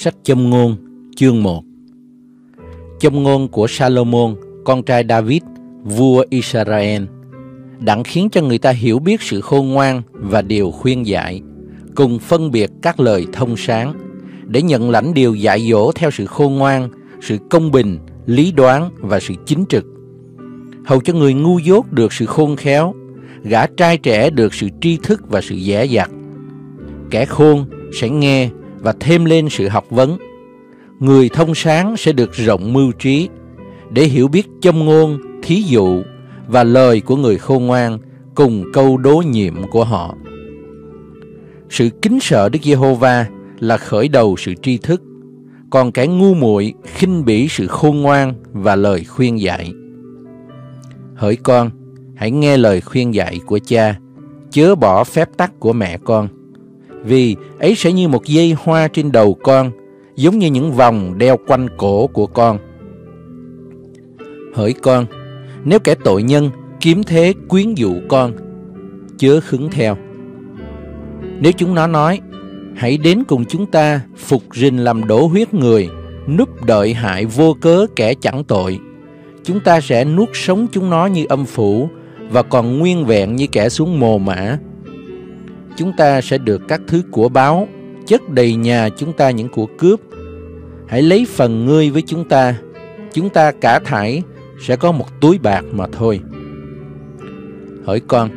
Sách Châm ngôn chương 1. Châm ngôn của Salomon, con trai David, vua Israel, đặng khiến cho người ta hiểu biết sự khôn ngoan và điều khuyên dạy, cùng phân biệt các lời thông sáng, để nhận lãnh điều dạy dỗ theo sự khôn ngoan, sự công bình, lý đoán và sự chính trực, hầu cho người ngu dốt được sự khôn khéo, gã trai trẻ được sự tri thức và sự dè dặt. Kẻ khôn sẽ nghe và thêm lên sự học vấn, người thông sáng sẽ được rộng mưu trí, để hiểu biết châm ngôn, thí dụ và lời của người khôn ngoan, cùng câu đố nhiệm của họ. Sự kính sợ Đức Giê-hô-va là khởi đầu sự tri thức, còn kẻ ngu muội khinh bỉ sự khôn ngoan và lời khuyên dạy. Hỡi con, hãy nghe lời khuyên dạy của cha, chớ bỏ phép tắc của mẹ con, vì ấy sẽ như một dây hoa trên đầu con, giống như những vòng đeo quanh cổ của con. Hỡi con, nếu kẻ tội nhân kiếm thế quyến dụ con, chớ khứng theo. Nếu chúng nó nói, hãy đến cùng chúng ta phục rình làm đổ huyết người, núp đợi hại vô cớ kẻ chẳng tội, chúng ta sẽ nuốt sống chúng nó như âm phủ, và còn nguyên vẹn như kẻ xuống mồ mả. Chúng ta sẽ được các thứ của báo, chất đầy nhà chúng ta những của cướp. Hãy lấy phần ngươi với chúng ta cả thảy sẽ có một túi bạc mà thôi. Hỡi con,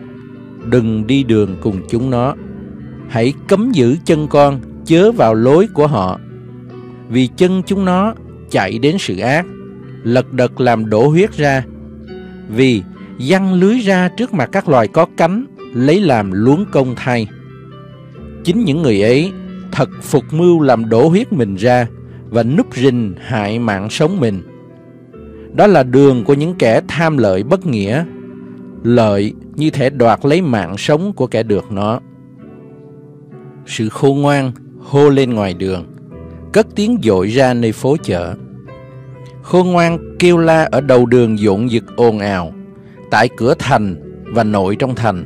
đừng đi đường cùng chúng nó, hãy cấm giữ chân con, chớ vào lối của họ, vì chân chúng nó chạy đến sự ác, lật đật làm đổ huyết ra, vì giăng lưới ra trước mặt các loài có cánh, lấy làm luống công thay. Chính những người ấy thật phục mưu làm đổ huyết mình ra, và núp rình hại mạng sống mình. Đó là đường của những kẻ tham lợi bất nghĩa, lợi như thể đoạt lấy mạng sống của kẻ được nó. Sự khôn ngoan hô lên ngoài đường, cất tiếng dội ra nơi phố chợ. Khôn ngoan kêu la ở đầu đường dộn dực ồn ào, tại cửa thành và nội trong thành,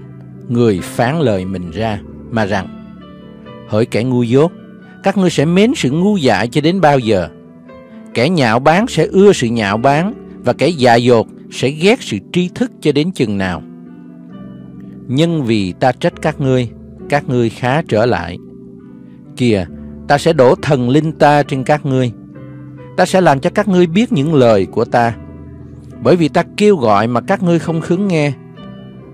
người phán lời mình ra mà rằng: hỡi kẻ ngu dốt, các ngươi sẽ mến sự ngu dại cho đến bao giờ? Kẻ nhạo báng sẽ ưa sự nhạo báng, và kẻ dại dột sẽ ghét sự tri thức cho đến chừng nào? Nhưng vì ta trách các ngươi khá trở lại. Kìa, ta sẽ đổ thần linh ta trên các ngươi, ta sẽ làm cho các ngươi biết những lời của ta. Bởi vì ta kêu gọi mà các ngươi không khứng nghe,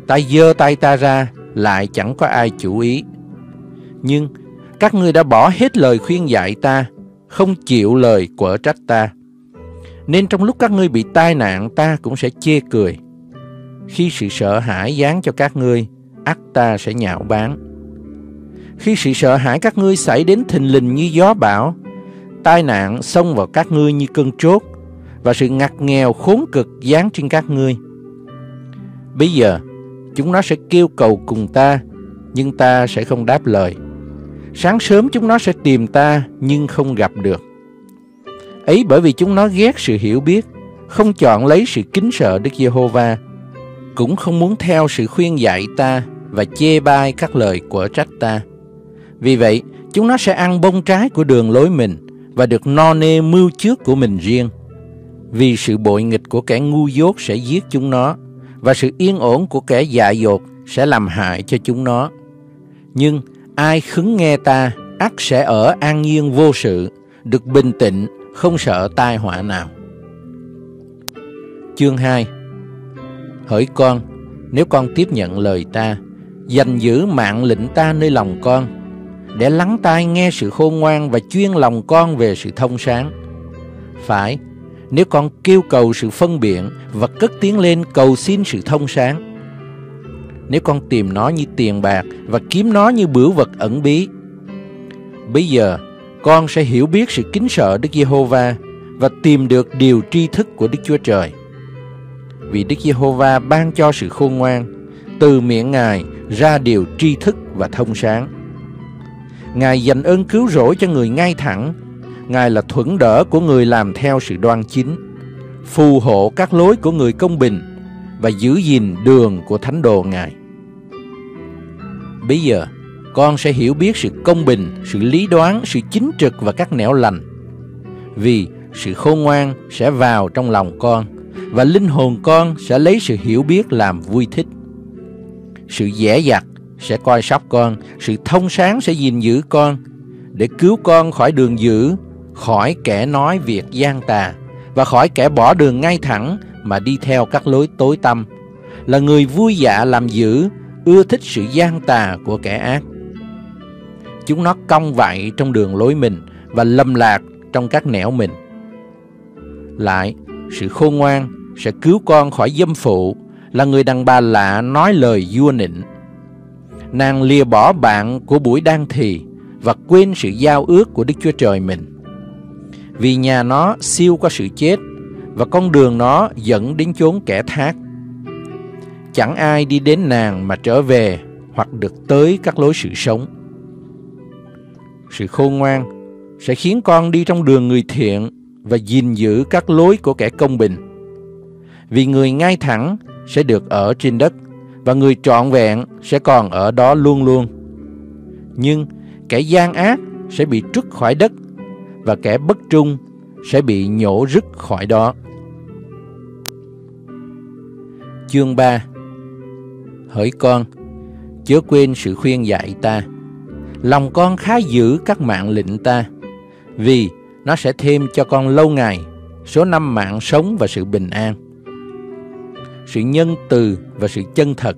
ta giơ tay ta ra lại chẳng có ai chú ý. Nhưng các ngươi đã bỏ hết lời khuyên dạy ta, không chịu lời quở trách ta, nên trong lúc các ngươi bị tai nạn, ta cũng sẽ chê cười. Khi sự sợ hãi giáng cho các ngươi, ắt ta sẽ nhạo báng. Khi sự sợ hãi các ngươi xảy đến thình lình như gió bão, tai nạn xông vào các ngươi như cơn trốt, và sự ngặt nghèo khốn cực giáng trên các ngươi. Bây giờ chúng nó sẽ kêu cầu cùng ta, nhưng ta sẽ không đáp lời. Sáng sớm chúng nó sẽ tìm ta, nhưng không gặp được. Ấy bởi vì chúng nó ghét sự hiểu biết, không chọn lấy sự kính sợ Đức Giê-hô-va, cũng không muốn theo sự khuyên dạy ta, và chê bai các lời quở trách ta. Vì vậy chúng nó sẽ ăn bông trái của đường lối mình, và được no nê mưu trước của mình riêng. Vì sự bội nghịch của kẻ ngu dốt sẽ giết chúng nó, và sự yên ổn của kẻ dại dột sẽ làm hại cho chúng nó. Nhưng ai khứng nghe ta, ắt sẽ ở an nhiên vô sự, được bình tĩnh, không sợ tai họa nào. Chương 2. Hỡi con, nếu con tiếp nhận lời ta, dành giữ mạng lệnh ta nơi lòng con, để lắng tai nghe sự khôn ngoan và chuyên lòng con về sự thông sáng. Phải, nếu con kêu cầu sự phân biện và cất tiếng lên cầu xin sự thông sáng, nếu con tìm nó như tiền bạc và kiếm nó như bửu vật ẩn bí. Bây giờ con sẽ hiểu biết sự kính sợ Đức Giê-hô-va, và tìm được điều tri thức của Đức Chúa Trời. Vì Đức Giê-hô-va ban cho sự khôn ngoan, từ miệng Ngài ra điều tri thức và thông sáng. Ngài dành ơn cứu rỗi cho người ngay thẳng, Ngài là thuẫn đỡ của người làm theo sự đoan chính, phù hộ các lối của người công bình, và giữ gìn đường của thánh đồ Ngài. Bây giờ Con sẽ hiểu biết sự công bình, sự lý đoán, sự chính trực và các nẻo lành. Vì sự khôn ngoan sẽ vào trong lòng con, và linh hồn con sẽ lấy sự hiểu biết làm vui thích. Sự dễ dặt sẽ coi sóc con, sự thông sáng sẽ gìn giữ con, để cứu con khỏi đường dữ, khỏi kẻ nói việc gian tà, và khỏi kẻ bỏ đường ngay thẳng mà đi theo các lối tối tăm, là người vui dạ làm dữ, ưa thích sự gian tà của kẻ ác. Chúng nó cong vạy trong đường lối mình và lầm lạc trong các nẻo mình. Lại, sự khôn ngoan sẽ cứu con khỏi dâm phụ, là người đàn bà lạ nói lời vua nịnh. Nàng lìa bỏ bạn của buổi đang thì và quên sự giao ước của Đức Chúa Trời mình. Vì nhà nó siêu qua sự chết, và con đường nó dẫn đến chốn kẻ thác. Chẳng ai đi đến nàng mà trở về, hoặc được tới các lối sự sống. Sự khôn ngoan sẽ khiến con đi trong đường người thiện và gìn giữ các lối của kẻ công bình. Vì người ngay thẳng sẽ được ở trên đất, và người trọn vẹn sẽ còn ở đó luôn luôn. Nhưng kẻ gian ác sẽ bị trút khỏi đất, và kẻ bất trung sẽ bị nhổ rứt khỏi đó. Chương 3. Hỡi con, chớ quên sự khuyên dạy ta, lòng con khá giữ các mạng lệnh ta, vì nó sẽ thêm cho con lâu ngày, số năm mạng sống và sự bình an. Sự nhân từ và sự chân thật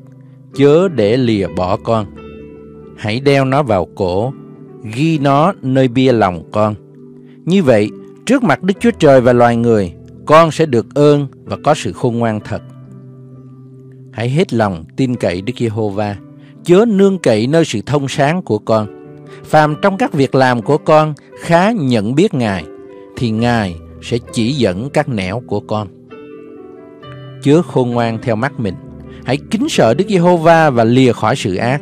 chớ để lìa bỏ con. Hãy đeo nó vào cổ, ghi nó nơi bia lòng con. Như vậy, trước mặt Đức Chúa Trời và loài người, con sẽ được ơn và có sự khôn ngoan thật. Hãy hết lòng tin cậy Đức Giê-hô-va, chớ nương cậy nơi sự thông sáng của con. Phàm trong các việc làm của con khá nhận biết Ngài, thì Ngài sẽ chỉ dẫn các nẻo của con. Chớ khôn ngoan theo mắt mình, hãy kính sợ Đức Giê-hô-va và lìa khỏi sự ác.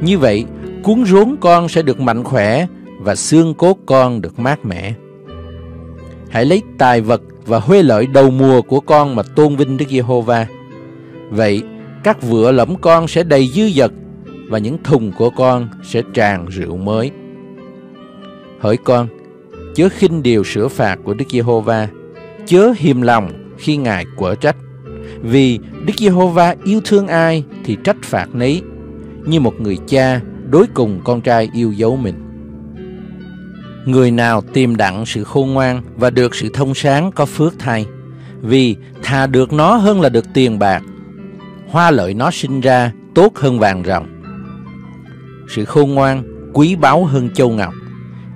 Như vậy, cuốn rốn con sẽ được mạnh khỏe, và xương cốt con được mát mẻ. Hãy lấy tài vật và huê lợi đầu mùa của con mà tôn vinh Đức Giê-hô-va. Vậy các vựa lẫm con sẽ đầy dư dật, và những thùng của con sẽ tràn rượu mới. Hỡi con, chớ khinh điều sửa phạt của Đức Giê-hô-va, chớ hiềm lòng khi Ngài quở trách. Vì Đức Giê-hô-va yêu thương ai thì trách phạt nấy, như một người cha đối cùng con trai yêu dấu mình. Người nào tìm đặng sự khôn ngoan và được sự thông sáng có phước thay, vì thà được nó hơn là được tiền bạc, hoa lợi nó sinh ra tốt hơn vàng ròng. Sự khôn ngoan quý báu hơn châu ngọc,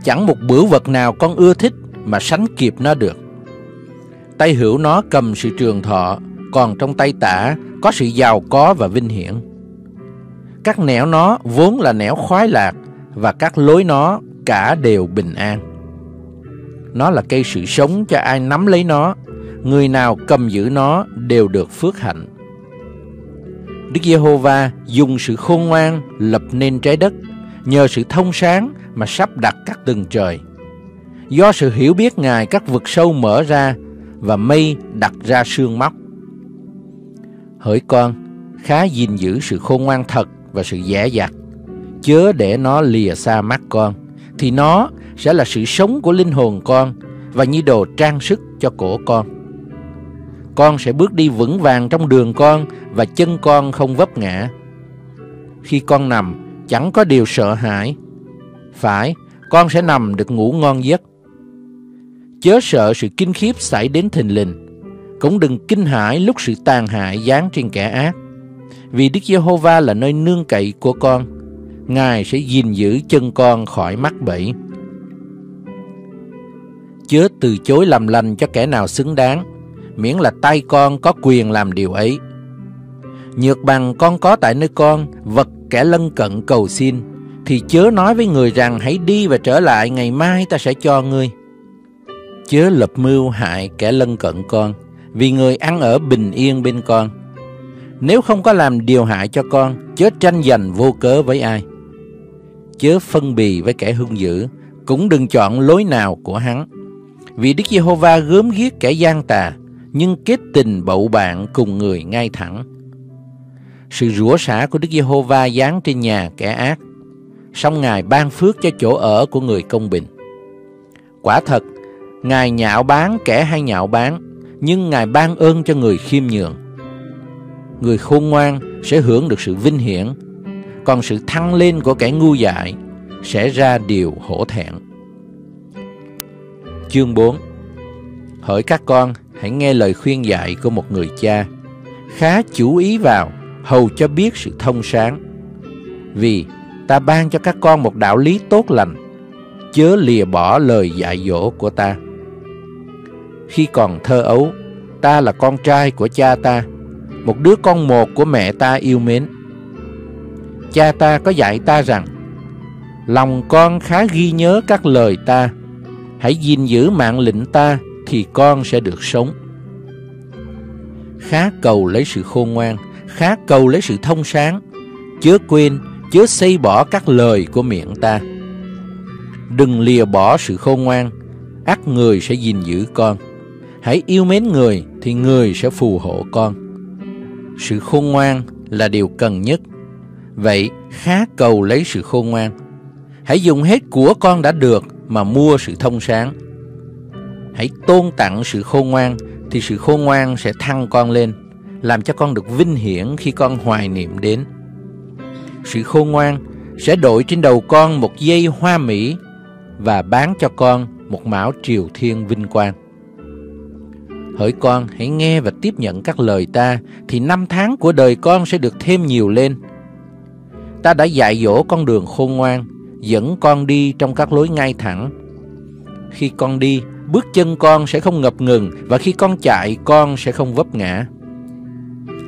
chẳng một bửu vật nào con ưa thích mà sánh kịp nó được. Tay hữu nó cầm sự trường thọ, còn trong tay tả có sự giàu có và vinh hiển. Các nẻo nó vốn là nẻo khoái lạc, và các lối nó cả đều bình an. Nó là cây sự sống cho ai nắm lấy nó, người nào cầm giữ nó đều được phước hạnh. Đức Giê-hô-va dùng sự khôn ngoan lập nên trái đất, nhờ sự thông sáng mà sắp đặt các tầng trời. Do sự hiểu biết Ngài, các vực sâu mở ra, và mây đặt ra sương móc. Hỡi con, khá gìn giữ sự khôn ngoan thật và sự dễ dặt, chớ để nó lìa xa mắt con, thì nó sẽ là sự sống của linh hồn con, và như đồ trang sức cho cổ con. Con sẽ bước đi vững vàng trong đường con, và chân con không vấp ngã. Khi con nằm, chẳng có điều sợ hãi. Phải, con sẽ nằm được ngủ ngon giấc. Chớ sợ sự kinh khiếp xảy đến thình lình, cũng đừng kinh hãi lúc sự tàn hại giáng trên kẻ ác. Vì Đức Giê-hô-va là nơi nương cậy của con, Ngài sẽ gìn giữ chân con khỏi mắc bẫy. Chớ từ chối làm lành cho kẻ nào xứng đáng, miễn là tay con có quyền làm điều ấy. Nhược bằng con có tại nơi con, vật kẻ lân cận cầu xin, thì chớ nói với người rằng hãy đi và trở lại, ngày mai ta sẽ cho ngươi. Chớ lập mưu hại kẻ lân cận con, vì người ăn ở bình yên bên con. Nếu không có làm điều hại cho con, chớ tranh giành vô cớ với ai. Chớ phân bì với kẻ hung dữ, cũng đừng chọn lối nào của hắn. Vì Đức Giê-hô-va gớm ghiếc kẻ gian tà, nhưng kết tình bậu bạn cùng người ngay thẳng. Sự rủa xả của Đức Giê-hô-va giáng trên nhà kẻ ác, song Ngài ban phước cho chỗ ở của người công bình. Quả thật, Ngài nhạo báng kẻ hay nhạo báng, nhưng Ngài ban ơn cho người khiêm nhường. Người khôn ngoan sẽ hưởng được sự vinh hiển, còn sự thăng lên của kẻ ngu dại sẽ ra điều hổ thẹn. Chương 4. Hỡi các con, hãy nghe lời khuyên dạy của một người cha, khá chú ý vào, hầu cho biết sự thông sáng. Vì ta ban cho các con một đạo lý tốt lành, chớ lìa bỏ lời dạy dỗ của ta. Khi còn thơ ấu, ta là con trai của cha ta, một đứa con một của mẹ ta yêu mến. Cha ta có dạy ta rằng, lòng con khá ghi nhớ các lời ta, hãy gìn giữ mạng lệnh ta thì con sẽ được sống. Khá cầu lấy sự khôn ngoan, khá cầu lấy sự thông sáng, chớ quên, chớ xây bỏ các lời của miệng ta. Đừng lìa bỏ sự khôn ngoan, ắt người sẽ gìn giữ con. Hãy yêu mến người thì người sẽ phù hộ con. Sự khôn ngoan là điều cần nhất, vậy khá cầu lấy sự khôn ngoan. Hãy dùng hết của con đã được mà mua sự thông sáng. Hãy tôn tặng sự khôn ngoan thì sự khôn ngoan sẽ thăng con lên, làm cho con được vinh hiển khi con hoài niệm đến. Sự khôn ngoan sẽ đội trên đầu con một dây hoa mỹ và bán cho con một mão triều thiên vinh quang. Hỡi con, hãy nghe và tiếp nhận các lời ta, thì năm tháng của đời con sẽ được thêm nhiều lên. Ta đã dạy dỗ con đường khôn ngoan, dẫn con đi trong các lối ngay thẳng. Khi con đi, bước chân con sẽ không ngập ngừng, và khi con chạy, con sẽ không vấp ngã.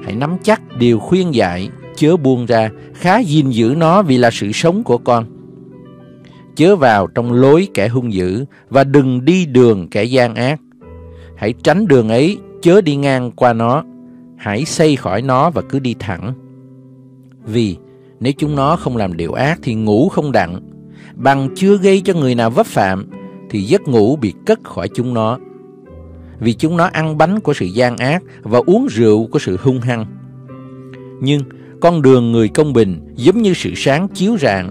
Hãy nắm chắc điều khuyên dạy, chớ buông ra, khá gìn giữ nó vì là sự sống của con. Chớ vào trong lối kẻ hung dữ và đừng đi đường kẻ gian ác. Hãy tránh đường ấy, chớ đi ngang qua nó. Hãy xây khỏi nó và cứ đi thẳng. Vì nếu chúng nó không làm điều ác thì ngủ không đặng. Bằng chưa gây cho người nào vấp phạm thì giấc ngủ bị cất khỏi chúng nó. Vì chúng nó ăn bánh của sự gian ác và uống rượu của sự hung hăng. Nhưng con đường người công bình giống như sự sáng chiếu rạng,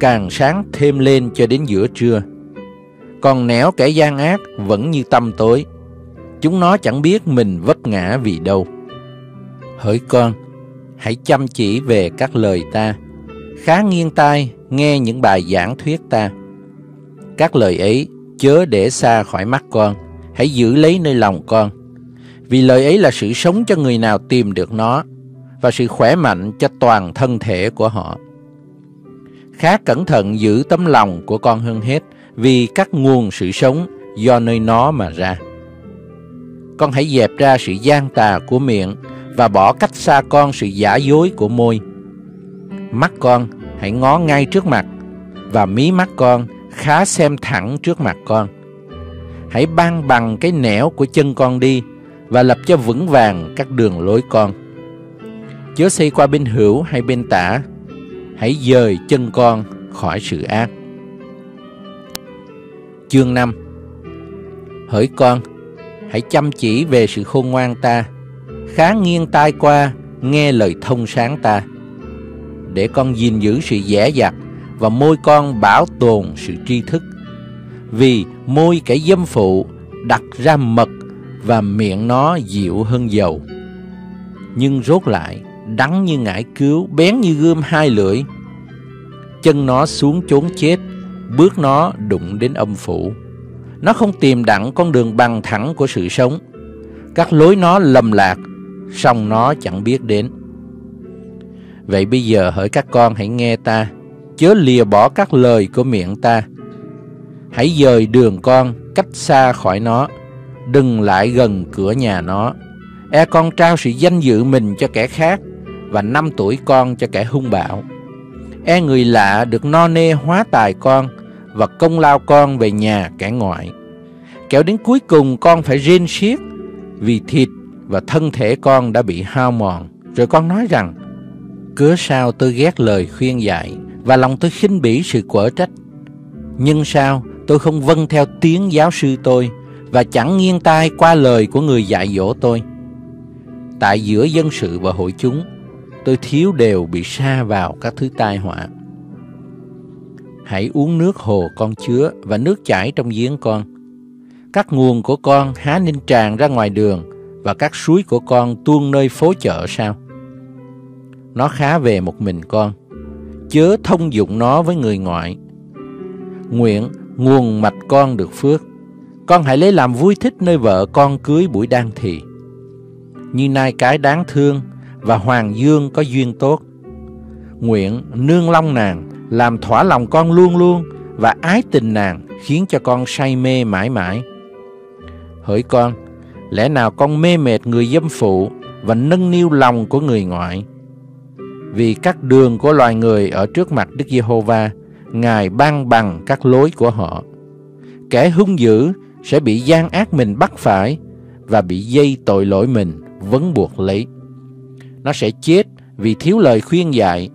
càng sáng thêm lên cho đến giữa trưa. Còn nẻo kẻ gian ác vẫn như tăm tối, chúng nó chẳng biết mình vấp ngã vì đâu. Hỡi con, hãy chăm chỉ về các lời ta, khá nghiêng tai nghe những bài giảng thuyết ta. Các lời ấy chớ để xa khỏi mắt con, hãy giữ lấy nơi lòng con. Vì lời ấy là sự sống cho người nào tìm được nó, và sự khỏe mạnh cho toàn thân thể của họ. Khá cẩn thận giữ tấm lòng của con hơn hết, vì các nguồn sự sống do nơi nó mà ra. Con hãy dẹp ra sự gian tà của miệng và bỏ cách xa con sự giả dối của môi. Mắt con hãy ngó ngay trước mặt, và mí mắt con khá xem thẳng trước mặt con. Hãy ban bằng cái nẻo của chân con đi, và lập cho vững vàng các đường lối con. Chớ xây qua bên hữu hay bên tả, hãy dời chân con khỏi sự ác. Chương 5. Hỡi con, hãy chăm chỉ về sự khôn ngoan ta, khá nghiêng tai qua nghe lời thông sáng ta, để con gìn giữ sự dè dặt và môi con bảo tồn sự tri thức. Vì môi kẻ dâm phụ đặt ra mật, và miệng nó dịu hơn dầu, nhưng rốt lại đắng như ngải cứu, bén như gươm hai lưỡi. Chân nó xuống chốn chết, bước nó đụng đến âm phủ. Nó không tìm đặng con đường bằng thẳng của sự sống, các lối nó lầm lạc, song nó chẳng biết đến. Vậy bây giờ hỡi các con, hãy nghe ta, chớ lìa bỏ các lời của miệng ta. Hãy dời đường con cách xa khỏi nó, đừng lại gần cửa nhà nó. E con trao sự danh dự mình cho kẻ khác, và năm tuổi con cho kẻ hung bạo. E người lạ được no nê hóa tài con, và công lao con về nhà kẻ ngoại. Kẻo đến cuối cùng con phải rên xiết, vì thịt và thân thể con đã bị hao mòn. Rồi con nói rằng, cớ sao tôi ghét lời khuyên dạy, và lòng tôi khinh bỉ sự quở trách. Nhưng sao tôi không vâng theo tiếng giáo sư tôi, và chẳng nghiêng tai qua lời của người dạy dỗ tôi. Tại giữa dân sự và hội chúng, tôi thiếu đều bị sa vào các thứ tai họa. hãy uống nước hồ con chứa và nước chảy trong giếng con. Các nguồn của con há nên tràn ra ngoài đường, và các suối của con tuôn nơi phố chợ sao? Nó khá về một mình con, chớ thông dụng nó với người ngoại. Nguyện nguồn mạch con được phước, con hãy lấy làm vui thích nơi vợ con cưới buổi đan thị. Như nai cái đáng thương và hoàng dương có duyên tốt, nguyện nương long nàng làm thỏa lòng con luôn luôn, và ái tình nàng khiến cho con say mê mãi mãi. Hỡi con, lẽ nào con mê mệt người dâm phụ và nâng niu lòng của người ngoại? Vì các đường của loài người ở trước mặt Đức Giê-hô-va, Ngài ban bằng các lối của họ. Kẻ hung dữ sẽ bị gian ác mình bắt phải, và bị dây tội lỗi mình vấn buộc lấy. Nó sẽ chết vì thiếu lời khuyên dạy,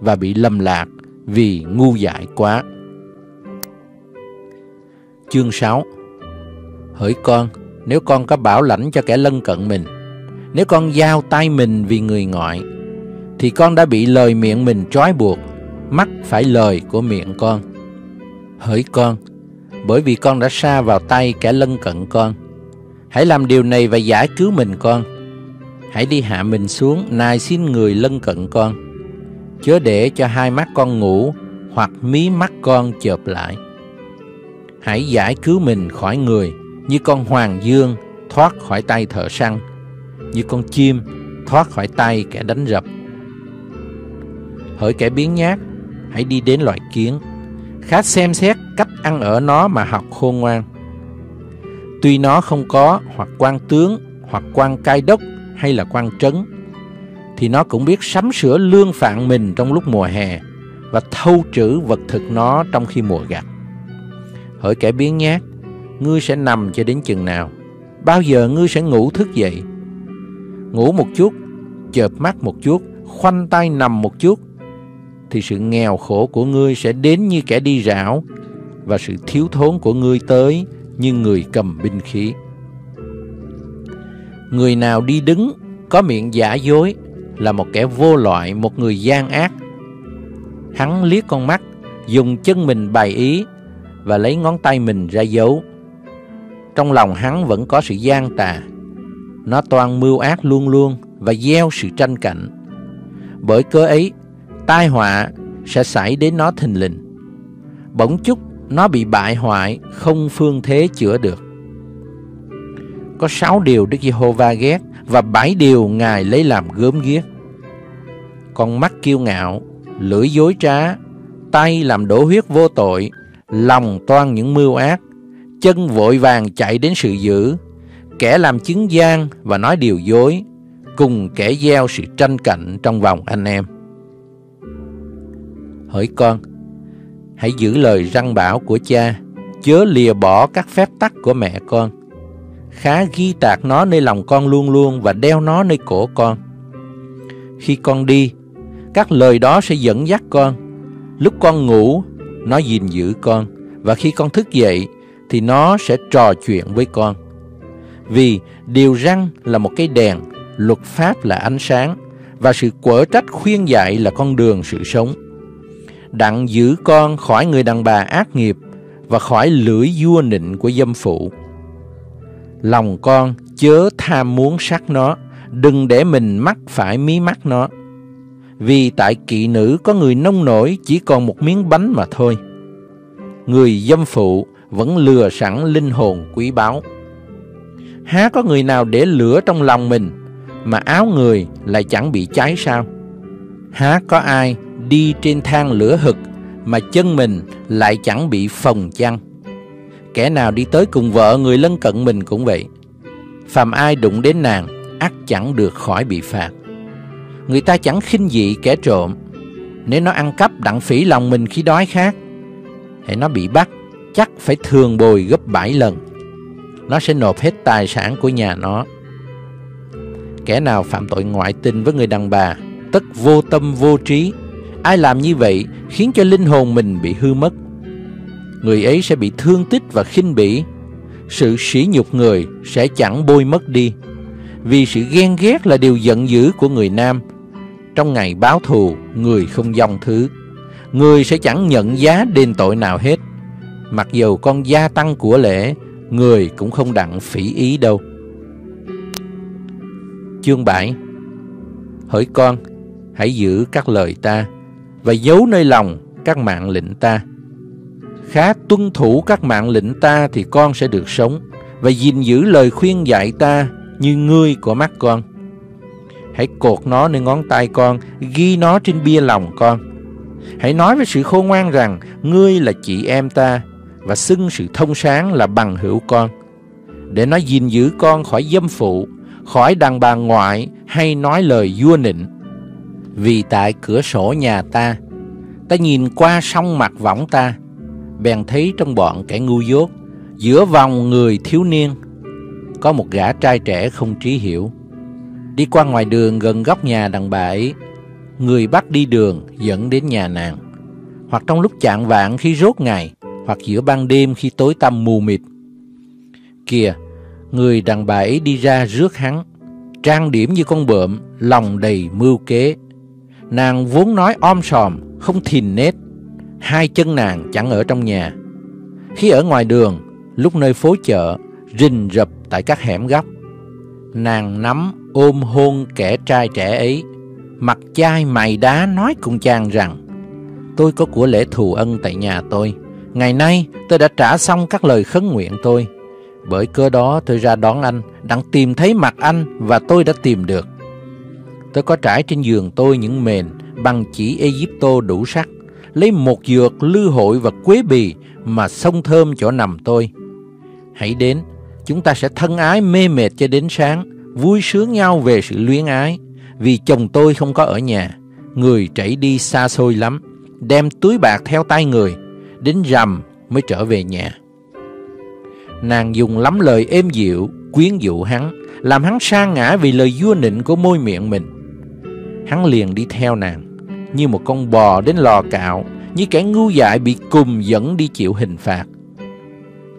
và bị lầm lạc vì ngu dại quá. Chương 6. Hỡi con, nếu con có bảo lãnh cho kẻ lân cận mình, nếu con giao tay mình vì người ngoại, thì con đã bị lời miệng mình trói buộc, mắc phải lời của miệng con. Hỡi con, bởi vì con đã sa vào tay kẻ lân cận con, hãy làm điều này và giải cứu mình con. Hãy đi hạ mình xuống nài xin người lân cận con, chớ để cho hai mắt con ngủ, hoặc mí mắt con chợp lại. Hãy giải cứu mình khỏi người, như con hoàng dương thoát khỏi tay thợ săn, như con chim thoát khỏi tay kẻ đánh rập. Hỡi kẻ biếng nhác, hãy đi đến loài kiến, khá xem xét cách ăn ở nó mà học khôn ngoan. Tuy nó không có hoặc quan tướng, hoặc quan cai đốc, hay là quan trấn, thì nó cũng biết sắm sửa lương phạn mình trong lúc mùa hè, và thâu trữ vật thực nó trong khi mùa gặt. Hỡi kẻ biếng nhác, ngươi sẽ nằm cho đến chừng nào? Bao giờ ngươi sẽ ngủ thức dậy? Ngủ một chút, chợp mắt một chút, khoanh tay nằm một chút, thì sự nghèo khổ của ngươi sẽ đến như kẻ đi rảo, và sự thiếu thốn của ngươi tới như người cầm binh khí. Người nào đi đứng có miệng giả dối là một kẻ vô loại, một người gian ác. Hắn liếc con mắt, dùng chân mình bày ý, và lấy ngón tay mình ra dấu. Trong lòng hắn vẫn có sự gian tà, nó toan mưu ác luôn luôn và gieo sự tranh cạnh. Bởi cớ ấy, tai họa sẽ xảy đến nó thình lình. Bỗng chốc nó bị bại hoại, không phương thế chữa được. Có 6 điều Đức Giê-hô-va ghét, và 7 điều Ngài lấy làm gớm ghiếc: con mắt kiêu ngạo, lưỡi dối trá, tay làm đổ huyết vô tội, lòng toan những mưu ác, chân vội vàng chạy đến sự dữ, kẻ làm chứng gian và nói điều dối, cùng kẻ gieo sự tranh cạnh trong vòng anh em. Hỡi con, hãy giữ lời răn bảo của cha, chớ lìa bỏ các phép tắc của mẹ con. Khá ghi tạc nó nơi lòng con luôn luôn, và đeo nó nơi cổ con. Khi con đi, các lời đó sẽ dẫn dắt con. Lúc con ngủ, nó gìn giữ con, và khi con thức dậy thì nó sẽ trò chuyện với con. Vì điều răn là một cái đèn, luật pháp là ánh sáng, và sự quở trách khuyên dạy là con đường sự sống. Đặng giữ con khỏi người đàn bà ác nghiệp, và khỏi lưỡi vua nịnh của dâm phụ. Lòng con chớ tham muốn sắc nó, đừng để mình mắc phải mí mắt nó. Vì tại kỵ nữ có người nông nổi chỉ còn một miếng bánh mà thôi. Người dâm phụ vẫn lừa sẵn linh hồn quý báu. Há có người nào để lửa trong lòng mình, mà áo người lại chẳng bị cháy sao? Há có ai đi trên thang lửa hực, mà chân mình lại chẳng bị phồng chăng? Kẻ nào đi tới cùng vợ người lân cận mình cũng vậy. Phàm ai đụng đến nàng, ắt chẳng được khỏi bị phạt. Người ta chẳng khinh dị kẻ trộm. Nếu nó ăn cắp đặng phỉ lòng mình khi đói khát, hễ nó bị bắt, chắc phải thường bồi gấp 7 lần. Nó sẽ nộp hết tài sản của nhà nó. Kẻ nào phạm tội ngoại tình với người đàn bà, tất vô tâm vô trí. Ai làm như vậy khiến cho linh hồn mình bị hư mất. Người ấy sẽ bị thương tích và khinh bỉ. Sự sỉ nhục người sẽ chẳng bôi mất đi. Vì sự ghen ghét là điều giận dữ của người nam. Trong ngày báo thù, người không dung thứ. người sẽ chẳng nhận giá đền tội nào hết. Mặc dầu con gia tăng của lễ, người cũng không đặng phỉ ý đâu. Chương 7. Hỡi con, hãy giữ các lời ta và giấu nơi lòng các mạng lệnh ta. Khá tuân thủ các mạng lệnh ta thì con sẽ được sống, và gìn giữ lời khuyên dạy ta như ngươi của mắt con. Hãy cột nó nơi ngón tay con, ghi nó trên bia lòng con. Hãy nói với sự khôn ngoan rằng ngươi là chị em ta, và xưng sự thông sáng là bằng hữu con, để nó gìn giữ con khỏi dâm phụ, khỏi đàn bà ngoại hay nói lời vua nịnh. Vì tại cửa sổ nhà ta, ta nhìn qua sông mặt võng ta, bèn thấy trong bọn kẻ ngu dốt, giữa vòng người thiếu niên, có một gã trai trẻ không trí hiểu. Đi qua ngoài đường gần góc nhà đàn bà ấy, người bắt đi đường dẫn đến nhà nàng, hoặc trong lúc chạng vạng khi rốt ngày, hoặc giữa ban đêm khi tối tăm mù mịt. Kìa, người đàn bà ấy đi ra rước hắn, trang điểm như con bợm, lòng đầy mưu kế. Nàng vốn nói om sòm, không thìn nết, hai chân nàng chẳng ở trong nhà. Khi ở ngoài đường, lúc nơi phố chợ, rình rập tại các hẻm góc, nàng nắm ôm hôn kẻ trai trẻ ấy, mặt chai mày đá nói cùng chàng rằng: tôi có của lễ thù ân tại nhà tôi, ngày nay tôi đã trả xong các lời khấn nguyện tôi. Bởi cớ đó tôi ra đón anh, đặng tìm thấy mặt anh, và tôi đã tìm được. Tôi có trải trên giường tôi những mền bằng chỉ Egypto đủ sắc, lấy một dược, lư hội và quế bì mà xông thơm chỗ nằm tôi. Hãy đến, chúng ta sẽ thân ái mê mệt cho đến sáng, vui sướng nhau về sự luyến ái. Vì chồng tôi không có ở nhà, người chảy đi xa xôi lắm, đem túi bạc theo tay người, đến rằm mới trở về nhà. Nàng dùng lắm lời êm dịu quyến dụ hắn, làm hắn sa ngã vì lời vua nịnh của môi miệng mình. Hắn liền đi theo nàng, như một con bò đến lò cạo, như kẻ ngu dại bị cùm dẫn đi chịu hình phạt,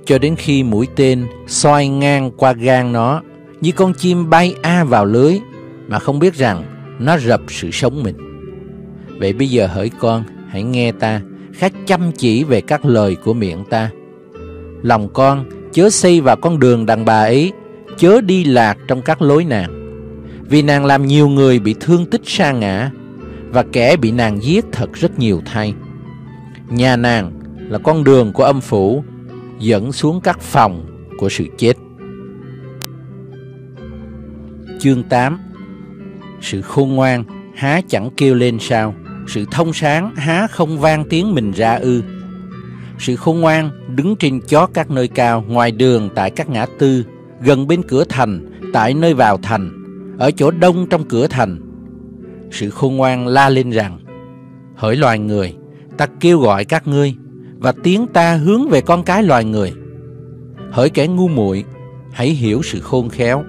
cho đến khi mũi tên xoay ngang qua gan nó, như con chim bay a vào lưới, mà không biết rằng nó rập sự sống mình. Vậy bây giờ hỡi con, hãy nghe ta, khá chăm chỉ về các lời của miệng ta. Lòng con chớ xây vào con đường đàn bà ấy, chớ đi lạc trong các lối nàng. Vì nàng làm nhiều người bị thương tích sa ngã, và kẻ bị nàng giết thật rất nhiều thay. Nhà nàng là con đường của âm phủ, dẫn xuống các phòng của sự chết. Chương 8. Sự khôn ngoan há chẳng kêu lên sao? Sự thông sáng há không vang tiếng mình ra ư? Sự khôn ngoan đứng trên chót các nơi cao, ngoài đường tại các ngã tư, gần bên cửa thành, tại nơi vào thành, ở chỗ đông trong cửa thành. Sự khôn ngoan la lên rằng: hỡi loài người, ta kêu gọi các ngươi, và tiếng ta hướng về con cái loài người. Hỡi kẻ ngu muội, hãy hiểu sự khôn khéo.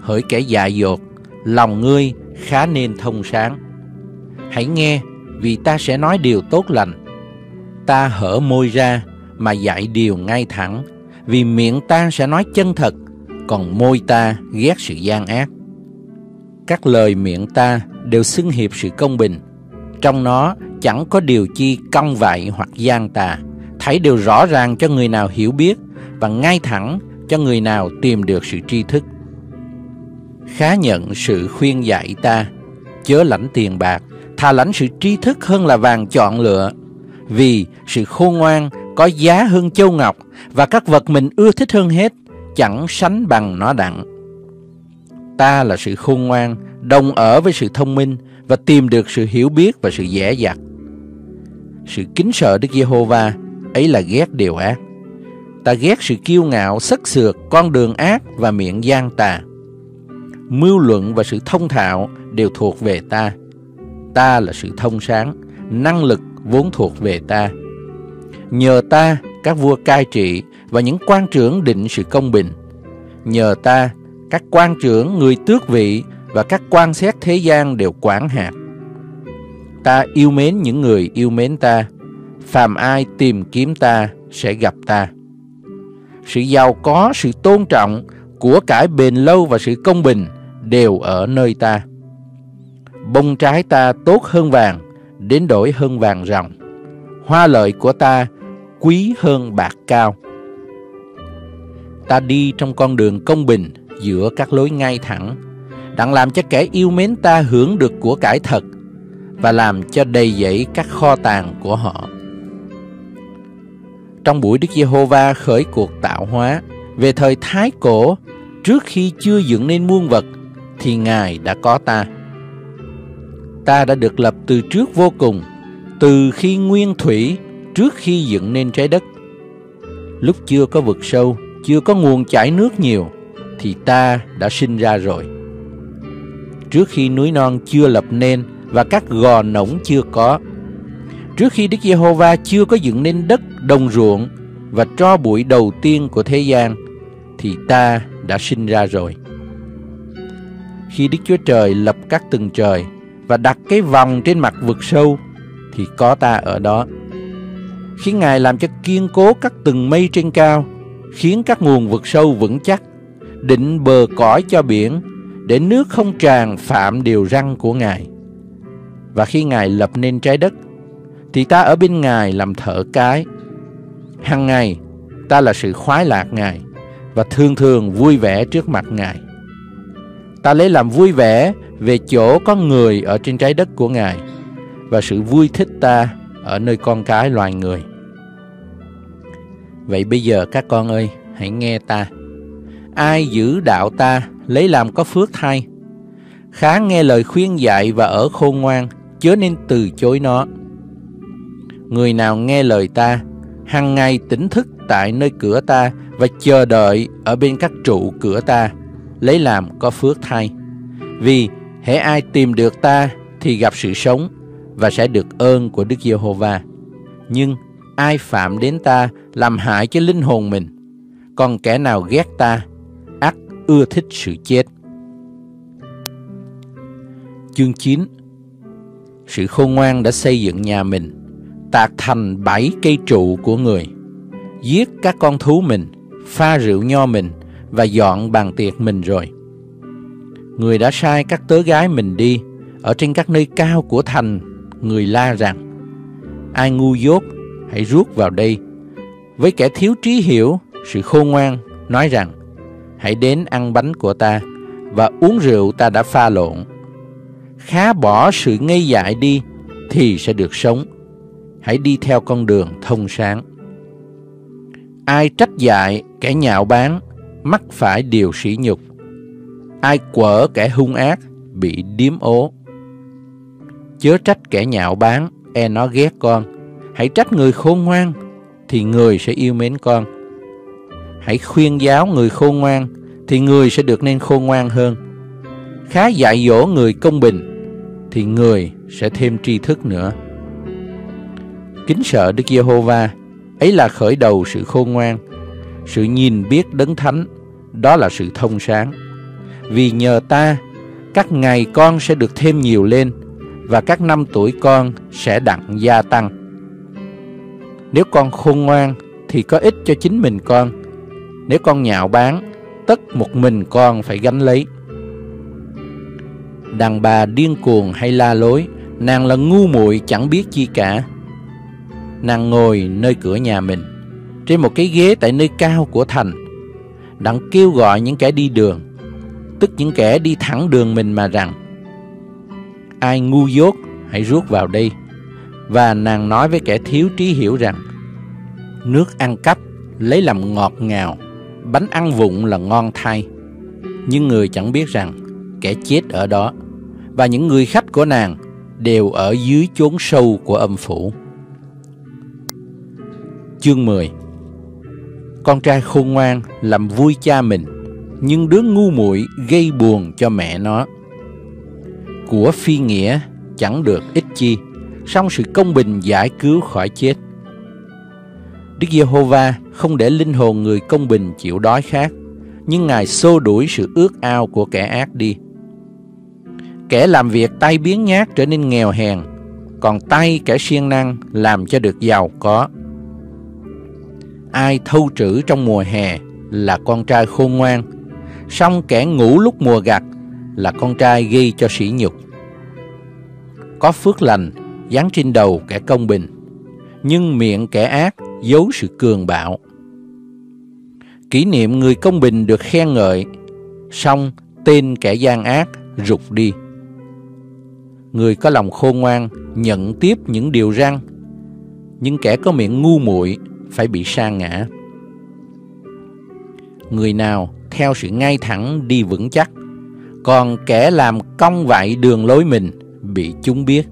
Hỡi kẻ dại dột, lòng ngươi khá nên thông sáng. Hãy nghe, vì ta sẽ nói điều tốt lành. Ta hở môi ra mà dạy điều ngay thẳng, vì miệng ta sẽ nói chân thật, còn môi ta ghét sự gian ác. Các lời miệng ta đều xưng hiệp sự công bình, trong nó chẳng có điều chi cong vạy hoặc gian tà. Thấy đều rõ ràng cho người nào hiểu biết, và ngay thẳng cho người nào tìm được sự tri thức. Khá nhận sự khuyên dạy ta, chớ lãnh tiền bạc, thà lãnh sự tri thức hơn là vàng chọn lựa. Vì sự khôn ngoan có giá hơn châu ngọc, và các vật mình ưa thích hơn hết chẳng sánh bằng nó đặng. Ta là sự khôn ngoan, đồng ở với sự thông minh, và tìm được sự hiểu biết và sự dè dặt. Sự kính sợ Đức Giê-hô-va ấy là ghét điều ác. Ta ghét sự kiêu ngạo, xất xược, con đường ác và miệng gian tà. Mưu luận và sự thông thạo đều thuộc về ta. Ta là sự thông sáng, năng lực vốn thuộc về ta. Nhờ ta các vua cai trị, và những quan trưởng định sự công bình. Nhờ ta các quan trưởng, người tước vị, và các quan xét thế gian đều quản hạt. Ta yêu mến những người yêu mến ta, phàm ai tìm kiếm ta sẽ gặp ta. Sự giàu có, sự tôn trọng, của cải bền lâu và sự công bình đều ở nơi ta. Bông trái ta tốt hơn vàng, đến đổi hơn vàng ròng. Hoa lợi của ta quý hơn bạc cao. Ta đi trong con đường công bình giữa các lối ngay thẳng, đặng làm cho kẻ yêu mến ta hưởng được của cải thật, và làm cho đầy dẫy các kho tàng của họ. Trong buổi Đức Giê-hô-va khởi cuộc tạo hóa, về thời thái cổ, trước khi chưa dựng nên muôn vật, thì Ngài đã có ta. Ta đã được lập từ trước vô cùng, từ khi nguyên thủy, trước khi dựng nên trái đất. Lúc chưa có vực sâu, chưa có nguồn chảy nước nhiều, thì ta đã sinh ra rồi. Trước khi núi non chưa lập nên và các gò nổng chưa có, trước khi Đức Giê-hô-va chưa có dựng nên đất, đồng ruộng và tro bụi đầu tiên của thế gian, thì ta đã sinh ra rồi. Khi Đức Chúa Trời lập các tầng trời và đặt cái vòng trên mặt vực sâu, thì có ta ở đó. Khi Ngài làm cho kiên cố các tầng mây trên cao, khiến các nguồn vực sâu vững chắc, định bờ cõi cho biển, để nước không tràn phạm điều răn của Ngài. Và khi Ngài lập nên trái đất, thì ta ở bên Ngài làm thợ cái. Hằng ngày ta là sự khoái lạc Ngài, và thường thường vui vẻ trước mặt Ngài. Ta lấy làm vui vẻ về chỗ con người ở trên trái đất của Ngài, và sự vui thích ta ở nơi con cái loài người. Vậy bây giờ các con ơi, hãy nghe ta. Ai giữ đạo ta, lấy làm có phước thay. Khá nghe lời khuyên dạy và ở khôn ngoan, chớ nên từ chối nó. Người nào nghe lời ta, hằng ngày tỉnh thức tại nơi cửa ta, và chờ đợi ở bên các trụ cửa ta, lấy làm có phước thay. Vì hễ ai tìm được ta thì gặp sự sống, và sẽ được ơn của Đức Giê-hô-va. Nhưng ai phạm đến ta, làm hại cho linh hồn mình. Còn kẻ nào ghét ta, ắt ưa thích sự chết. Chương 9. Sự khôn ngoan đã xây dựng nhà mình, tạc thành 7 cây trụ của người. Giết các con thú mình, pha rượu nho mình, và dọn bàn tiệc mình rồi. Người đã sai các tớ gái mình đi, ở trên các nơi cao của thành, người la rằng: ai ngu dốt, hãy rút vào đây. Với kẻ thiếu trí hiểu, sự khôn ngoan nói rằng: hãy đến ăn bánh của ta, và uống rượu ta đã pha lộn. Khá bỏ sự ngây dại đi, thì sẽ được sống. Hãy đi theo con đường thông sáng. Ai trách dạy kẻ nhạo báng, mắc phải điều sỉ nhục. Ai quở kẻ hung ác, bị điếm ố. Chớ trách kẻ nhạo báng, e nó ghét con. Hãy trách người khôn ngoan, thì người sẽ yêu mến con. Hãy khuyên giáo người khôn ngoan, thì người sẽ được nên khôn ngoan hơn. Khá dạy dỗ người công bình, thì người sẽ thêm tri thức nữa. Kính sợ Đức Giê-hô-va, ấy là khởi đầu sự khôn ngoan. Sự nhìn biết đấng thánh, đó là sự thông sáng. Vì nhờ ta, các ngày con sẽ được thêm nhiều lên, và các năm tuổi con sẽ đặng gia tăng. Nếu con khôn ngoan thì có ích cho chính mình con. Nếu con nhạo báng, tất một mình con phải gánh lấy. Đàn bà điên cuồng hay la lối, nàng là ngu muội chẳng biết chi cả. Nàng ngồi nơi cửa nhà mình, trên một cái ghế tại nơi cao của thành, đặng kêu gọi những kẻ đi đường, tức những kẻ đi thẳng đường mình mà rằng: ai ngu dốt, hãy rút vào đây. Và nàng nói với kẻ thiếu trí hiểu rằng: nước ăn cắp lấy làm ngọt ngào, bánh ăn vụng là ngon thay. Nhưng người chẳng biết rằng kẻ chết ở đó, và những người khách của nàng đều ở dưới chốn sâu của âm phủ. Chương 10. Con trai khôn ngoan làm vui cha mình, nhưng đứa ngu muội gây buồn cho mẹ nó. Của phi nghĩa chẳng được ích chi, song sự công bình giải cứu khỏi chết. Đức Giê-hô-va không để linh hồn người công bình chịu đói khát, nhưng Ngài xô đuổi sự ước ao của kẻ ác đi. Kẻ làm việc tay biếng nhác trở nên nghèo hèn, còn tay kẻ siêng năng làm cho được giàu có. Ai thâu trữ trong mùa hè là con trai khôn ngoan, song kẻ ngủ lúc mùa gặt là con trai gây cho sỉ nhục. Có phước lành dán trên đầu kẻ công bình, nhưng miệng kẻ ác giấu sự cường bạo. Kỷ niệm người công bình được khen ngợi, song tên kẻ gian ác rụt đi. Người có lòng khôn ngoan nhận tiếp những điều răn, nhưng kẻ có miệng ngu muội phải bị sa ngã. Người nào theo sự ngay thẳng đi vững chắc, còn kẻ làm cong vạy đường lối mình bị chúng biết.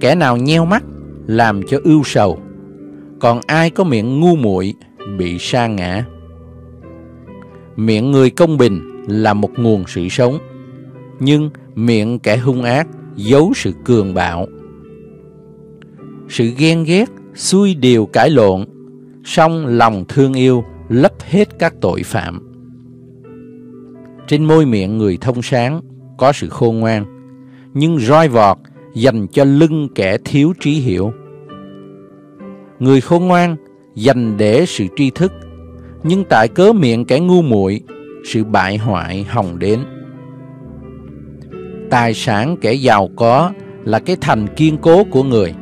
Kẻ nào nheo mắt làm cho ưu sầu, còn ai có miệng ngu muội bị sa ngã. Miệng người công bình là một nguồn sự sống, nhưng miệng kẻ hung ác giấu sự cường bạo. Sự ghen ghét xuôi điều cãi lộn, song lòng thương yêu lấp hết các tội phạm. Trên môi miệng người thông sáng có sự khôn ngoan, nhưng roi vọt dành cho lưng kẻ thiếu trí hiểu. Người khôn ngoan dành để sự tri thức, nhưng tại cớ miệng kẻ ngu muội sự bại hoại hòng đến. Tài sản kẻ giàu có là cái thành kiên cố của người,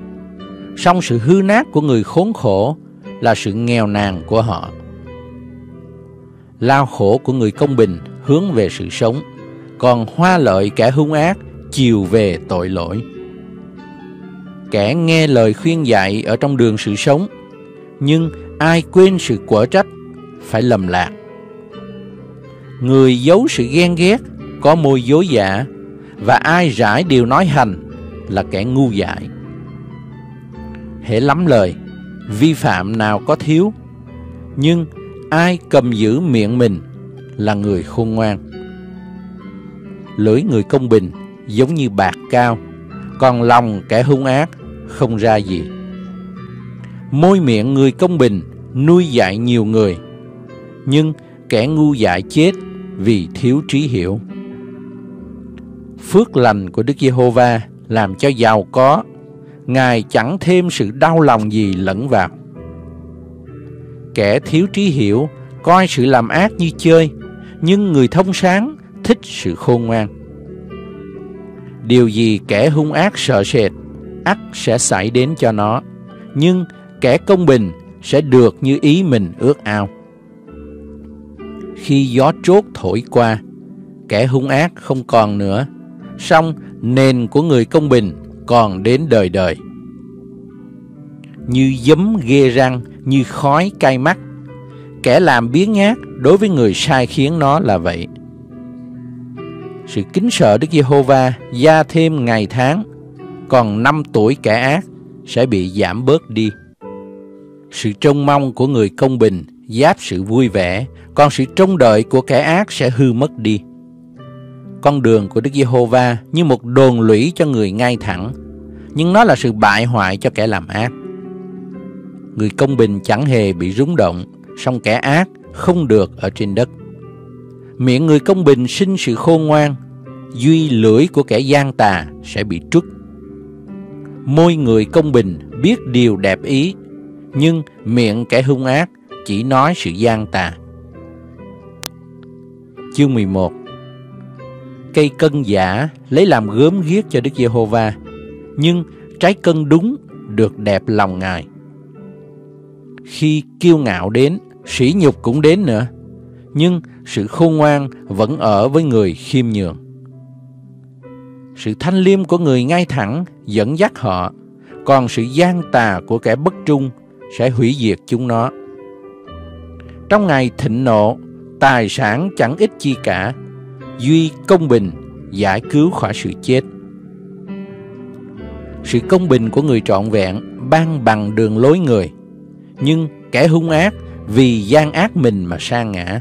song sự hư nát của người khốn khổ là sự nghèo nàn của họ. Lao khổ của người công bình hướng về sự sống, còn hoa lợi kẻ hung ác chiều về tội lỗi. Kẻ nghe lời khuyên dạy ở trong đường sự sống, nhưng ai quên sự quở trách phải lầm lạc. Người giấu sự ghen ghét có môi dối giả, và ai rải điều nói hành là kẻ ngu dại. Hễ lắm lời, vi phạm nào có thiếu, nhưng ai cầm giữ miệng mình là người khôn ngoan. Lưỡi người công bình giống như bạc cao, còn lòng kẻ hung ác không ra gì. Môi miệng người công bình nuôi dạy nhiều người, nhưng kẻ ngu dại chết vì thiếu trí hiểu. Phước lành của Đức Giê-hô-va làm cho giàu có, Ngài chẳng thêm sự đau lòng gì lẫn vào. Kẻ thiếu trí hiểu coi sự làm ác như chơi, nhưng người thông sáng thích sự khôn ngoan. Điều gì kẻ hung ác sợ sệt, ắt sẽ xảy đến cho nó, nhưng kẻ công bình sẽ được như ý mình ước ao. Khi gió trốt thổi qua, kẻ hung ác không còn nữa, song nền của người công bình còn đến đời đời. Như giấm ghê răng, như khói cay mắt, kẻ làm biếng nhác đối với người sai khiến nó là vậy. Sự kính sợ Đức Giê-hô-va gia thêm ngày tháng, còn năm tuổi kẻ ác sẽ bị giảm bớt đi. Sự trông mong của người công bình giáp sự vui vẻ, còn sự trông đợi của kẻ ác sẽ hư mất đi. Con đường của Đức Giê-hô-va như một đồn lũy cho người ngay thẳng, nhưng nó là sự bại hoại cho kẻ làm ác. Người công bình chẳng hề bị rúng động, song kẻ ác không được ở trên đất. Miệng người công bình sinh sự khôn ngoan, duy lưỡi của kẻ gian tà sẽ bị trút. Môi người công bình biết điều đẹp ý, nhưng miệng kẻ hung ác chỉ nói sự gian tà. Chương 11. Cây cân giả lấy làm gớm ghiếc cho Đức Giê-hô-va, nhưng trái cân đúng được đẹp lòng Ngài. Khi kiêu ngạo đến, sỉ nhục cũng đến nữa, nhưng sự khôn ngoan vẫn ở với người khiêm nhường. Sự thanh liêm của người ngay thẳng dẫn dắt họ, còn sự gian tà của kẻ bất trung sẽ hủy diệt chúng nó. Trong ngày thịnh nộ, tài sản chẳng ích chi cả, duy công bình giải cứu khỏi sự chết. Sự công bình của người trọn vẹn ban bằng đường lối người, nhưng kẻ hung ác vì gian ác mình mà sa ngã.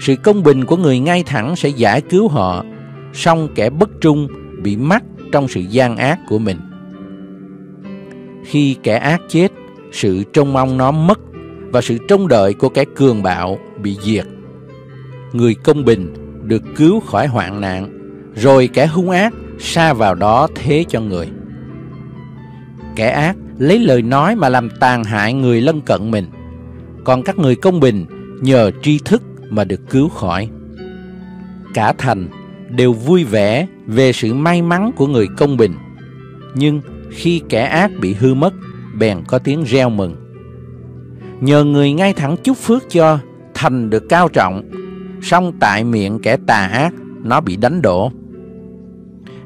Sự công bình của người ngay thẳng sẽ giải cứu họ, song kẻ bất trung bị mắc trong sự gian ác của mình. Khi kẻ ác chết, sự trông mong nó mất, và sự trông đợi của kẻ cường bạo bị diệt. Người công bình được cứu khỏi hoạn nạn, rồi kẻ hung ác sa vào đó thế cho người. Kẻ ác lấy lời nói mà làm tàn hại người lân cận mình, còn các người công bình nhờ tri thức mà được cứu khỏi. Cả thành đều vui vẻ về sự may mắn của người công bình, nhưng khi kẻ ác bị hư mất, bèn có tiếng reo mừng. Nhờ người ngay thẳng chúc phước cho, thành được cao trọng, song tại miệng kẻ tà ác nó bị đánh đổ.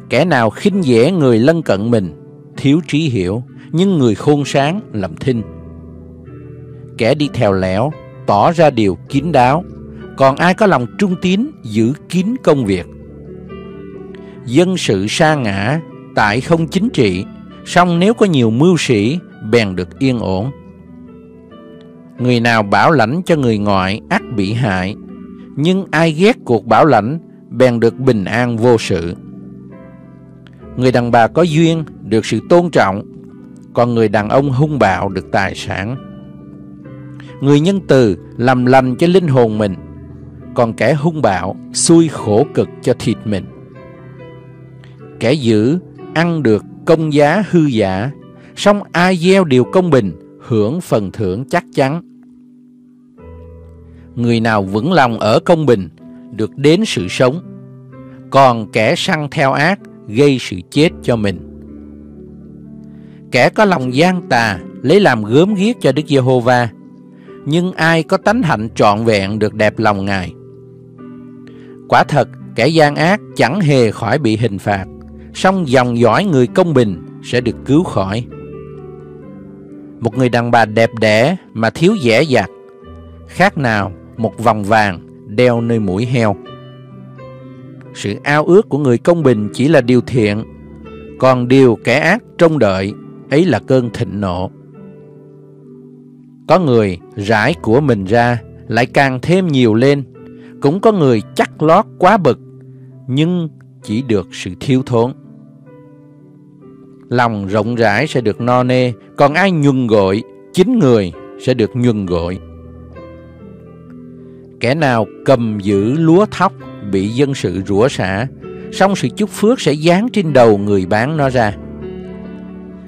Kẻ nào khinh dễ người lân cận mình thiếu trí hiểu, nhưng người khôn sáng làm thinh. Kẻ đi theo lẻo tỏ ra điều kín đáo, còn ai có lòng trung tín giữ kín công việc. Dân sự sa ngã tại không chính trị, song nếu có nhiều mưu sĩ bèn được yên ổn. Người nào bảo lãnh cho người ngoại ắt bị hại, nhưng ai ghét cuộc bảo lãnh bèn được bình an vô sự. Người đàn bà có duyên được sự tôn trọng, còn người đàn ông hung bạo được tài sản. Người nhân từ làm lành cho linh hồn mình, còn kẻ hung bạo xui khổ cực cho thịt mình. Kẻ dữ ăn được công giá hư giả, song ai gieo điều công bình hưởng phần thưởng chắc chắn. Người nào vững lòng ở công bình được đến sự sống, còn kẻ săn theo ác gây sự chết cho mình. Kẻ có lòng gian tà lấy làm gớm ghiếc cho Đức Giê-hô-va, nhưng ai có tánh hạnh trọn vẹn được đẹp lòng Ngài. Quả thật kẻ gian ác chẳng hề khỏi bị hình phạt, song dòng dõi người công bình sẽ được cứu khỏi. Một người đàn bà đẹp đẽ mà thiếu dẻ dặt, khác nào một vòng vàng đeo nơi mũi heo. Sự ao ước của người công bình chỉ là điều thiện, còn điều kẻ ác trông đợi ấy là cơn thịnh nộ. Có người rải của mình ra lại càng thêm nhiều lên, cũng có người chắc lót quá bực nhưng chỉ được sự thiếu thốn. Lòng rộng rãi sẽ được no nê, còn ai nhuần gội chính người sẽ được nhuần gội. Kẻ nào cầm giữ lúa thóc bị dân sự rủa xả, song sự chúc phước sẽ giáng trên đầu người bán nó ra.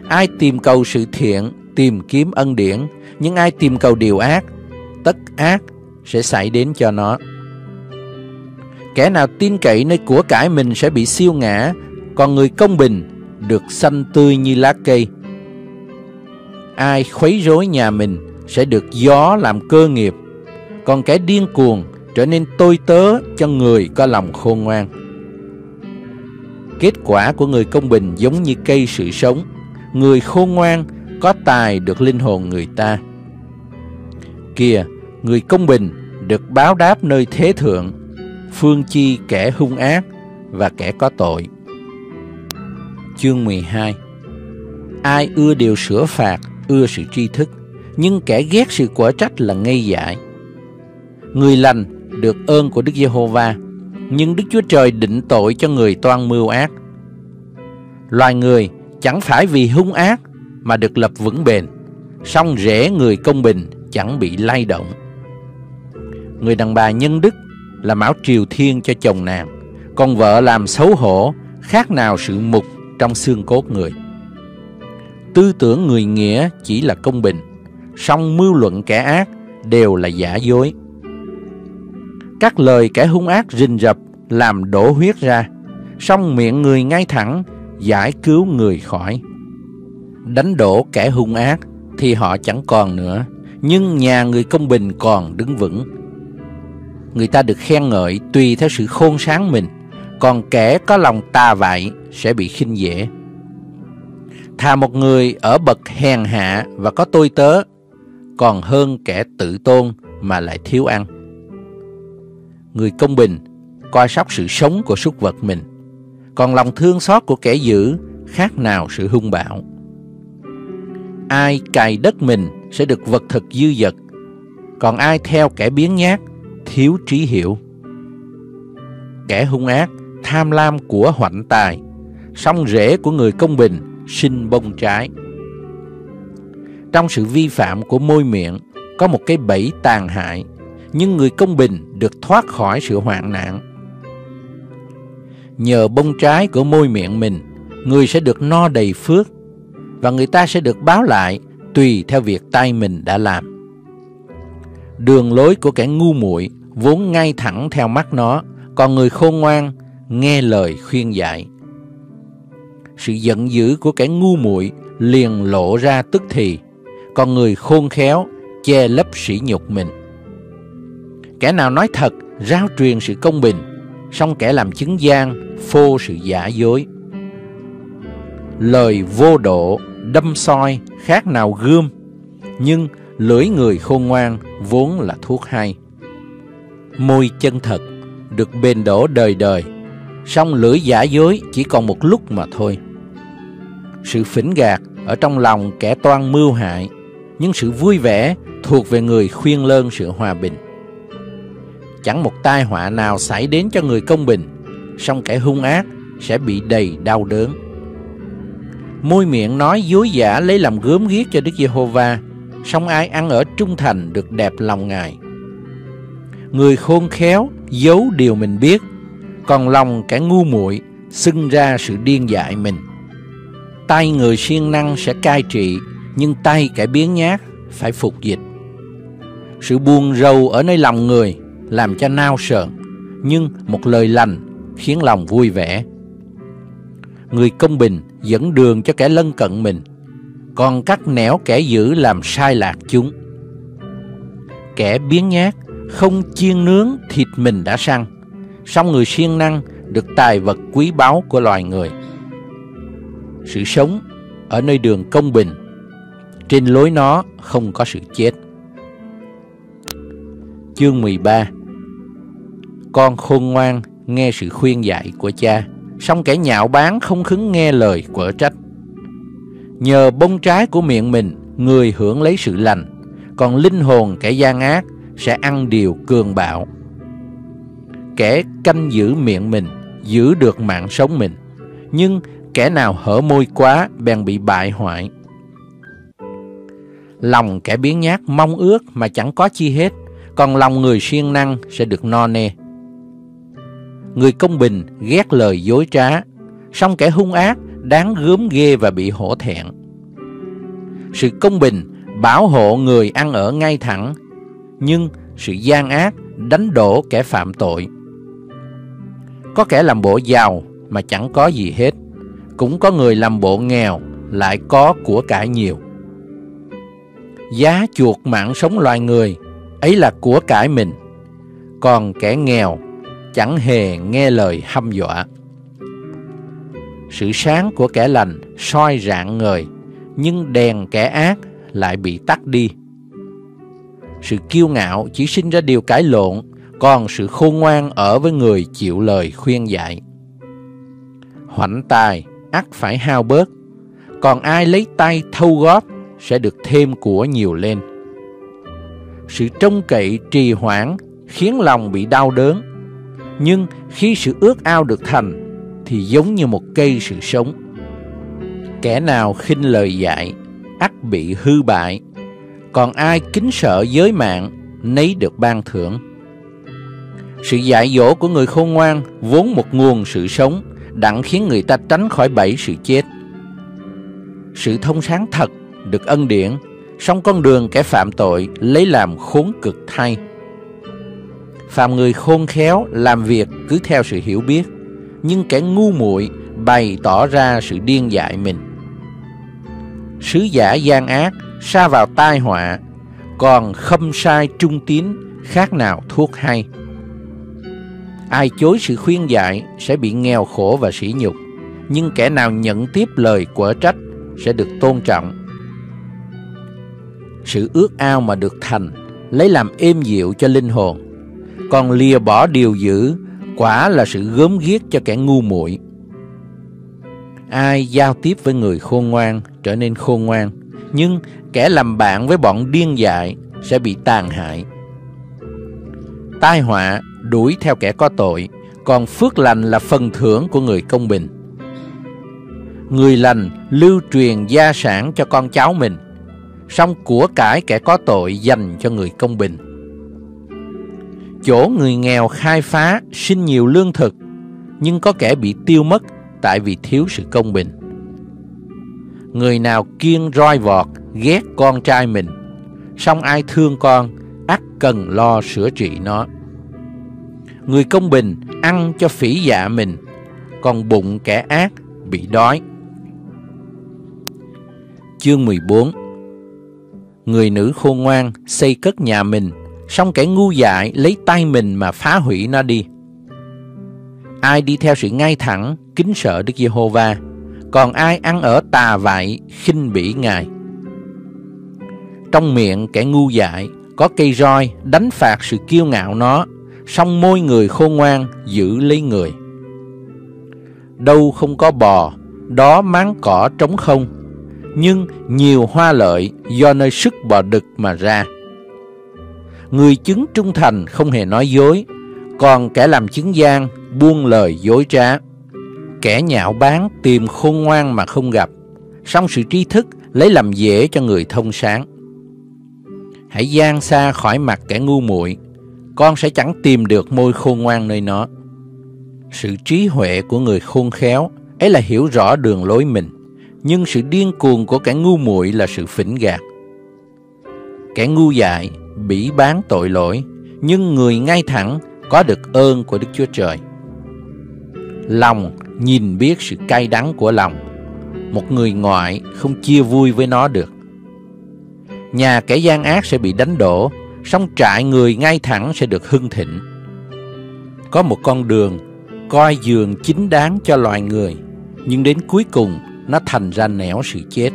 Ai tìm cầu sự thiện tìm kiếm ân điển, nhưng ai tìm cầu điều ác, tất ác sẽ xảy đến cho nó. Kẻ nào tin cậy nơi của cải mình sẽ bị siêu ngã, còn người công bình được xanh tươi như lá cây. Ai khuấy rối nhà mình sẽ được gió làm cơ nghiệp, còn kẻ điên cuồng trở nên tôi tớ cho người có lòng khôn ngoan. Kết quả của người công bình giống như cây sự sống, người khôn ngoan có tài được linh hồn người ta. Kìa, người công bình được báo đáp nơi thế thượng, phương chi kẻ hung ác và kẻ có tội. Chương 12. Ai ưa điều sửa phạt, ưa sự tri thức, nhưng kẻ ghét sự quở trách là ngây dại. Người lành được ơn của Đức Giê-hô-va, nhưng Đức Chúa Trời định tội cho người toan mưu ác. Loài người chẳng phải vì hung ác mà được lập vững bền, song rễ người công bình chẳng bị lay động. Người đàn bà nhân đức là mão triều thiên cho chồng nàng, còn vợ làm xấu hổ khác nào sự mục trong xương cốt người. Tư tưởng người nghĩa chỉ là công bình, song mưu luận kẻ ác đều là giả dối. Các lời kẻ hung ác rình rập làm đổ huyết ra, song miệng người ngay thẳng giải cứu người khỏi. Đánh đổ kẻ hung ác thì họ chẳng còn nữa, nhưng nhà người công bình còn đứng vững. Người ta được khen ngợi tùy theo sự khôn sáng mình, còn kẻ có lòng tà vậy sẽ bị khinh dễ. Thà một người ở bậc hèn hạ và có tôi tớ, còn hơn kẻ tự tôn mà lại thiếu ăn. Người công bình coi sóc sự sống của súc vật mình, còn lòng thương xót của kẻ dữ khác nào sự hung bạo. Ai cày đất mình sẽ được vật thực dư dật, còn ai theo kẻ biếng nhác thiếu trí hiểu. Kẻ hung ác tham lam của hoạnh tài, song rễ của người công bình sinh bông trái. Trong sự vi phạm của môi miệng có một cái bẫy tàn hại, nhưng người công bình được thoát khỏi sự hoạn nạn. Nhờ bông trái của môi miệng mình, người sẽ được no đầy phước, và người ta sẽ được báo lại tùy theo việc tay mình đã làm. Đường lối của kẻ ngu muội vốn ngay thẳng theo mắt nó, còn người khôn ngoan nghe lời khuyên dạy. sự giận dữ của kẻ ngu muội liền lộ ra tức thì, còn người khôn khéo che lấp sỉ nhục mình. Kẻ nào nói thật rao truyền sự công bình, song kẻ làm chứng gian phô sự giả dối. Lời vô độ đâm soi khác nào gươm, nhưng lưỡi người khôn ngoan vốn là thuốc hay. Môi chân thật được bền đổ đời đời, song lưỡi giả dối chỉ còn một lúc mà thôi. Sự phỉnh gạt ở trong lòng kẻ toan mưu hại, nhưng sự vui vẻ thuộc về người khuyên lơn sự hòa bình. Chẳng một tai họa nào xảy đến cho người công bình, song kẻ hung ác sẽ bị đầy đau đớn. Môi miệng nói dối giả lấy làm gớm ghiếc cho Đức Giê-hô-va, song ai ăn ở trung thành được đẹp lòng Ngài. Người khôn khéo giấu điều mình biết, còn lòng kẻ ngu muội xưng ra sự điên dại mình. Tay người siêng năng sẽ cai trị, nhưng tay kẻ biếng nhác phải phục dịch. Sự buồn rầu ở nơi lòng người làm cho nao sờn, nhưng một lời lành khiến lòng vui vẻ. Người công bình dẫn đường cho kẻ lân cận mình, còn các nẻo kẻ dữ làm sai lạc chúng. Kẻ biếng nhác không chiên nướng thịt mình đã săn, song người siêng năng được tài vật quý báu của loài người. Sự sống ở nơi đường công bình, trên lối nó không có sự chết. Chương 13. Con khôn ngoan nghe sự khuyên dạy của cha, song kẻ nhạo báng không khứng nghe lời quở trách. Nhờ bông trái của miệng mình, người hưởng lấy sự lành, còn linh hồn kẻ gian ác sẽ ăn điều cường bạo. Kẻ canh giữ miệng mình giữ được mạng sống mình, nhưng kẻ nào hở môi quá bèn bị bại hoại. Lòng kẻ biếng nhác mong ước mà chẳng có chi hết, còn lòng người siêng năng sẽ được no nê. Người công bình ghét lời dối trá, song kẻ hung ác đáng gớm ghê và bị hổ thẹn. Sự công bình bảo hộ người ăn ở ngay thẳng, nhưng sự gian ác đánh đổ kẻ phạm tội. Có kẻ làm bộ giàu mà chẳng có gì hết, cũng có người làm bộ nghèo lại có của cải nhiều. Giá chuộc mạng sống loài người ấy là của cải mình, còn kẻ nghèo chẳng hề nghe lời hăm dọa. Sự sáng của kẻ lành soi rạng ngời, nhưng đèn kẻ ác lại bị tắt đi. Sự kiêu ngạo chỉ sinh ra điều cãi lộn, còn sự khôn ngoan ở với người chịu lời khuyên dạy. Hoảnh tài ắt phải hao bớt, còn ai lấy tay thâu góp sẽ được thêm của nhiều lên. Sự trông cậy trì hoãn khiến lòng bị đau đớn, nhưng khi sự ước ao được thành thì giống như một cây sự sống. Kẻ nào khinh lời dạy ắt bị hư bại, còn ai kính sợ giới mạng nấy được ban thưởng. Sự dạy dỗ của người khôn ngoan vốn một nguồn sự sống, đặng khiến người ta tránh khỏi bẫy sự chết. Sự thông sáng thật được ân điển, song con đường kẻ phạm tội lấy làm khốn cực thay. Phàm người khôn khéo làm việc cứ theo sự hiểu biết, nhưng kẻ ngu muội bày tỏ ra sự điên dại mình. Sứ giả gian ác sa vào tai họa, còn khâm sai trung tín khác nào thuốc hay. Ai chối sự khuyên dạy sẽ bị nghèo khổ và sỉ nhục, nhưng kẻ nào nhận tiếp lời quở trách sẽ được tôn trọng. Sự ước ao mà được thành lấy làm êm dịu cho linh hồn, còn lìa bỏ điều dữ quả là sự gớm ghiếc cho kẻ ngu muội. Ai giao tiếp với người khôn ngoan trở nên khôn ngoan, nhưng kẻ làm bạn với bọn điên dại sẽ bị tàn hại. Tai họa đuổi theo kẻ có tội, còn phước lành là phần thưởng của người công bình. Người lành lưu truyền gia sản cho con cháu mình, song của cải kẻ có tội dành cho người công bình. Chỗ người nghèo khai phá sinh nhiều lương thực, nhưng có kẻ bị tiêu mất tại vì thiếu sự công bình. Người nào kiêng roi vọt ghét con trai mình, song ai thương con ắt cần lo sửa trị nó. Người công bình ăn cho phỉ dạ mình, còn bụng kẻ ác bị đói. chương 14. Người nữ khôn ngoan xây cất nhà mình, song kẻ ngu dại lấy tay mình mà phá hủy nó đi. Ai đi theo sự ngay thẳng, kính sợ Đức Giê-hô-va, còn ai ăn ở tà vại, khinh bỉ Ngài. Trong miệng kẻ ngu dại có cây roi đánh phạt sự kiêu ngạo nó, song môi người khôn ngoan giữ lấy người. Đâu không có bò, đó máng cỏ trống không, nhưng nhiều hoa lợi do nơi sức bò đực mà ra. Người chứng trung thành không hề nói dối, còn kẻ làm chứng gian buông lời dối trá. Kẻ nhạo báng tìm khôn ngoan mà không gặp, song sự tri thức lấy làm dễ cho người thông sáng. Hãy giang xa khỏi mặt kẻ ngu muội, con sẽ chẳng tìm được môi khôn ngoan nơi nó. Sự trí huệ của người khôn khéo ấy là hiểu rõ đường lối mình, nhưng sự điên cuồng của kẻ ngu muội là sự phỉnh gạt. Kẻ ngu dại bỉ báng tội lỗi, nhưng người ngay thẳng có được ơn của Đức Chúa Trời. Lòng nhìn biết sự cay đắng của lòng, một người ngoại không chia vui với nó được. Nhà kẻ gian ác sẽ bị đánh đổ, song trại người ngay thẳng sẽ được hưng thịnh. Có một con đường coi giường chính đáng cho loài người, nhưng đến cuối cùng nó thành ra nẻo sự chết.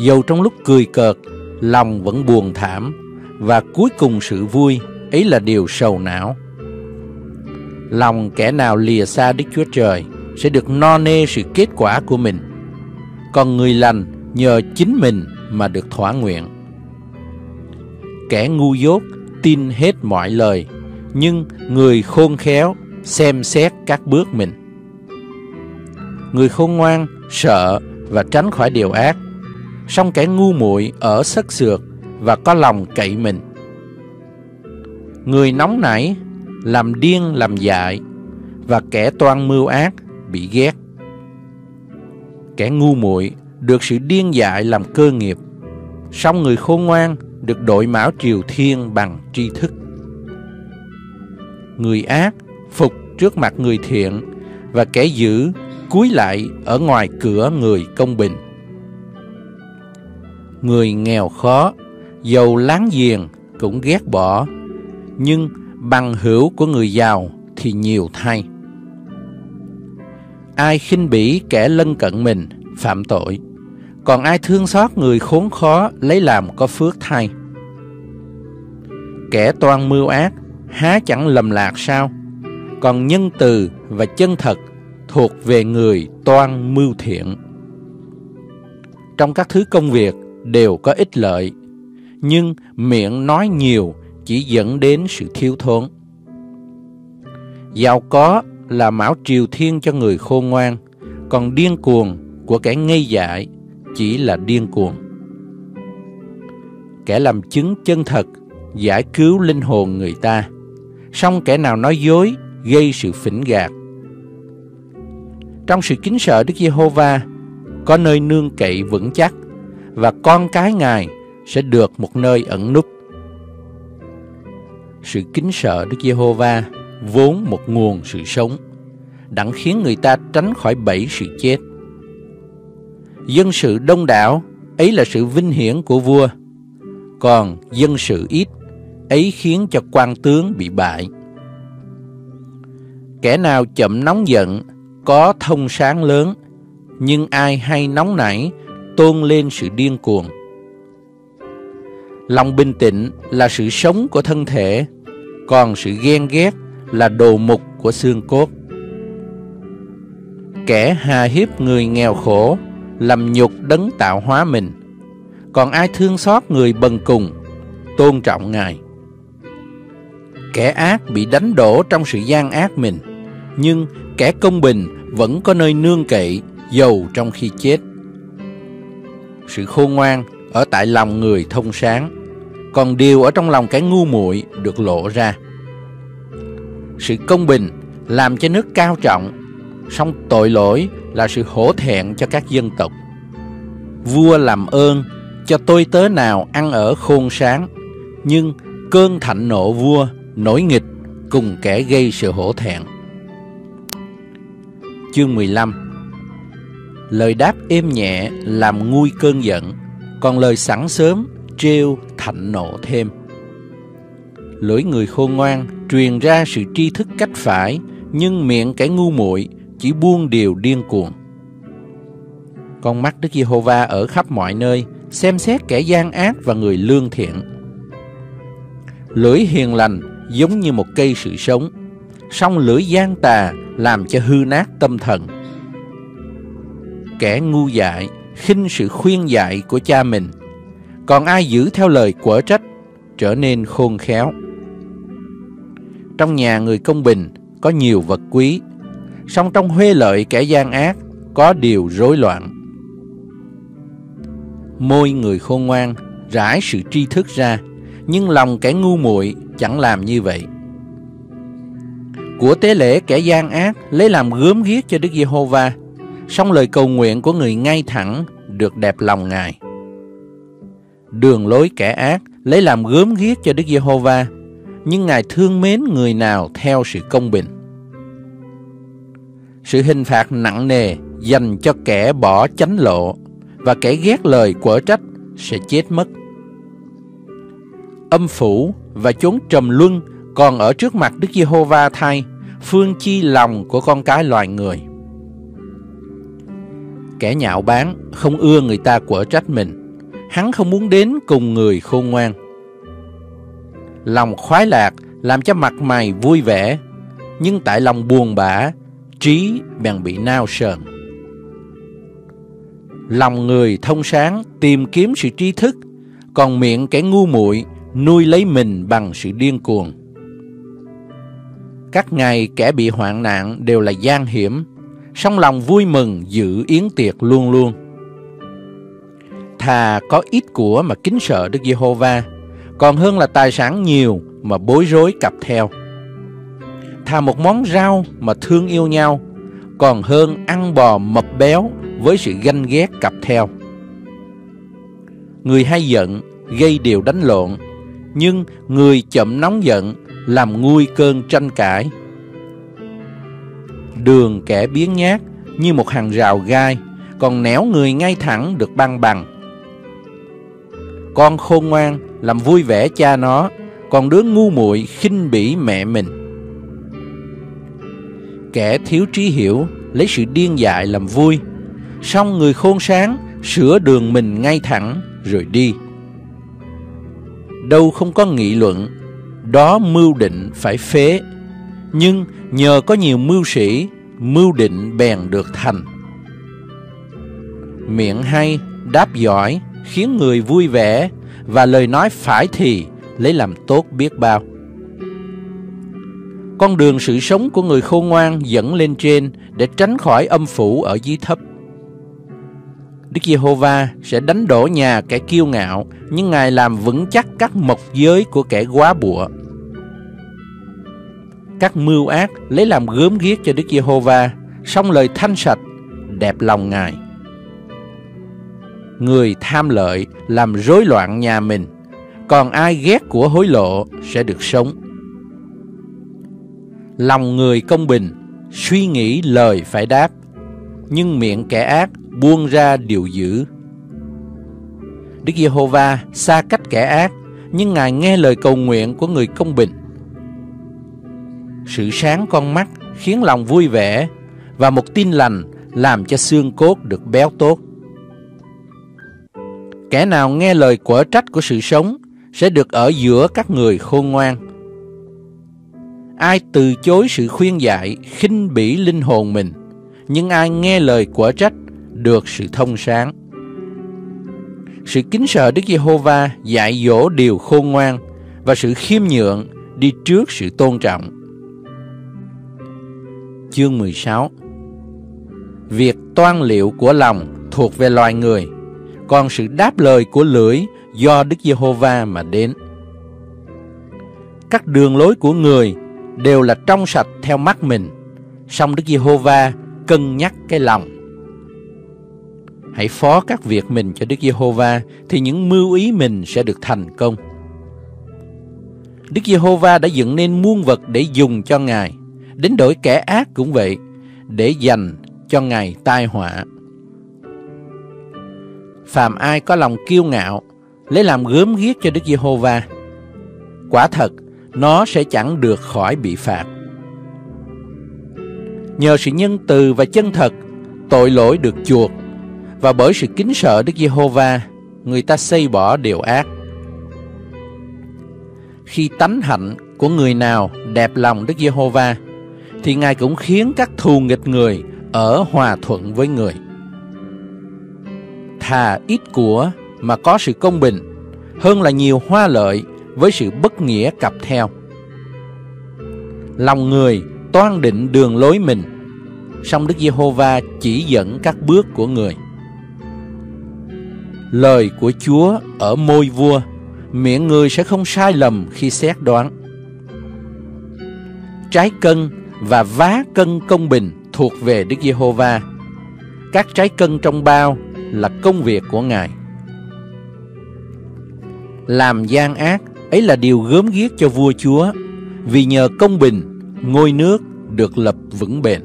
Dầu trong lúc cười cợt, lòng vẫn buồn thảm, và cuối cùng sự vui ấy là điều sầu não. Lòng kẻ nào lìa xa Đức Chúa Trời sẽ được no nê sự kết quả của mình, còn người lành nhờ chính mình mà được thỏa nguyện. Kẻ ngu dốt tin hết mọi lời, nhưng người khôn khéo xem xét các bước mình. Người khôn ngoan sợ và tránh khỏi điều ác, song kẻ ngu muội ở xất xược và có lòng cậy mình. Người nóng nảy làm điên làm dại, và kẻ toan mưu ác bị ghét. Kẻ ngu muội được sự điên dại làm cơ nghiệp, song người khôn ngoan được đội mão triều thiên bằng tri thức. Người ác phục trước mặt người thiện, và kẻ dữ cúi lại ở ngoài cửa người công bình. Người nghèo khó giàu láng giềng cũng ghét bỏ, nhưng bằng hữu của người giàu thì nhiều thay. Ai khinh bỉ kẻ lân cận mình phạm tội, còn ai thương xót người khốn khó lấy làm có phước thay. Kẻ toan mưu ác há chẳng lầm lạc sao, còn nhân từ và chân thật thuộc về người toan mưu thiện. Trong các thứ công việc đều có ích lợi, nhưng miệng nói nhiều chỉ dẫn đến sự thiếu thốn. Giàu có là mão triều thiên cho người khôn ngoan, còn điên cuồng của kẻ ngây dại chỉ là điên cuồng. Kẻ làm chứng chân thật giải cứu linh hồn người ta, song kẻ nào nói dối gây sự phỉnh gạt. Trong sự kính sợ Đức Giê-hô-va có nơi nương cậy vững chắc, và con cái Ngài sẽ được một nơi ẩn núp. Sự kính sợ Đức Giê-hô-va vốn một nguồn sự sống, đặng khiến người ta tránh khỏi bẫy sự chết. Dân sự đông đảo ấy là sự vinh hiển của vua, còn dân sự ít ấy khiến cho quan tướng bị bại. Kẻ nào chậm nóng giận có thông sáng lớn, nhưng ai hay nóng nảy tôn lên sự điên cuồng. Lòng bình tĩnh là sự sống của thân thể, còn sự ghen ghét là đồ mục của xương cốt. Kẻ hà hiếp người nghèo khổ làm nhục đấng tạo hóa mình, còn ai thương xót người bần cùng tôn trọng Ngài. Kẻ ác bị đánh đổ trong sự gian ác mình, nhưng kẻ công bình vẫn có nơi nương cậy dầu trong khi chết. Sự khôn ngoan ở tại lòng người thông sáng, còn điều ở trong lòng kẻ ngu muội được lộ ra. Sự công bình làm cho nước cao trọng, song tội lỗi là sự hổ thẹn cho các dân tộc. Vua làm ơn cho tôi tớ nào ăn ở khôn sáng, nhưng cơn thạnh nộ vua nổi nghịch cùng kẻ gây sự hổ thẹn. Chương 15. lời đáp êm nhẹ làm nguôi cơn giận, còn lời sẵn sớm trêu thạnh nộ thêm. Lưỡi người khôn ngoan truyền ra sự tri thức cách phải, nhưng miệng kẻ ngu muội chỉ buông điều điên cuồng. Con mắt Đức Giê-hô-va ở khắp mọi nơi, xem xét kẻ gian ác và người lương thiện. Lưỡi hiền lành giống như một cây sự sống, song lưỡi gian tà làm cho hư nát tâm thần. Kẻ ngu dại khinh sự khuyên dạy của cha mình, còn ai giữ theo lời quở trách trở nên khôn khéo. Trong nhà người công bình có nhiều vật quý, song trong huê lợi kẻ gian ác có điều rối loạn. Môi người khôn ngoan rải sự tri thức ra, nhưng lòng kẻ ngu muội chẳng làm như vậy. Của tế lễ kẻ gian ác lấy làm gớm ghiếc cho Đức Giê-hô-va, song lời cầu nguyện của người ngay thẳng được đẹp lòng Ngài. Đường lối kẻ ác lấy làm gớm ghiếc cho Đức Giê-hô-va, nhưng Ngài thương mến người nào theo sự công bình. Sự hình phạt nặng nề dành cho kẻ bỏ chánh lộ, và kẻ ghét lời quở trách sẽ chết mất. Âm phủ và chốn trầm luân còn ở trước mặt Đức Giê-hô-va thay, phương chi lòng của con cái loài người. Kẻ nhạo báng không ưa người ta quở trách mình, hắn không muốn đến cùng người khôn ngoan. Lòng khoái lạc làm cho mặt mày vui vẻ, nhưng tại lòng buồn bã trí bèn bị nao sờn. Lòng người thông sáng tìm kiếm sự tri thức, còn miệng kẻ ngu muội nuôi lấy mình bằng sự điên cuồng. Các ngày kẻ bị hoạn nạn đều là gian hiểm, song lòng vui mừng giữ yến tiệc luôn luôn. Thà có ít của mà kính sợ Đức Giê-hô-va, còn hơn là tài sản nhiều mà bối rối cặp theo. Thà một món rau mà thương yêu nhau, còn hơn ăn bò mập béo với sự ganh ghét cặp theo. Người hay giận gây điều đánh lộn, nhưng người chậm nóng giận làm nguôi cơn tranh cãi. Đường kẻ biếng nhác như một hàng rào gai, còn nẻo người ngay thẳng được ban bằng. Con khôn ngoan làm vui vẻ cha nó, còn đứa ngu muội khinh bỉ mẹ mình. Kẻ thiếu trí hiểu lấy sự điên dại làm vui, song người khôn sáng sửa đường mình ngay thẳng rồi đi. Đâu không có nghị luận, đó mưu định phải phế, nhưng nhờ có nhiều mưu sĩ, mưu định bèn được thành. Miệng hay đáp giỏi khiến người vui vẻ, và lời nói phải thì lấy làm tốt biết bao. Con đường sự sống của người khôn ngoan dẫn lên trên, để tránh khỏi âm phủ ở dưới thấp. Đức Giê-hô-va sẽ đánh đổ nhà kẻ kiêu ngạo, nhưng Ngài làm vững chắc các mộc giới của kẻ góa bụa. Các mưu ác lấy làm gớm ghiếc cho Đức Giê-hô-va, song lời thanh sạch đẹp lòng Ngài. Người tham lợi làm rối loạn nhà mình, còn ai ghét của hối lộ sẽ được sống. Lòng người công bình suy nghĩ lời phải đáp, nhưng miệng kẻ ác buông ra điều dữ. Đức Giê-hô-va xa cách kẻ ác, nhưng Ngài nghe lời cầu nguyện của người công bình. Sự sáng con mắt khiến lòng vui vẻ, và một tin lành làm cho xương cốt được béo tốt. Kẻ nào nghe lời quở trách của sự sống sẽ được ở giữa các người khôn ngoan. Ai từ chối sự khuyên dạy khinh bỉ linh hồn mình, nhưng ai nghe lời quở trách được sự thông sáng. Sự kính sợ Đức Giê-hô-va dạy dỗ điều khôn ngoan, và sự khiêm nhượng đi trước sự tôn trọng. Chương 16. Việc toan liệu của lòng thuộc về loài người, còn sự đáp lời của lưỡi do Đức Giê-hô-va mà đến. Các đường lối của người đều là trong sạch theo mắt mình, song Đức Giê-hô-va cân nhắc cái lòng. Hãy phó các việc mình cho Đức Giê-hô-va, thì những mưu ý mình sẽ được thành công. Đức Giê-hô-va đã dựng nên muôn vật để dùng cho Ngài, đến đổi kẻ ác cũng vậy, để dành cho Ngài tai họa. phàm ai có lòng kiêu ngạo, lấy làm gớm ghiếc cho Đức Giê-hô-va, quả thật nó sẽ chẳng được khỏi bị phạt. Nhờ sự nhân từ và chân thật, tội lỗi được chuộc, và bởi sự kính sợ Đức Giê-hô-va, người ta xây bỏ điều ác. Khi tánh hạnh của người nào đẹp lòng Đức Giê-hô-va, thì Ngài cũng khiến các thù nghịch người ở hòa thuận với người. Thà ít của mà có sự công bình, hơn là nhiều hoa lợi với sự bất nghĩa cặp theo. Lòng người toan định đường lối mình, song Đức Giê-hô-va chỉ dẫn các bước của người. Lời của Chúa ở môi vua, miệng người sẽ không sai lầm khi xét đoán. Trái cân và vá cân công bình thuộc về Đức Giê-hô-va. Các trái cân trong bao là công việc của Ngài. Làm gian ác ấy là điều gớm ghiếc cho vua chúa, vì nhờ công bình ngôi nước được lập vững bền.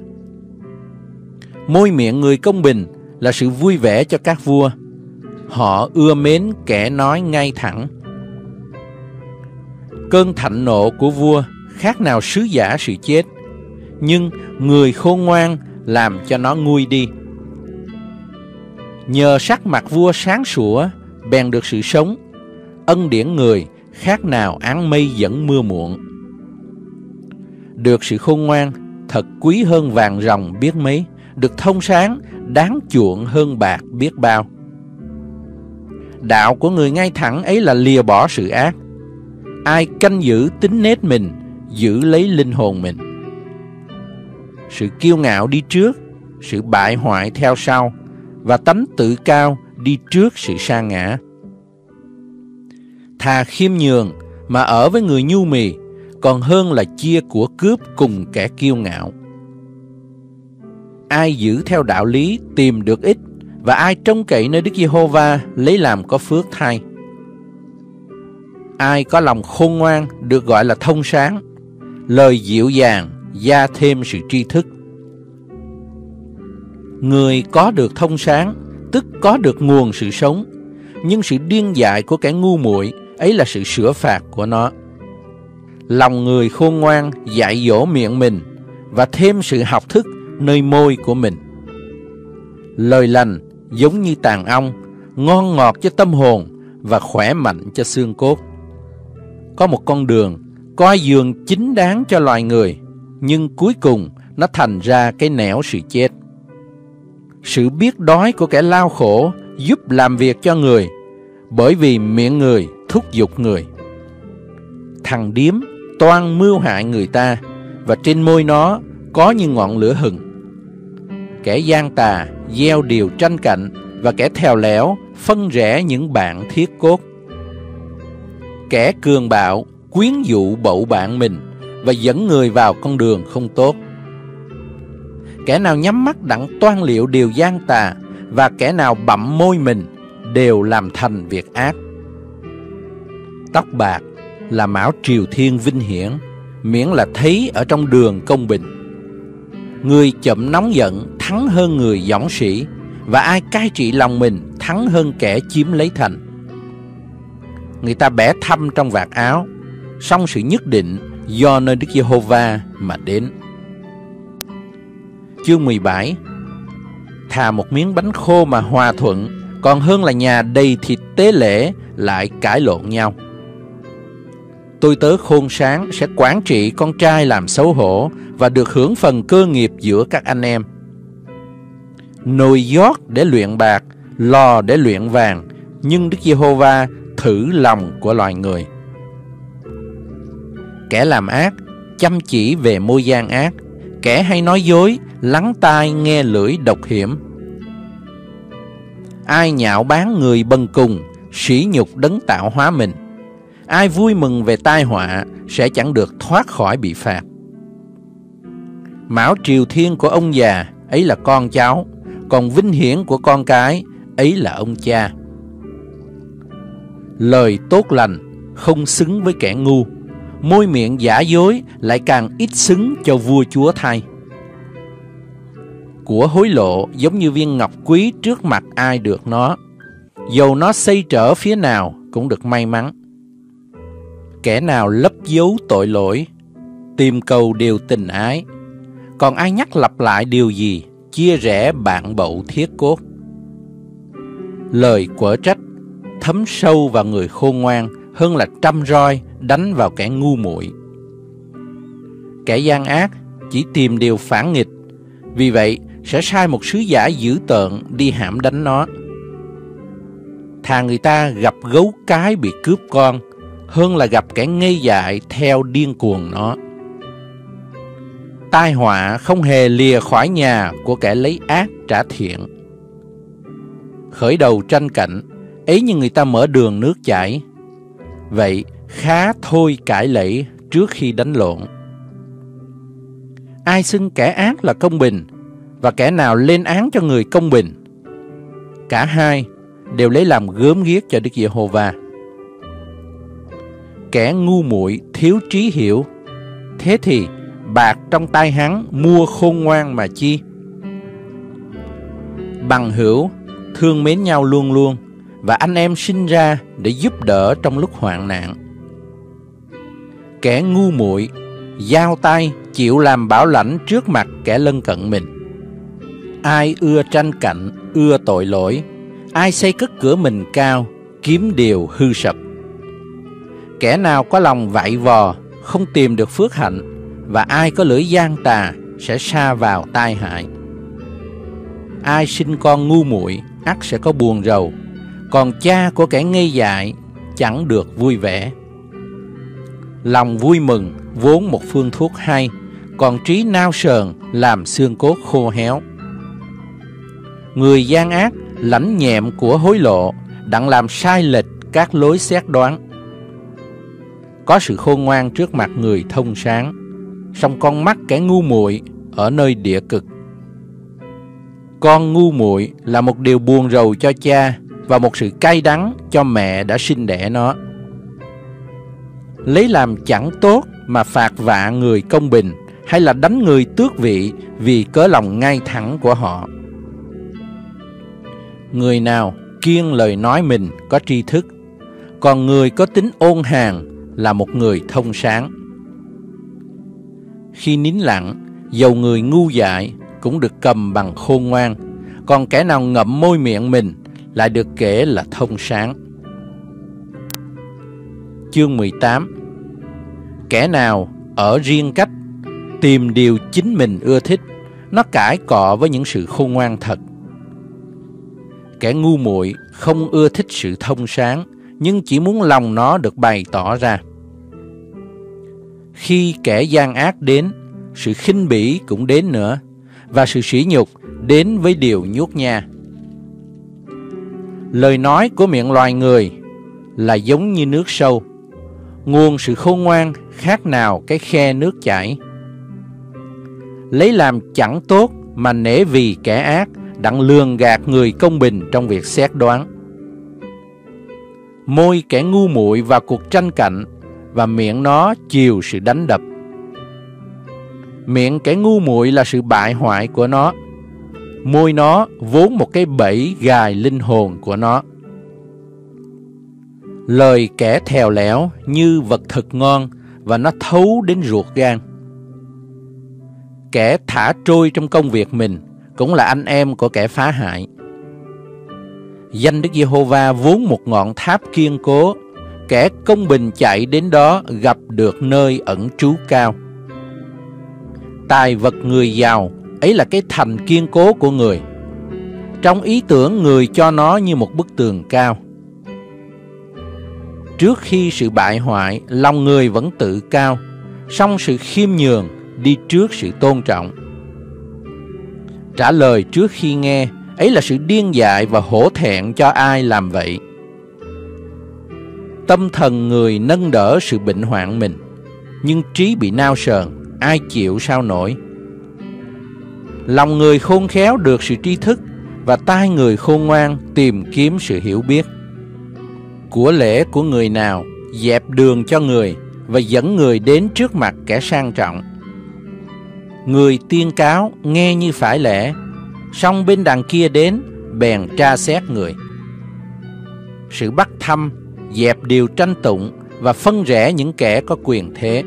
Môi miệng người công bình là sự vui vẻ cho các vua, họ ưa mến kẻ nói ngay thẳng. Cơn thạnh nộ của vua khác nào sứ giả sự chết, nhưng người khôn ngoan làm cho nó nguôi đi. Nhờ sắc mặt vua sáng sủa bèn được sự sống, ân điển người khác nào áng mây dẫn mưa muộn. Được sự khôn ngoan thật quý hơn vàng ròng biết mấy, được thông sáng đáng chuộng hơn bạc biết bao. Đạo của người ngay thẳng ấy là lìa bỏ sự ác. Ai canh giữ tính nết mình, giữ lấy linh hồn mình. Sự kiêu ngạo đi trước, sự bại hoại theo sau, và tánh tự cao đi trước sự sa ngã. Thà khiêm nhường mà ở với người nhu mì, còn hơn là chia của cướp cùng kẻ kiêu ngạo. Ai giữ theo đạo lý tìm được ích, và ai trông cậy nơi Đức Giê-hô-va lấy làm có phước thay. Ai có lòng khôn ngoan được gọi là thông sáng, lời dịu dàng gia thêm sự tri thức. Người có được thông sáng tức có được nguồn sự sống, nhưng sự điên dại của kẻ ngu muội ấy là sự sửa phạt của nó. Lòng người khôn ngoan dạy dỗ miệng mình, và thêm sự học thức nơi môi của mình. Lời lành giống như tàn ong, ngon ngọt cho tâm hồn và khỏe mạnh cho xương cốt. Có một con đường, coi giường chính đáng cho loài người, nhưng cuối cùng nó thành ra cái nẻo sự chết. Sự biết đói của kẻ lao khổ giúp làm việc cho người, bởi vì miệng người thúc giục người. Thằng điếm toan mưu hại người ta, và trên môi nó có như ngọn lửa hừng. Kẻ gian tà gieo điều tranh cạnh, và kẻ thèo léo phân rẽ những bạn thiết cốt. Kẻ cường bạo quyến dụ bậu bạn mình, và dẫn người vào con đường không tốt. Kẻ nào nhắm mắt đặng toan liệu điều gian tà, và kẻ nào bặm môi mình đều làm thành việc ác. Tóc bạc là mão triều thiên vinh hiển, miễn là thấy ở trong đường công bình. Người chậm nóng giận thắng hơn người dõng sĩ, và ai cai trị lòng mình thắng hơn kẻ chiếm lấy thành. Người ta bẻ thăm trong vạt áo, song sự nhất định do nơi Đức Giê-hô-va mà đến. Chương 17. Thà một miếng bánh khô mà hòa thuận, còn hơn là nhà đầy thịt tế lễ lại cãi lộn nhau. Tôi tớ khôn sáng sẽ quản trị con trai làm xấu hổ, và được hưởng phần cơ nghiệp giữa các anh em. Nồi giót để luyện bạc, lò để luyện vàng, nhưng Đức Giê-hô-va thử lòng của loài người. Kẻ làm ác chăm chỉ về môi gian ác, kẻ hay nói dối lắng tai nghe lưỡi độc hiểm. Ai nhạo báng người bần cùng sỉ nhục đấng tạo hóa mình. Ai vui mừng về tai họa sẽ chẳng được thoát khỏi bị phạt. Mão triều thiên của ông già ấy là con cháu, còn vinh hiển của con cái ấy là ông cha. Lời tốt lành không xứng với kẻ ngu, môi miệng giả dối lại càng ít xứng cho vua chúa thay. Của hối lộ giống như viên ngọc quý trước mặt ai được nó, dầu nó xây trở phía nào cũng được may mắn. Kẻ nào lấp giấu tội lỗi, tìm cầu điều tình ái, còn ai nhắc lặp lại điều gì, chia rẽ bạn bậu thiết cốt. Lời quở trách thấm sâu vào người khôn ngoan hơn là trăm roi đánh vào kẻ ngu muội. Kẻ gian ác chỉ tìm điều phản nghịch, vì vậy sẽ sai một sứ giả dữ tợn đi hãm đánh nó. Thà người ta gặp gấu cái bị cướp con, hơn là gặp kẻ ngây dại theo điên cuồng nó. Tai họa không hề lìa khỏi nhà của kẻ lấy ác trả thiện. Khởi đầu tranh cạnh, ấy như người ta mở đường nước chảy, vậy khá thôi cãi lẫy trước khi đánh lộn. Ai xưng kẻ ác là công bình, và kẻ nào lên án cho người công bình? Cả hai đều lấy làm gớm ghiếc cho Đức Giê-hô-va. Kẻ ngu muội thiếu trí hiểu, thế thì bạc trong tay hắn mua khôn ngoan mà chi? Bằng hữu thương mến nhau luôn luôn, và anh em sinh ra để giúp đỡ trong lúc hoạn nạn. Kẻ ngu muội giao tay chịu làm bảo lãnh trước mặt kẻ lân cận mình. Ai ưa tranh cạnh, ưa tội lỗi, ai xây cất cửa mình cao, kiếm điều hư sập. Kẻ nào có lòng vạy vò, không tìm được phước hạnh, và ai có lưỡi gian tà sẽ sa vào tai hại. Ai sinh con ngu muội ắt sẽ có buồn rầu, còn cha của kẻ ngây dại chẳng được vui vẻ. Lòng vui mừng vốn một phương thuốc hay, còn trí nao sờn làm xương cốt khô héo. Người gian ác lãnh nhẹm của hối lộ, đặng làm sai lệch các lối xét đoán. Có sự khôn ngoan trước mặt người thông sáng, song con mắt kẻ ngu muội ở nơi địa cực. Con ngu muội là một điều buồn rầu cho cha, và một sự cay đắng cho mẹ đã sinh đẻ nó. Lấy làm chẳng tốt mà phạt vạ người công bình, hay là đánh người tước vị vì cớ lòng ngay thẳng của họ. Người nào kiêng lời nói mình có tri thức, còn người có tính ôn hàng là một người thông sáng. Khi nín lặng, dầu người ngu dại cũng được cầm bằng khôn ngoan, còn kẻ nào ngậm môi miệng mình lại được kể là thông sáng. Chương 18. Kẻ nào ở riêng cách, tìm điều chính mình ưa thích, nó cãi cọ với những sự khôn ngoan thật. Kẻ ngu muội không ưa thích sự thông sáng, nhưng chỉ muốn lòng nó được bày tỏ ra. Khi kẻ gian ác đến, sự khinh bỉ cũng đến nữa, và sự sỉ nhục đến với điều nhốt nha. Lời nói của miệng loài người là giống như nước sâu, nguồn sự khôn ngoan khác nào cái khe nước chảy. Lấy làm chẳng tốt mà nể vì kẻ ác, đặng lường gạt người công bình trong việc xét đoán. Môi kẻ ngu muội vào cuộc tranh cạnh, và miệng nó chiều sự đánh đập. Miệng kẻ ngu muội là sự bại hoại của nó, môi nó vốn một cái bẫy gài linh hồn của nó. Lời kẻ thèo lẽo như vật thực ngon, và nó thấu đến ruột gan. Kẻ thả trôi trong công việc mình cũng là anh em của kẻ phá hại. Danh Đức Giê-hô-va vốn một ngọn tháp kiên cố, kẻ công bình chạy đến đó gặp được nơi ẩn trú cao. Tài vật người giàu ấy là cái thành kiên cố của người, trong ý tưởng người cho nó như một bức tường cao. Trước khi sự bại hoại, lòng người vẫn tự cao, song sự khiêm nhường đi trước sự tôn trọng. Trả lời trước khi nghe ấy là sự điên dại và hổ thẹn cho ai làm vậy. Tâm thần người nâng đỡ sự bệnh hoạn mình, nhưng trí bị nao sờn, ai chịu sao nổi. Lòng người khôn khéo được sự tri thức, và tai người khôn ngoan tìm kiếm sự hiểu biết. Của lễ của người nào dẹp đường cho người, và dẫn người đến trước mặt kẻ sang trọng. Người tuyên cáo nghe như phải lẽ, song bên đằng kia đến bèn tra xét người. sự bắt thăm, dẹp điều tranh tụng và phân rẽ những kẻ có quyền thế.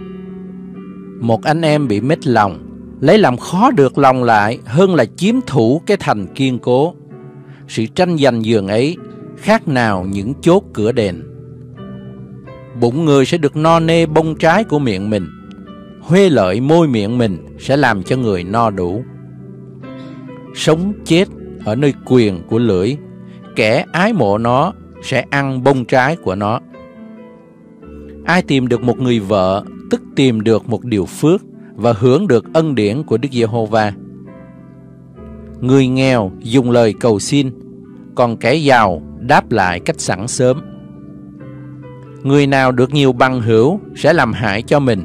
Một anh em bị mít lòng, lấy làm khó được lòng lại hơn là chiếm thủ cái thành kiên cố. Sự tranh giành giường ấy khác nào những chốt cửa đền. Bụng người sẽ được no nê bông trái của miệng mình, huê lợi môi miệng mình sẽ làm cho người no đủ. Sống chết ở nơi quyền của lưỡi, kẻ ái mộ nó sẽ ăn bông trái của nó. Ai tìm được một người vợ tức tìm được một điều phước và hưởng được ân điển của Đức Giê-hô-va. Người nghèo dùng lời cầu xin, còn kẻ giàu đáp lại cách sẵn sớm. Người nào được nhiều bằng hữu sẽ làm hại cho mình,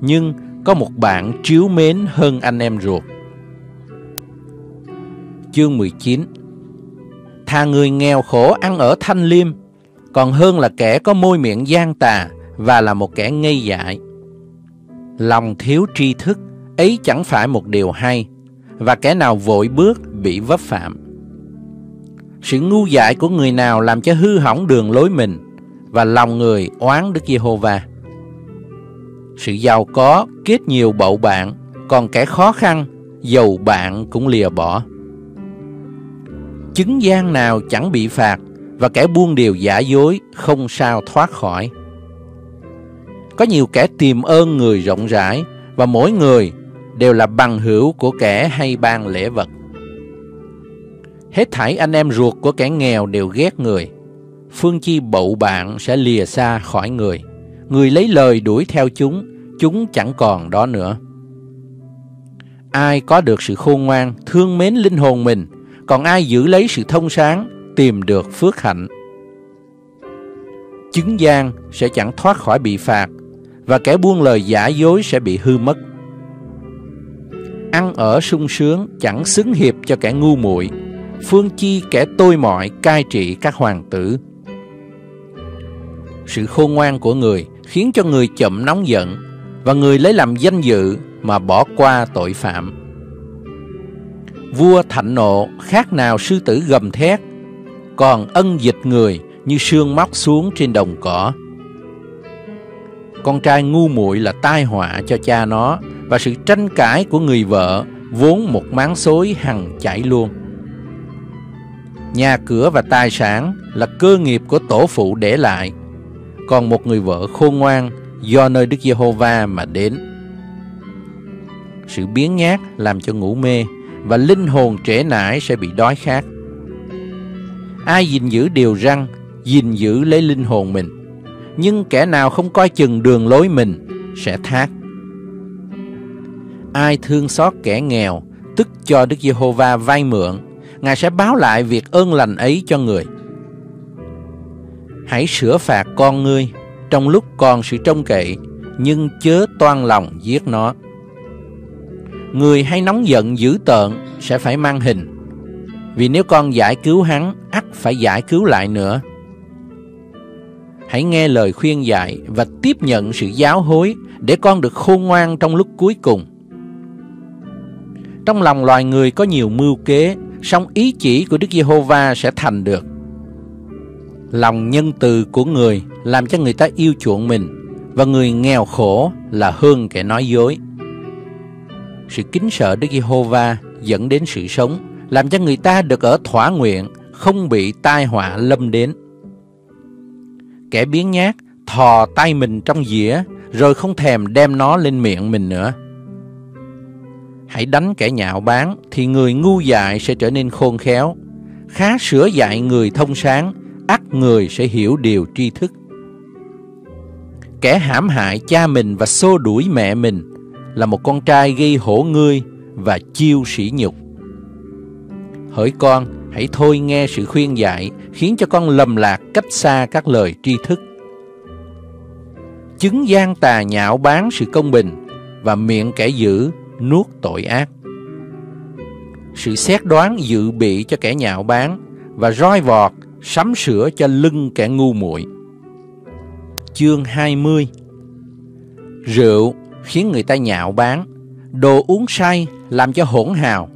nhưng có một bạn tríu mến hơn anh em ruột. Chương 19. Thà người nghèo khổ ăn ở thanh liêm, còn hơn là kẻ có môi miệng gian tà và là một kẻ ngây dại. Lòng thiếu tri thức ấy chẳng phải một điều hay, và kẻ nào vội bước bị vấp phạm. Sự ngu dại của người nào làm cho hư hỏng đường lối mình, và lòng người oán Đức Giê-hô-va. Sự giàu có kết nhiều bậu bạn, còn kẻ khó khăn giàu bạn cũng lìa bỏ. Chứng gian nào chẳng bị phạt, và kẻ buông điều giả dối không sao thoát khỏi. Có nhiều kẻ tìm ơn người rộng rãi, và mỗi người đều là bằng hữu của kẻ hay ban lễ vật. Hết thảy anh em ruột của kẻ nghèo đều ghét người, phương chi bậu bạn sẽ lìa xa khỏi người. Người lấy lời đuổi theo chúng, chúng chẳng còn đó nữa. Ai có được sự khôn ngoan, thương mến linh hồn mình, còn ai giữ lấy sự thông sáng, tìm được phước hạnh. Chứng gian sẽ chẳng thoát khỏi bị phạt, và kẻ buông lời giả dối sẽ bị hư mất. Ăn ở sung sướng chẳng xứng hiệp cho kẻ ngu muội, phương chi kẻ tôi mọi cai trị các hoàng tử. Sự khôn ngoan của người khiến cho người chậm nóng giận, và người lấy làm danh dự mà bỏ qua tội phạm. Vua thạnh nộ khác nào sư tử gầm thét, còn ân dịch người như sương móc xuống trên đồng cỏ. Con trai ngu muội là tai họa cho cha nó, và sự tranh cãi của người vợ vốn một máng xối hằng chảy luôn. Nhà cửa và tài sản là cơ nghiệp của tổ phụ để lại, còn một người vợ khôn ngoan do nơi Đức Giê-hô-va mà đến. Sự biếng nhác làm cho ngủ mê, và linh hồn trễ nải sẽ bị đói khát. Ai gìn giữ điều răn, gìn giữ lấy linh hồn mình, nhưng kẻ nào không coi chừng đường lối mình sẽ thác. Ai thương xót kẻ nghèo, tức cho Đức Giê-hô-va vay mượn, Ngài sẽ báo lại việc ơn lành ấy cho người. Hãy sửa phạt con ngươi trong lúc còn sự trông cậy, nhưng chớ toan lòng giết nó. Người hay nóng giận dữ tợn sẽ phải mang hình, vì nếu con giải cứu hắn, ắt phải giải cứu lại nữa. Hãy nghe lời khuyên dạy và tiếp nhận sự giáo hối, để con được khôn ngoan trong lúc cuối cùng. Trong lòng loài người có nhiều mưu kế, song ý chỉ của Đức Giê-hô-va sẽ thành được. Lòng nhân từ của người làm cho người ta yêu chuộng mình, và người nghèo khổ là hơn kẻ nói dối. Sự kính sợ Đức Giê-hô-va dẫn đến sự sống, làm cho người ta được ở thỏa nguyện, không bị tai họa lâm đến. Kẻ biếng nhác thò tay mình trong dĩa, rồi không thèm đem nó lên miệng mình nữa. Hãy đánh kẻ nhạo báng, thì người ngu dại sẽ trở nên khôn khéo. Khá sửa dạy người thông sáng, ắt người sẽ hiểu điều tri thức. Kẻ hãm hại cha mình và xô đuổi mẹ mình là một con trai gây hổ ngươi và chiêu sỉ nhục. Hỡi con, hãy thôi nghe sự khuyên dạy, khiến cho con lầm lạc cách xa các lời tri thức. Chứng gian tà nhạo báng sự công bình, và miệng kẻ dữ nuốt tội ác. Sự xét đoán dự bị cho kẻ nhạo báng, và roi vọt sắm sửa cho lưng kẻ ngu muội. Chương 20. Rượu khiến người ta nhạo báng, đồ uống say làm cho hỗn hào.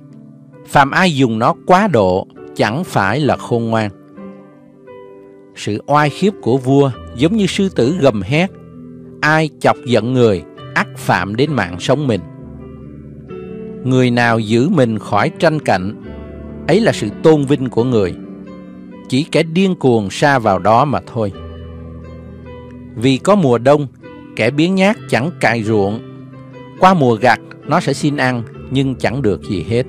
Phàm ai dùng nó quá độ chẳng phải là khôn ngoan. Sự oai khiếp của vua giống như sư tử gầm hét, ai chọc giận người ắt phạm đến mạng sống mình. Người nào giữ mình khỏi tranh cạnh, ấy là sự tôn vinh của người. Chỉ kẻ điên cuồng sa vào đó mà thôi. Vì có mùa đông, kẻ biếng nhác chẳng cày ruộng. Qua mùa gặt, nó sẽ xin ăn nhưng chẳng được gì hết.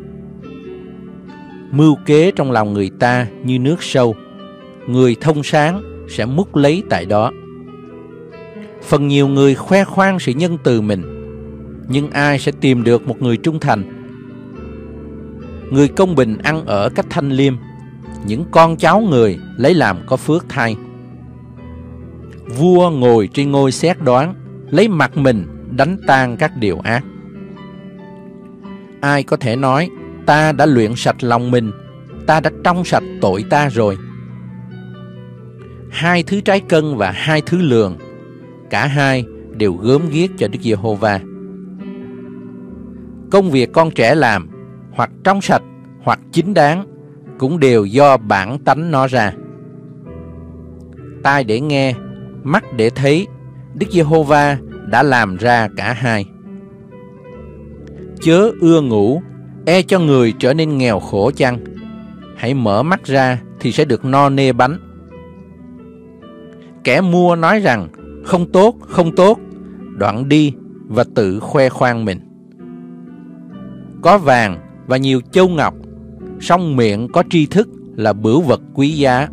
Mưu kế trong lòng người ta như nước sâu, người thông sáng sẽ múc lấy tại đó. Phần nhiều người khoe khoang sự nhân từ mình, nhưng ai sẽ tìm được một người trung thành? Người công bình ăn ở cách thanh liêm, những con cháu người lấy làm có phước thay. Vua ngồi trên ngôi xét đoán, lấy mặt mình đánh tan các điều ác. Ai có thể nói, ta đã luyện sạch lòng mình, ta đã trong sạch tội ta rồi? Hai thứ trái cân và hai thứ lường, cả hai đều gớm ghiếc cho Đức Giê-hô-va. Công việc con trẻ làm, hoặc trong sạch hoặc chính đáng, cũng đều do bản tánh nó ra. Tai để nghe, mắt để thấy, Đức Giê-hô-va đã làm ra cả hai. Chớ ưa ngủ, e cho người trở nên nghèo khổ chăng? Hãy mở mắt ra thì sẽ được no nê bánh. Kẻ mua nói rằng không tốt, không tốt, đoạn đi và tự khoe khoang mình. Có vàng và nhiều châu ngọc, song miệng có tri thức là bửu vật quý giá.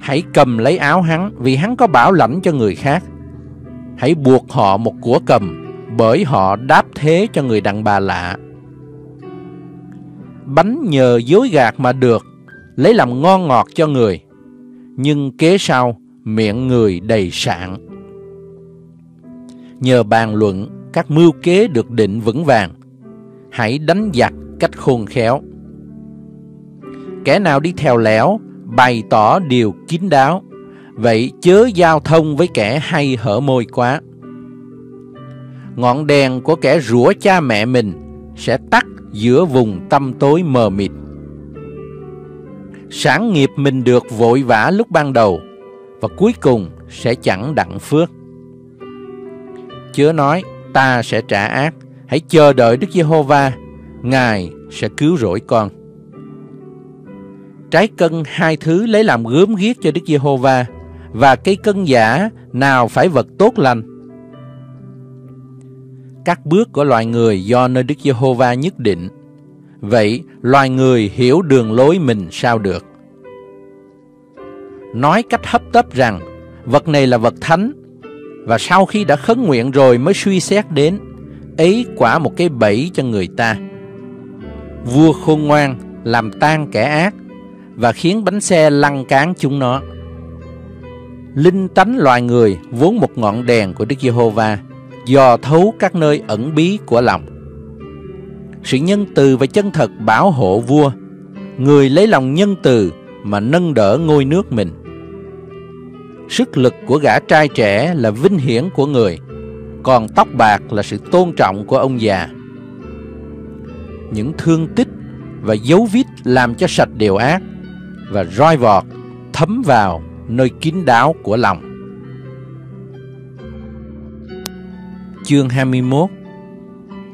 Hãy cầm lấy áo hắn, vì hắn có bảo lãnh cho người khác. Hãy buộc họ một của cầm, bởi họ đáp thế cho người đàn bà lạ. Bánh nhờ dối gạt mà được, lấy làm ngon ngọt cho người, nhưng kế sau miệng người đầy sạn. Nhờ bàn luận, các mưu kế được định vững vàng. Hãy đánh giặc cách khôn khéo. Kẻ nào đi theo lẻo, bày tỏ điều kín đáo, vậy chớ giao thông với kẻ hay hở môi quá. Ngọn đèn của kẻ rủa cha mẹ mình sẽ tắt giữa vùng tăm tối mờ mịt. Sản nghiệp mình được vội vã lúc ban đầu, và cuối cùng sẽ chẳng đặng phước. Chớ nói ta sẽ trả ác, hãy chờ đợi Đức Giê-hô-va, Ngài sẽ cứu rỗi con. Trái cân hai thứ lấy làm gớm ghiếc cho Đức Giê-hô-va, và cây cân giả nào phải vật tốt lành. Các bước của loài người do nơi Đức Giê-hô-va nhất định, vậy loài người hiểu đường lối mình sao được? Nói cách hấp tấp rằng vật này là vật thánh, và sau khi đã khấn nguyện rồi mới suy xét đến, ấy quả một cái bẫy cho người ta. Vua khôn ngoan làm tan kẻ ác, và khiến bánh xe lăn cán chúng nó. Linh tánh loài người vốn một ngọn đèn của Đức Giê-hô-va, dò thấu các nơi ẩn bí của lòng. Sự nhân từ và chân thật bảo hộ vua. Người lấy lòng nhân từ mà nâng đỡ ngôi nước mình. Sức lực của gã trai trẻ là vinh hiển của người, còn tóc bạc là sự tôn trọng của ông già. Những thương tích và dấu vết làm cho sạch điều ác, và roi vọt thấm vào nơi kín đáo của lòng. Chương 21.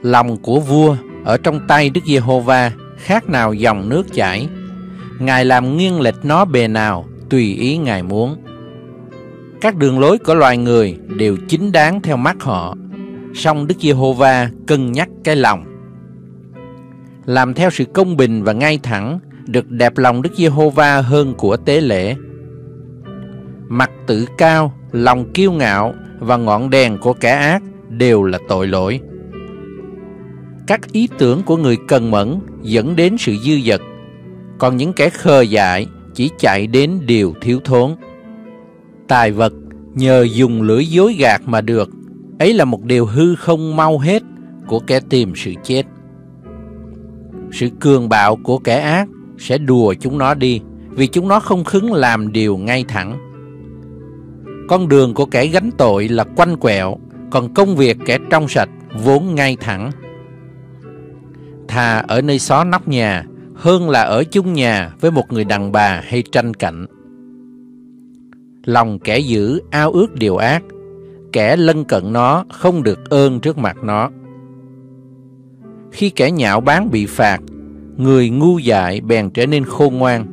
Lòng của vua ở trong tay Đức Giê-hô-va khác nào dòng nước chảy. Ngài làm nghiêng lệch nó bề nào tùy ý Ngài muốn. Các đường lối của loài người đều chính đáng theo mắt họ, song Đức Giê-hô-va cân nhắc cái lòng. Làm theo sự công bình và ngay thẳng được đẹp lòng Đức Giê-hô-va hơn của tế lễ. Mặt tự cao, lòng kiêu ngạo và ngọn đèn của kẻ ác đều là tội lỗi. Các ý tưởng của người cần mẫn dẫn đến sự dư dật, còn những kẻ khờ dại chỉ chạy đến điều thiếu thốn. Tài vật nhờ dùng lưỡi dối gạt mà được, ấy là một điều hư không mau hết của kẻ tìm sự chết. Sự cường bạo của kẻ ác sẽ đùa chúng nó đi, vì chúng nó không khứng làm điều ngay thẳng. Con đường của kẻ gánh tội là quanh quẹo, còn công việc kẻ trong sạch vốn ngay thẳng. Thà ở nơi xó nóc nhà hơn là ở chung nhà với một người đàn bà hay tranh cạnh. lòng kẻ dữ ao ước điều ác, kẻ lân cận nó không được ơn trước mặt nó. Khi kẻ nhạo báng bị phạt, người ngu dại bèn trở nên khôn ngoan.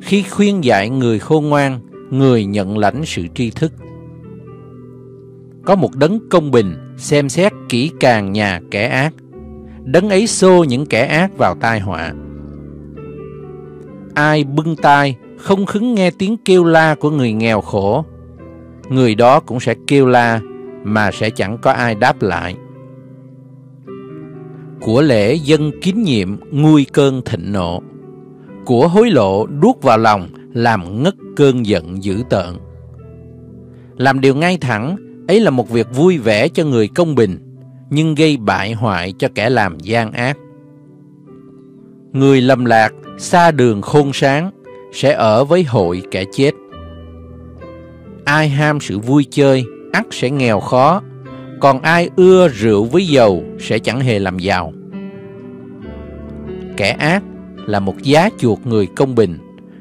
Khi khuyên dạy người khôn ngoan, người nhận lãnh sự tri thức. Có một đấng công bình xem xét kỹ càng nhà kẻ ác, đấng ấy xô những kẻ ác vào tai họa. Ai bưng tai không khứng nghe tiếng kêu la của người nghèo khổ, người đó cũng sẽ kêu la mà sẽ chẳng có ai đáp lại. Của lễ dân kín nhiệm nguôi cơn thịnh nộ, của hối lộ đuốt vào lòng làm ngất cơn giận dữ tợn. Làm điều ngay thẳng ấy là một việc vui vẻ cho người công bình, nhưng gây bại hoại cho kẻ làm gian ác. Người lầm lạc xa đường khôn sáng sẽ ở với hội kẻ chết. Ai ham sự vui chơi ắt sẽ nghèo khó, còn ai ưa rượu với dầu sẽ chẳng hề làm giàu. Kẻ ác là một giá chuộc người công bình,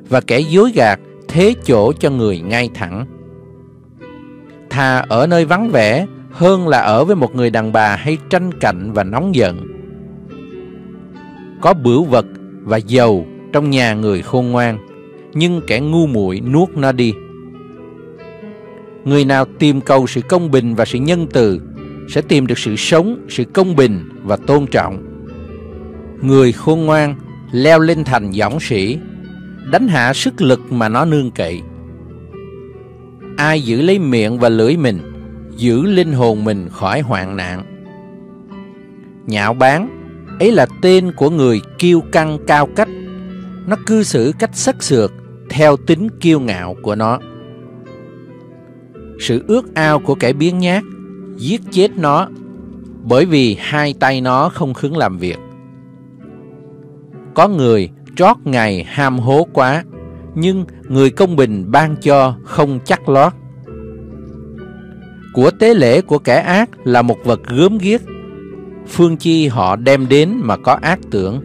và kẻ dối gạt thế chỗ cho người ngay thẳng. Thà ở nơi vắng vẻ hơn là ở với một người đàn bà hay tranh cạnh và nóng giận. Có bửu vật và dầu trong nhà người khôn ngoan, nhưng kẻ ngu muội nuốt nó đi. Người nào tìm cầu sự công bình và sự nhân từ sẽ tìm được sự sống, sự công bình và tôn trọng. Người khôn ngoan leo lên thành dõng sĩ, đánh hạ sức lực mà nó nương cậy. Ai giữ lấy miệng và lưỡi mình, giữ linh hồn mình khỏi hoạn nạn. Nhạo báng ấy là tên của người kiêu căng cao cách, nó cư xử cách sắc sược theo tính kiêu ngạo của nó. Sự ước ao của kẻ biếng nhác giết chết nó, bởi vì hai tay nó không khứng làm việc. Có người trót ngày ham hố quá, nhưng người công bình ban cho không chắc lót. Của tế lễ của kẻ ác là một vật gớm ghiếc, phương chi họ đem đến mà có ác tưởng.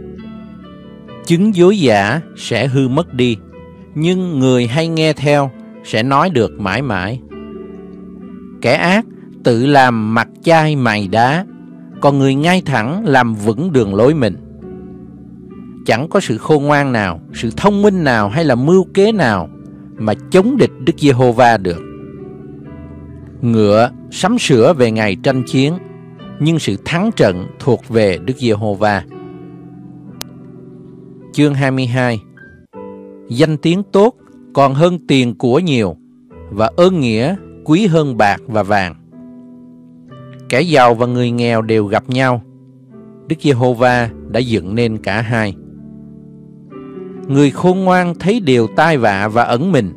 Chứng dối giả sẽ hư mất đi, nhưng người hay nghe theo sẽ nói được mãi mãi. Kẻ ác tự làm mặt chai mày đá, còn người ngay thẳng làm vững đường lối mình. Chẳng có sự khôn ngoan nào, sự thông minh nào hay là mưu kế nào mà chống địch Đức Giê-hô-va được. Ngựa sắm sửa về ngày tranh chiến, nhưng sự thắng trận thuộc về Đức Giê-hô-va. Chương 22. Danh tiếng tốt còn hơn tiền của nhiều, và ơn nghĩa quý hơn bạc và vàng. Kẻ giàu và người nghèo đều gặp nhau, Đức Giê-hô-va đã dựng nên cả hai. Người khôn ngoan thấy điều tai vạ và ẩn mình,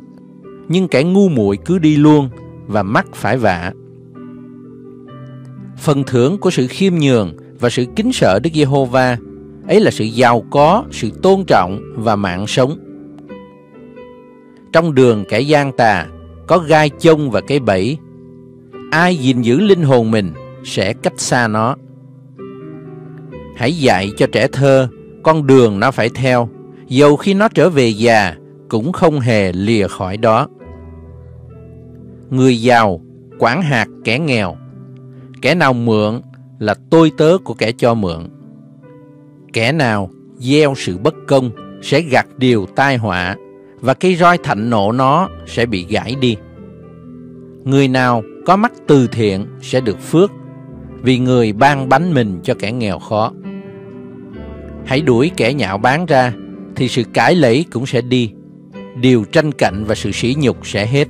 nhưng kẻ ngu muội cứ đi luôn và mắc phải vạ. Phần thưởng của sự khiêm nhường và sự kính sợ Đức Giê-hô-va ấy là sự giàu có, sự tôn trọng và mạng sống. Trong đường kẻ gian tà có gai chông và cái bẫy, ai gìn giữ linh hồn mình sẽ cách xa nó. Hãy dạy cho trẻ thơ con đường nó phải theo, dầu khi nó trở về già cũng không hề lìa khỏi đó. Người giàu quản hạt kẻ nghèo, kẻ nào mượn là tôi tớ của kẻ cho mượn. Kẻ nào gieo sự bất công sẽ gặt điều tai họa, và cây roi thạnh nộ nó sẽ bị gãy đi. Người nào có mắt từ thiện sẽ được phước, vì người ban bánh mình cho kẻ nghèo khó. Hãy đuổi kẻ nhạo báng ra, thì sự cãi lẫy cũng sẽ đi, điều tranh cạnh và sự sỉ nhục sẽ hết.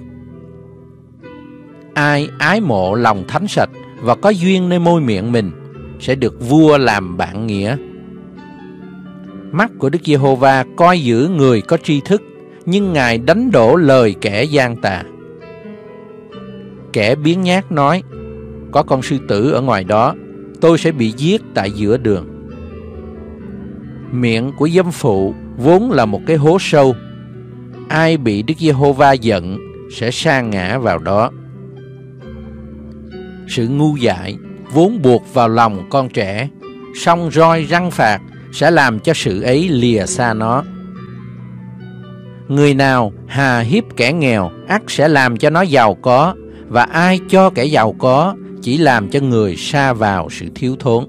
Ai ái mộ lòng thánh sạch và có duyên nơi môi miệng mình sẽ được vua làm bạn nghĩa. Mắt của Đức Giê-hô-va coi giữ người có tri thức, nhưng Ngài đánh đổ lời kẻ gian tà. Kẻ biếng nhác nói, có con sư tử ở ngoài đó, tôi sẽ bị giết tại giữa đường. Miệng của dâm phụ vốn là một cái hố sâu, ai bị Đức Giê-hô-va giận sẽ sa ngã vào đó. Sự ngu dại vốn buộc vào lòng con trẻ, song roi răng phạt sẽ làm cho sự ấy lìa xa nó. Người nào hà hiếp kẻ nghèo, ắt sẽ làm cho nó giàu có, và ai cho kẻ giàu có chỉ làm cho người sa vào sự thiếu thốn.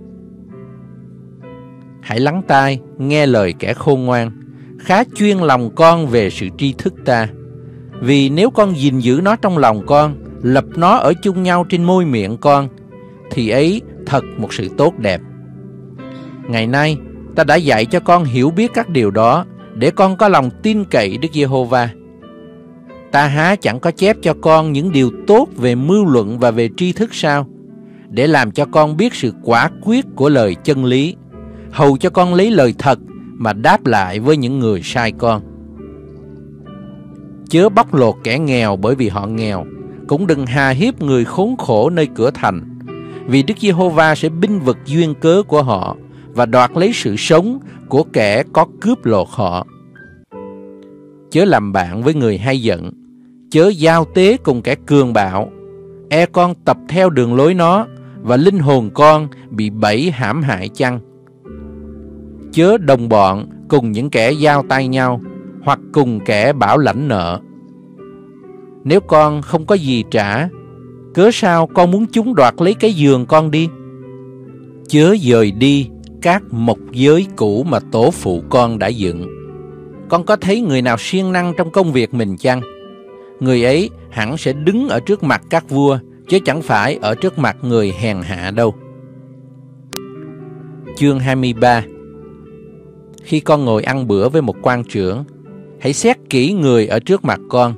Hãy lắng tai, nghe lời kẻ khôn ngoan, khá chuyên lòng con về sự tri thức ta. Vì nếu con gìn giữ nó trong lòng con, lập nó ở chung nhau trên môi miệng con, thì ấy thật một sự tốt đẹp. Ngày nay, ta đã dạy cho con hiểu biết các điều đó, để con có lòng tin cậy Đức Giê-hô-va. Ta há chẳng có chép cho con những điều tốt về mưu luận và về tri thức sao, để làm cho con biết sự quả quyết của lời chân lý, hầu cho con lấy lời thật mà đáp lại với những người sai con. Chớ bóc lột kẻ nghèo bởi vì họ nghèo, cũng đừng hà hiếp người khốn khổ nơi cửa thành, vì Đức Giê-hô-va sẽ binh vực duyên cớ của họ và đoạt lấy sự sống của kẻ có cướp lột họ. Chớ làm bạn với người hay giận, chớ giao tế cùng kẻ cường bạo, e con tập theo đường lối nó và linh hồn con bị bẫy hãm hại chăng. Chớ đồng bọn cùng những kẻ giao tay nhau, hoặc cùng kẻ bảo lãnh nợ. Nếu con không có gì trả, cớ sao con muốn chúng đoạt lấy cái giường con đi? Chớ dời đi các mộc giới cũ mà tổ phụ con đã dựng. Con có thấy người nào siêng năng trong công việc mình chăng? Người ấy hẳn sẽ đứng ở trước mặt các vua, chứ chẳng phải ở trước mặt người hèn hạ đâu. Chương 23. Khi con ngồi ăn bữa với một quan trưởng, hãy xét kỹ người ở trước mặt con.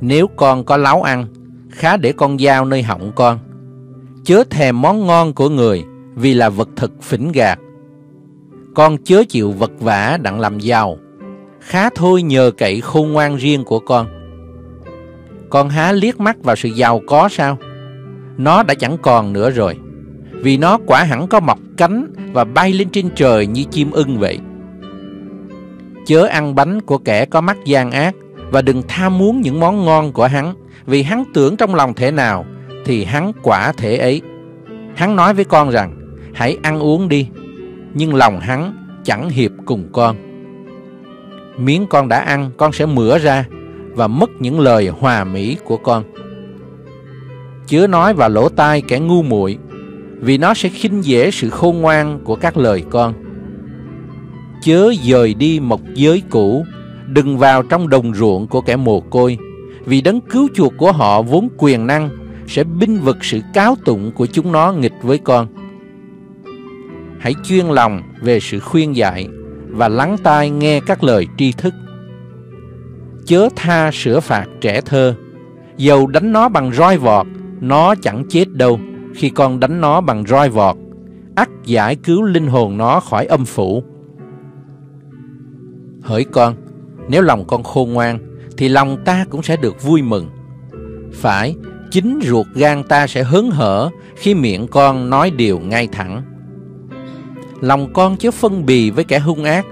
Nếu con có láo ăn, khá để con dao nơi họng con. Chớ thèm món ngon của người, vì là vật thực phỉnh gạt. Con chớ chịu vật vã đặng làm giàu, khá thôi nhờ cậy khôn ngoan riêng của con. Con há liếc mắt vào sự giàu có sao? Nó đã chẳng còn nữa rồi, vì nó quả hẳn có mọc cánh và bay lên trên trời như chim ưng vậy. Chớ ăn bánh của kẻ có mắt gian ác, và đừng tham muốn những món ngon của hắn, vì hắn tưởng trong lòng thế nào thì hắn quả thể ấy. Hắn nói với con rằng, hãy ăn uống đi, nhưng lòng hắn chẳng hiệp cùng con. Miếng con đã ăn, con sẽ mửa ra và mất những lời hòa mỹ của con. Chớ nói vào lỗ tai kẻ ngu muội, vì nó sẽ khinh dễ sự khôn ngoan của các lời con. Chớ dời đi mộc giới cũ, đừng vào trong đồng ruộng của kẻ mồ côi, vì đấng cứu chuộc của họ vốn quyền năng sẽ binh vực sự cáo tụng của chúng nó nghịch với con. Hãy chuyên lòng về sự khuyên dạy và lắng tai nghe các lời tri thức. Chớ tha sửa phạt trẻ thơ, dầu đánh nó bằng roi vọt, nó chẳng chết đâu. Khi con đánh nó bằng roi vọt, ắt giải cứu linh hồn nó khỏi âm phủ. Hỡi con, nếu lòng con khôn ngoan, thì lòng ta cũng sẽ được vui mừng. Phải, chính ruột gan ta sẽ hớn hở khi miệng con nói điều ngay thẳng. Lòng con chớ phân bì với kẻ hung ác,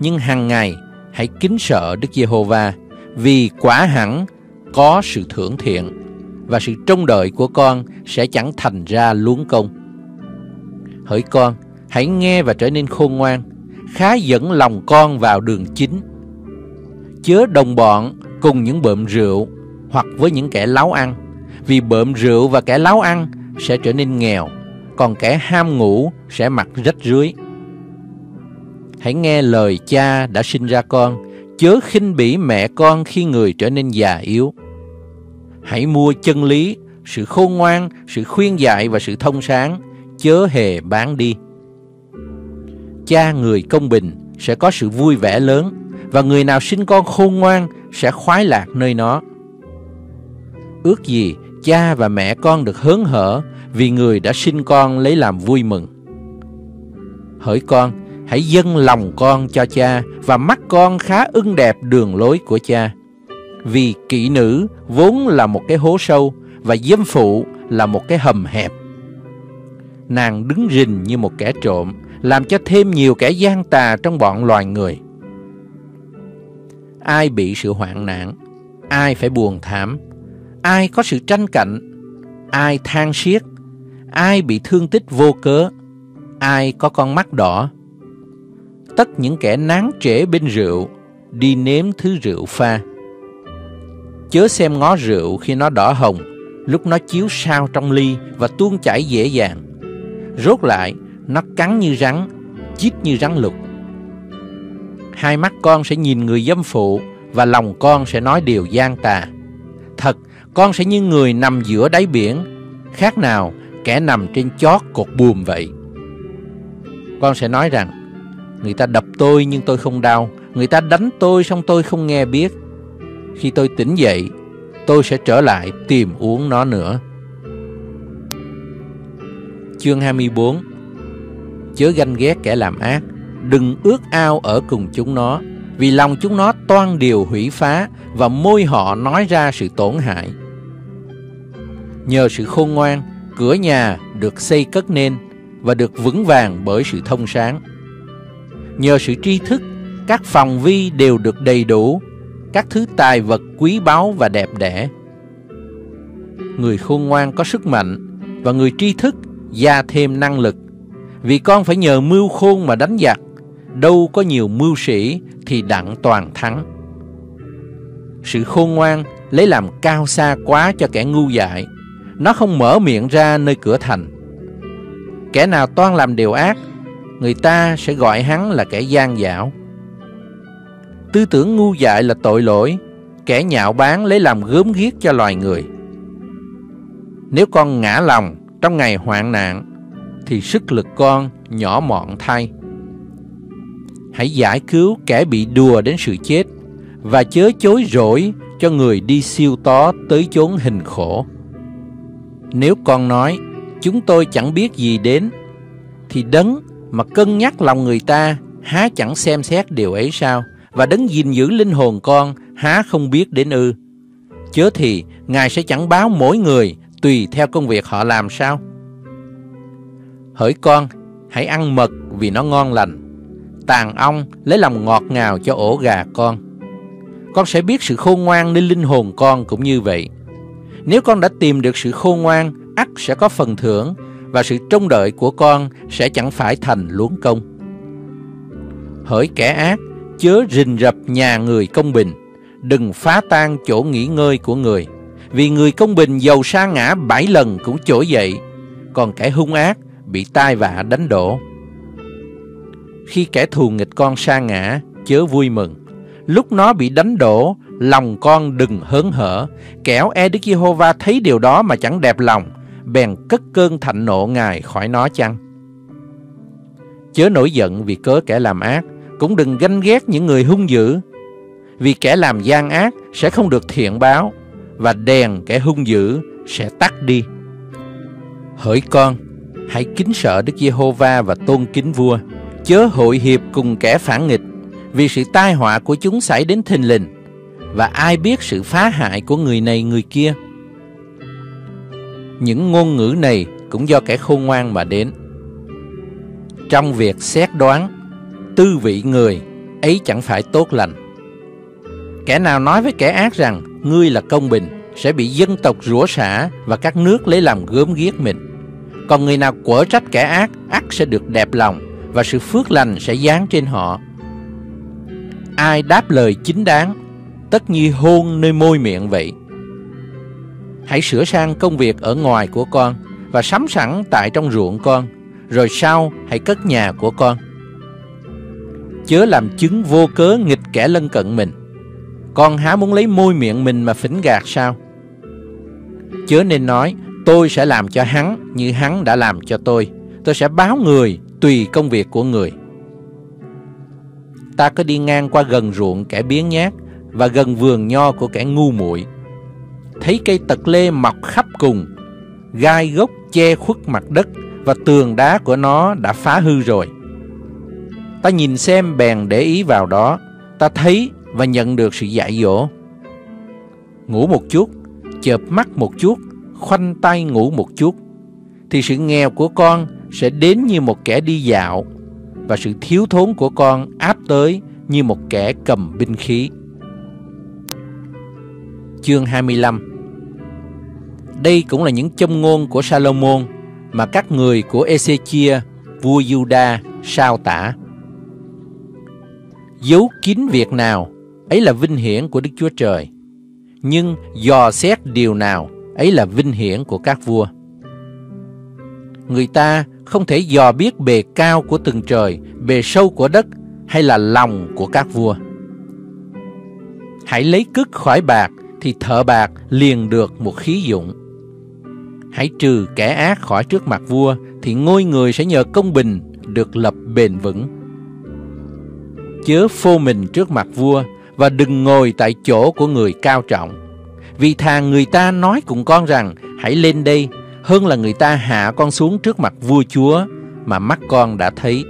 nhưng hằng ngày hãy kính sợ Đức Giê-hô-va, vì quả hẳn có sự thưởng thiện, và sự trông đợi của con sẽ chẳng thành ra luống công. Hỡi con, hãy nghe và trở nên khôn ngoan, khá dẫn lòng con vào đường chính. Chớ đồng bọn cùng những bợm rượu, hoặc với những kẻ láo ăn, vì bợm rượu và kẻ láo ăn sẽ trở nên nghèo, còn kẻ ham ngủ sẽ mặt rách rưới. Hãy nghe lời cha đã sinh ra con, chớ khinh bỉ mẹ con khi người trở nên già yếu. Hãy mua chân lý, sự khôn ngoan, sự khuyên dạy và sự thông sáng, chớ hề bán đi. Cha người công bình sẽ có sự vui vẻ lớn, và người nào sinh con khôn ngoan sẽ khoái lạc nơi nó. Ước gì cha và mẹ con được hớn hở, vì người đã sinh con lấy làm vui mừng. Hỡi con, hãy dâng lòng con cho cha, và mắt con khá ưng đẹp đường lối của cha. Vì kỹ nữ vốn là một cái hố sâu, và dâm phụ là một cái hầm hẹp. Nàng đứng rình như một kẻ trộm, làm cho thêm nhiều kẻ gian tà trong bọn loài người. Ai bị sự hoạn nạn, ai phải buồn thảm, ai có sự tranh cạnh, ai than xiết, ai bị thương tích vô cớ, ai có con mắt đỏ. Tất những kẻ nán trễ bên rượu đi nếm thứ rượu pha. Chớ xem ngó rượu khi nó đỏ hồng, lúc nó chiếu sao trong ly và tuôn chảy dễ dàng. Rốt lại, nó cắn như rắn, chít như rắn lục. Hai mắt con sẽ nhìn người dâm phụ, và lòng con sẽ nói điều gian tà. Thật, con sẽ như người nằm giữa đáy biển, khác nào kẻ nằm trên chót cột buồm vậy. Con sẽ nói rằng, người ta đập tôi nhưng tôi không đau, người ta đánh tôi xong tôi không nghe biết. Khi tôi tỉnh dậy, tôi sẽ trở lại tìm uống nó nữa. Chương 24. Chớ ganh ghét kẻ làm ác, đừng ước ao ở cùng chúng nó, vì lòng chúng nó toan điều hủy phá, và môi họ nói ra sự tổn hại. Nhờ sự khôn ngoan, cửa nhà được xây cất nên, và được vững vàng bởi sự thông sáng. Nhờ sự tri thức, các phòng vi đều được đầy đủ, các thứ tài vật quý báu và đẹp đẽ. Người khôn ngoan có sức mạnh, và người tri thức gia thêm năng lực. Vì con phải nhờ mưu khôn mà đánh giặc, đâu có nhiều mưu sĩ thì đặng toàn thắng. Sự khôn ngoan lấy làm cao xa quá cho kẻ ngu dại, nó không mở miệng ra nơi cửa thành. Kẻ nào toan làm điều ác, người ta sẽ gọi hắn là kẻ gian dảo. Tư tưởng ngu dại là tội lỗi, kẻ nhạo báng lấy làm gớm ghiếc cho loài người. Nếu con ngã lòng trong ngày hoạn nạn, thì sức lực con nhỏ mọn thay. Hãy giải cứu kẻ bị đùa đến sự chết, và chớ chối rỗi cho người đi siêu tó tới chốn hình khổ. Nếu con nói, chúng tôi chẳng biết gì đến, thì đấng mà cân nhắc lòng người ta há chẳng xem xét điều ấy sao? Và đấng gìn giữ linh hồn con há không biết đến ư? Chớ thì Ngài sẽ chẳng báo mỗi người tùy theo công việc họ làm sao? Hỡi con, hãy ăn mật vì nó ngon lành, tàn ong lấy làm ngọt ngào cho ổ gà con. Con sẽ biết sự khôn ngoan nên linh hồn con cũng như vậy. Nếu con đã tìm được sự khôn ngoan, ắt sẽ có phần thưởng, và sự trông đợi của con sẽ chẳng phải thành luống công. Hỡi kẻ ác, chớ rình rập nhà người công bình, đừng phá tan chỗ nghỉ ngơi của người. Vì người công bình dầu sa ngã 7 lần cũng trỗi dậy, còn kẻ hung ác bị tai vạ đánh đổ. Khi kẻ thù nghịch con sa ngã, chớ vui mừng. Lúc nó bị đánh đổ, lòng con đừng hớn hở, kẻo e Đức Giê-hô-va thấy điều đó mà chẳng đẹp lòng, bèn cất cơn thạnh nộ Ngài khỏi nó chăng. Chớ nổi giận vì cớ kẻ làm ác, cũng đừng ganh ghét những người hung dữ. Vì kẻ làm gian ác sẽ không được thiện báo, và đèn kẻ hung dữ sẽ tắt đi. Hỡi con, hãy kính sợ Đức Giê-hô-va và tôn kính vua, chớ hội hiệp cùng kẻ phản nghịch, vì sự tai họa của chúng xảy đến thình lình, và ai biết sự phá hại của người này người kia. Những ngôn ngữ này cũng do kẻ khôn ngoan mà đến. Trong việc xét đoán, tư vị người ấy chẳng phải tốt lành. Kẻ nào nói với kẻ ác rằng ngươi là công bình, sẽ bị dân tộc rủa xả và các nước lấy làm gớm ghiếc mình. Còn người nào quở trách kẻ ác, ắt sẽ được đẹp lòng, và sự phước lành sẽ giáng trên họ. Ai đáp lời chính đáng, tất nhi hôn nơi môi miệng vậy. Hãy sửa sang công việc ở ngoài của con, và sắm sẵn tại trong ruộng con, rồi sau hãy cất nhà của con. Chớ làm chứng vô cớ nghịch kẻ lân cận mình, con há muốn lấy môi miệng mình mà phỉnh gạt sao? Chớ nên nói, tôi sẽ làm cho hắn như hắn đã làm cho tôi sẽ báo người tùy công việc của người. Ta có đi ngang qua gần ruộng kẻ biếng nhác, và gần vườn nho của kẻ ngu muội. Thấy cây tật lê mọc khắp cùng, gai gốc che khuất mặt đất, và tường đá của nó đã phá hư rồi. Ta nhìn xem bèn để ý vào đó, ta thấy và nhận được sự dạy dỗ. Ngủ một chút, chợp mắt một chút, khoanh tay ngủ một chút, thì sự nghèo của con sẽ đến như một kẻ đi dạo, và sự thiếu thốn của con áp tới như một kẻ cầm binh khí. Chương 25. Đây cũng là những châm ngôn của Salomon mà các người của Ezechia, vua Judah, sao tả. Giấu kín việc nào ấy là vinh hiển của Đức Chúa Trời. Nhưng dò xét điều nào, ấy là vinh hiển của các vua. Người ta không thể dò biết bề cao của từng trời, bề sâu của đất hay là lòng của các vua. Hãy lấy cứt khỏi bạc thì thợ bạc liền được một khí dụng. Hãy trừ kẻ ác khỏi trước mặt vua thì ngôi người sẽ nhờ công bình được lập bền vững. Chớ phô mình trước mặt vua và đừng ngồi tại chỗ của người cao trọng. Vì thà người ta nói cùng con rằng hãy lên đây, hơn là người ta hạ con xuống trước mặt vua chúa mà mắt con đã thấy.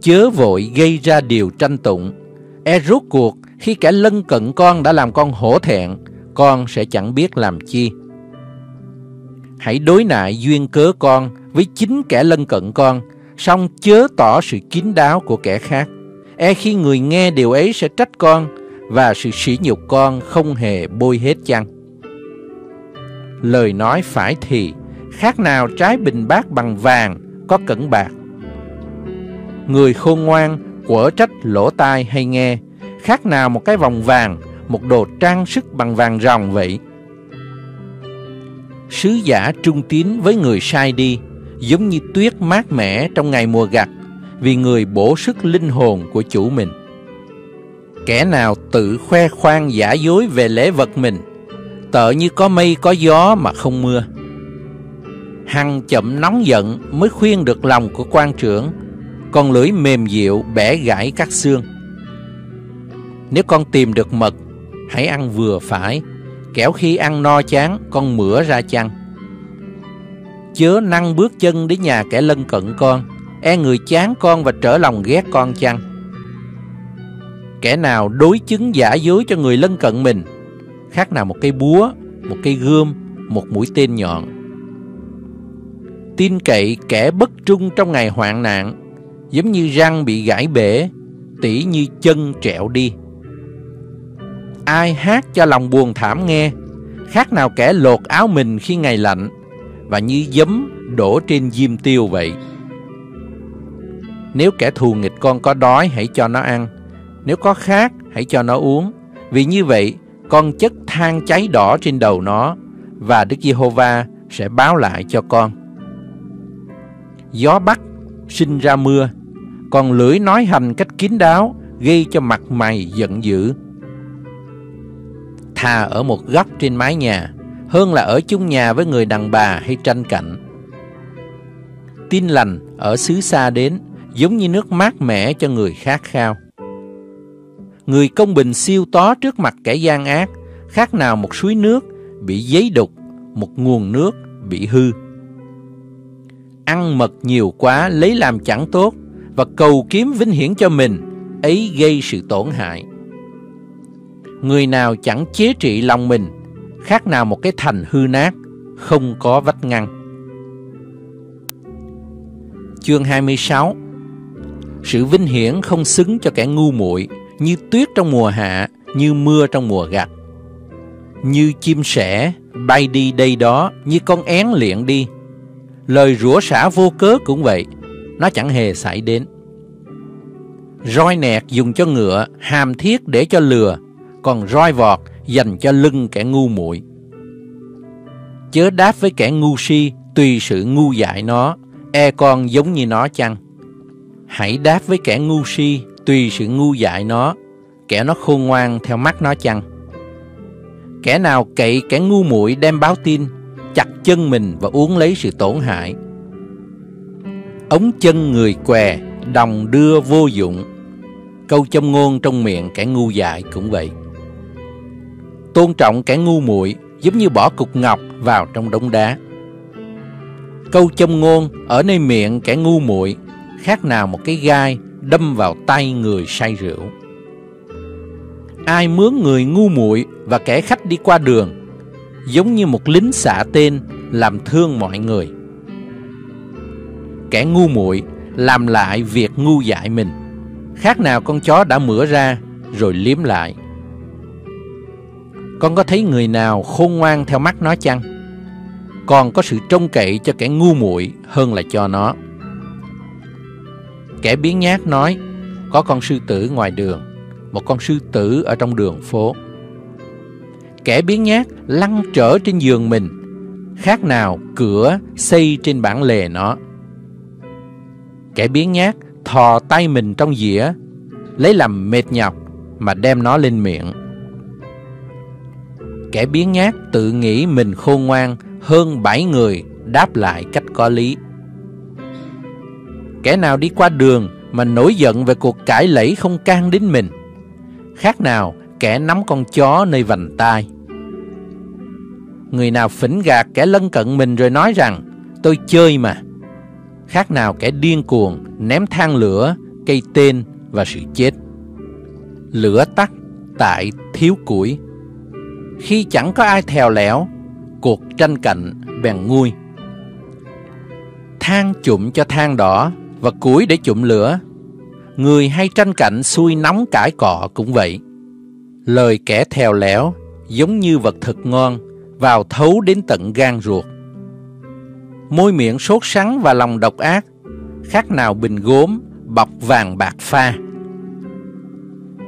Chớ vội gây ra điều tranh tụng, e rốt cuộc khi kẻ lân cận con đã làm con hổ thẹn, con sẽ chẳng biết làm chi. Hãy đối nại duyên cớ con với chính kẻ lân cận con, song chớ tỏ sự kín đáo của kẻ khác, e khi người nghe điều ấy sẽ trách con, và sự sỉ nhục con không hề bôi hết chăng. Lời nói phải thì khác nào trái bình bát bằng vàng có cẩn bạc. Người khôn ngoan quở trách lỗ tai hay nghe, khác nào một cái vòng vàng, một đồ trang sức bằng vàng ròng vậy. Sứ giả trung tín với người sai đi, giống như tuyết mát mẻ trong ngày mùa gặt, vì người bổ sức linh hồn của chủ mình. Kẻ nào tự khoe khoang giả dối về lễ vật mình, tợ như có mây có gió mà không mưa. Hằng chậm nóng giận mới khuyên được lòng của quan trưởng, còn lưỡi mềm dịu bẻ gãy các xương. Nếu con tìm được mật, hãy ăn vừa phải, kẻo khi ăn no chán con mửa ra chăng. Chớ năng bước chân đến nhà kẻ lân cận con, e người chán con và trở lòng ghét con chăng. Kẻ nào đối chứng giả dối cho người lân cận mình, khác nào một cây búa, một cây gươm, một mũi tên nhọn. Tin cậy kẻ bất trung trong ngày hoạn nạn, giống như răng bị gãy bể, tỉ như chân trẹo đi. Ai hát cho lòng buồn thảm nghe, khác nào kẻ lột áo mình khi ngày lạnh, và như giấm đổ trên diêm tiêu vậy. Nếu kẻ thù nghịch con có đói, hãy cho nó ăn. Nếu có khát, hãy cho nó uống. Vì như vậy, con chất than cháy đỏ trên đầu nó, và Đức Giê-hô-va sẽ báo lại cho con. Gió bắc sinh ra mưa, còn lưỡi nói hành cách kín đáo gây cho mặt mày giận dữ. Thà ở một góc trên mái nhà, hơn là ở chung nhà với người đàn bà hay tranh cạnh. Tin lành ở xứ xa đến, giống như nước mát mẻ cho người khát khao. Người công bình siêu tó trước mặt kẻ gian ác, khác nào một suối nước bị giấy đục, một nguồn nước bị hư. Ăn mật nhiều quá lấy làm chẳng tốt, và cầu kiếm vinh hiển cho mình, ấy gây sự tổn hại. Người nào chẳng chế trị lòng mình, khác nào một cái thành hư nát, không có vách ngăn. Chương 26. Sự vinh hiển không xứng cho kẻ ngu muội, như tuyết trong mùa hạ, như mưa trong mùa gặt. Như chim sẻ bay đi đây đó, như con én liệng đi. Lời rủa xả vô cớ cũng vậy, nó chẳng hề xảy đến. Roi nẹt dùng cho ngựa, hàm thiết để cho lừa, còn roi vọt dành cho lưng kẻ ngu muội. Chớ đáp với kẻ ngu si tùy sự ngu dại nó, e con giống như nó chăng. Hãy đáp với kẻ ngu si tùy sự ngu dại nó, kẻ nó khôn ngoan theo mắt nó chăng. Kẻ nào cậy kẻ ngu muội đem báo tin, chặt chân mình và uống lấy sự tổn hại. Ống chân người què đồng đưa vô dụng, câu châm ngôn trong miệng kẻ ngu dại cũng vậy. Tôn trọng kẻ ngu muội giống như bỏ cục ngọc vào trong đống đá. Câu châm ngôn ở nơi miệng kẻ ngu muội, khác nào một cái gai đâm vào tay người say rượu. Ai mướn người ngu muội và kẻ khách đi qua đường, giống như một lính xạ tên làm thương mọi người. Kẻ ngu muội làm lại việc ngu dại mình, khác nào con chó đã mửa ra rồi liếm lại. Con có thấy người nào khôn ngoan theo mắt nó chăng? Còn có sự trông cậy cho kẻ ngu muội hơn là cho nó. Kẻ biếng nhác nói, có con sư tử ngoài đường, một con sư tử ở trong đường phố. Kẻ biếng nhác lăn trở trên giường mình, khác nào cửa xây trên bản lề nó. Kẻ biếng nhác thò tay mình trong dĩa, lấy làm mệt nhọc mà đem nó lên miệng. Kẻ biếng nhác tự nghĩ mình khôn ngoan hơn 7 người đáp lại cách có lý. Kẻ nào đi qua đường mà nổi giận về cuộc cãi lẫy không can đến mình, khác nào kẻ nắm con chó nơi vành tai. Người nào phỉnh gạt kẻ lân cận mình rồi nói rằng tôi chơi mà, khác nào kẻ điên cuồng ném than lửa, cây tên và sự chết. Lửa tắt tại thiếu củi, khi chẳng có ai thèo lẽo, cuộc tranh cạnh bèn nguôi. Than chụm cho than đỏ và củi để chụm lửa, người hay tranh cạnh xui nóng cãi cọ cũng vậy. Lời kẻ thèo lẽo giống như vật thật ngon, vào thấu đến tận gan ruột. Môi miệng sốt sắng và lòng độc ác, khác nào bình gốm bọc vàng bạc pha.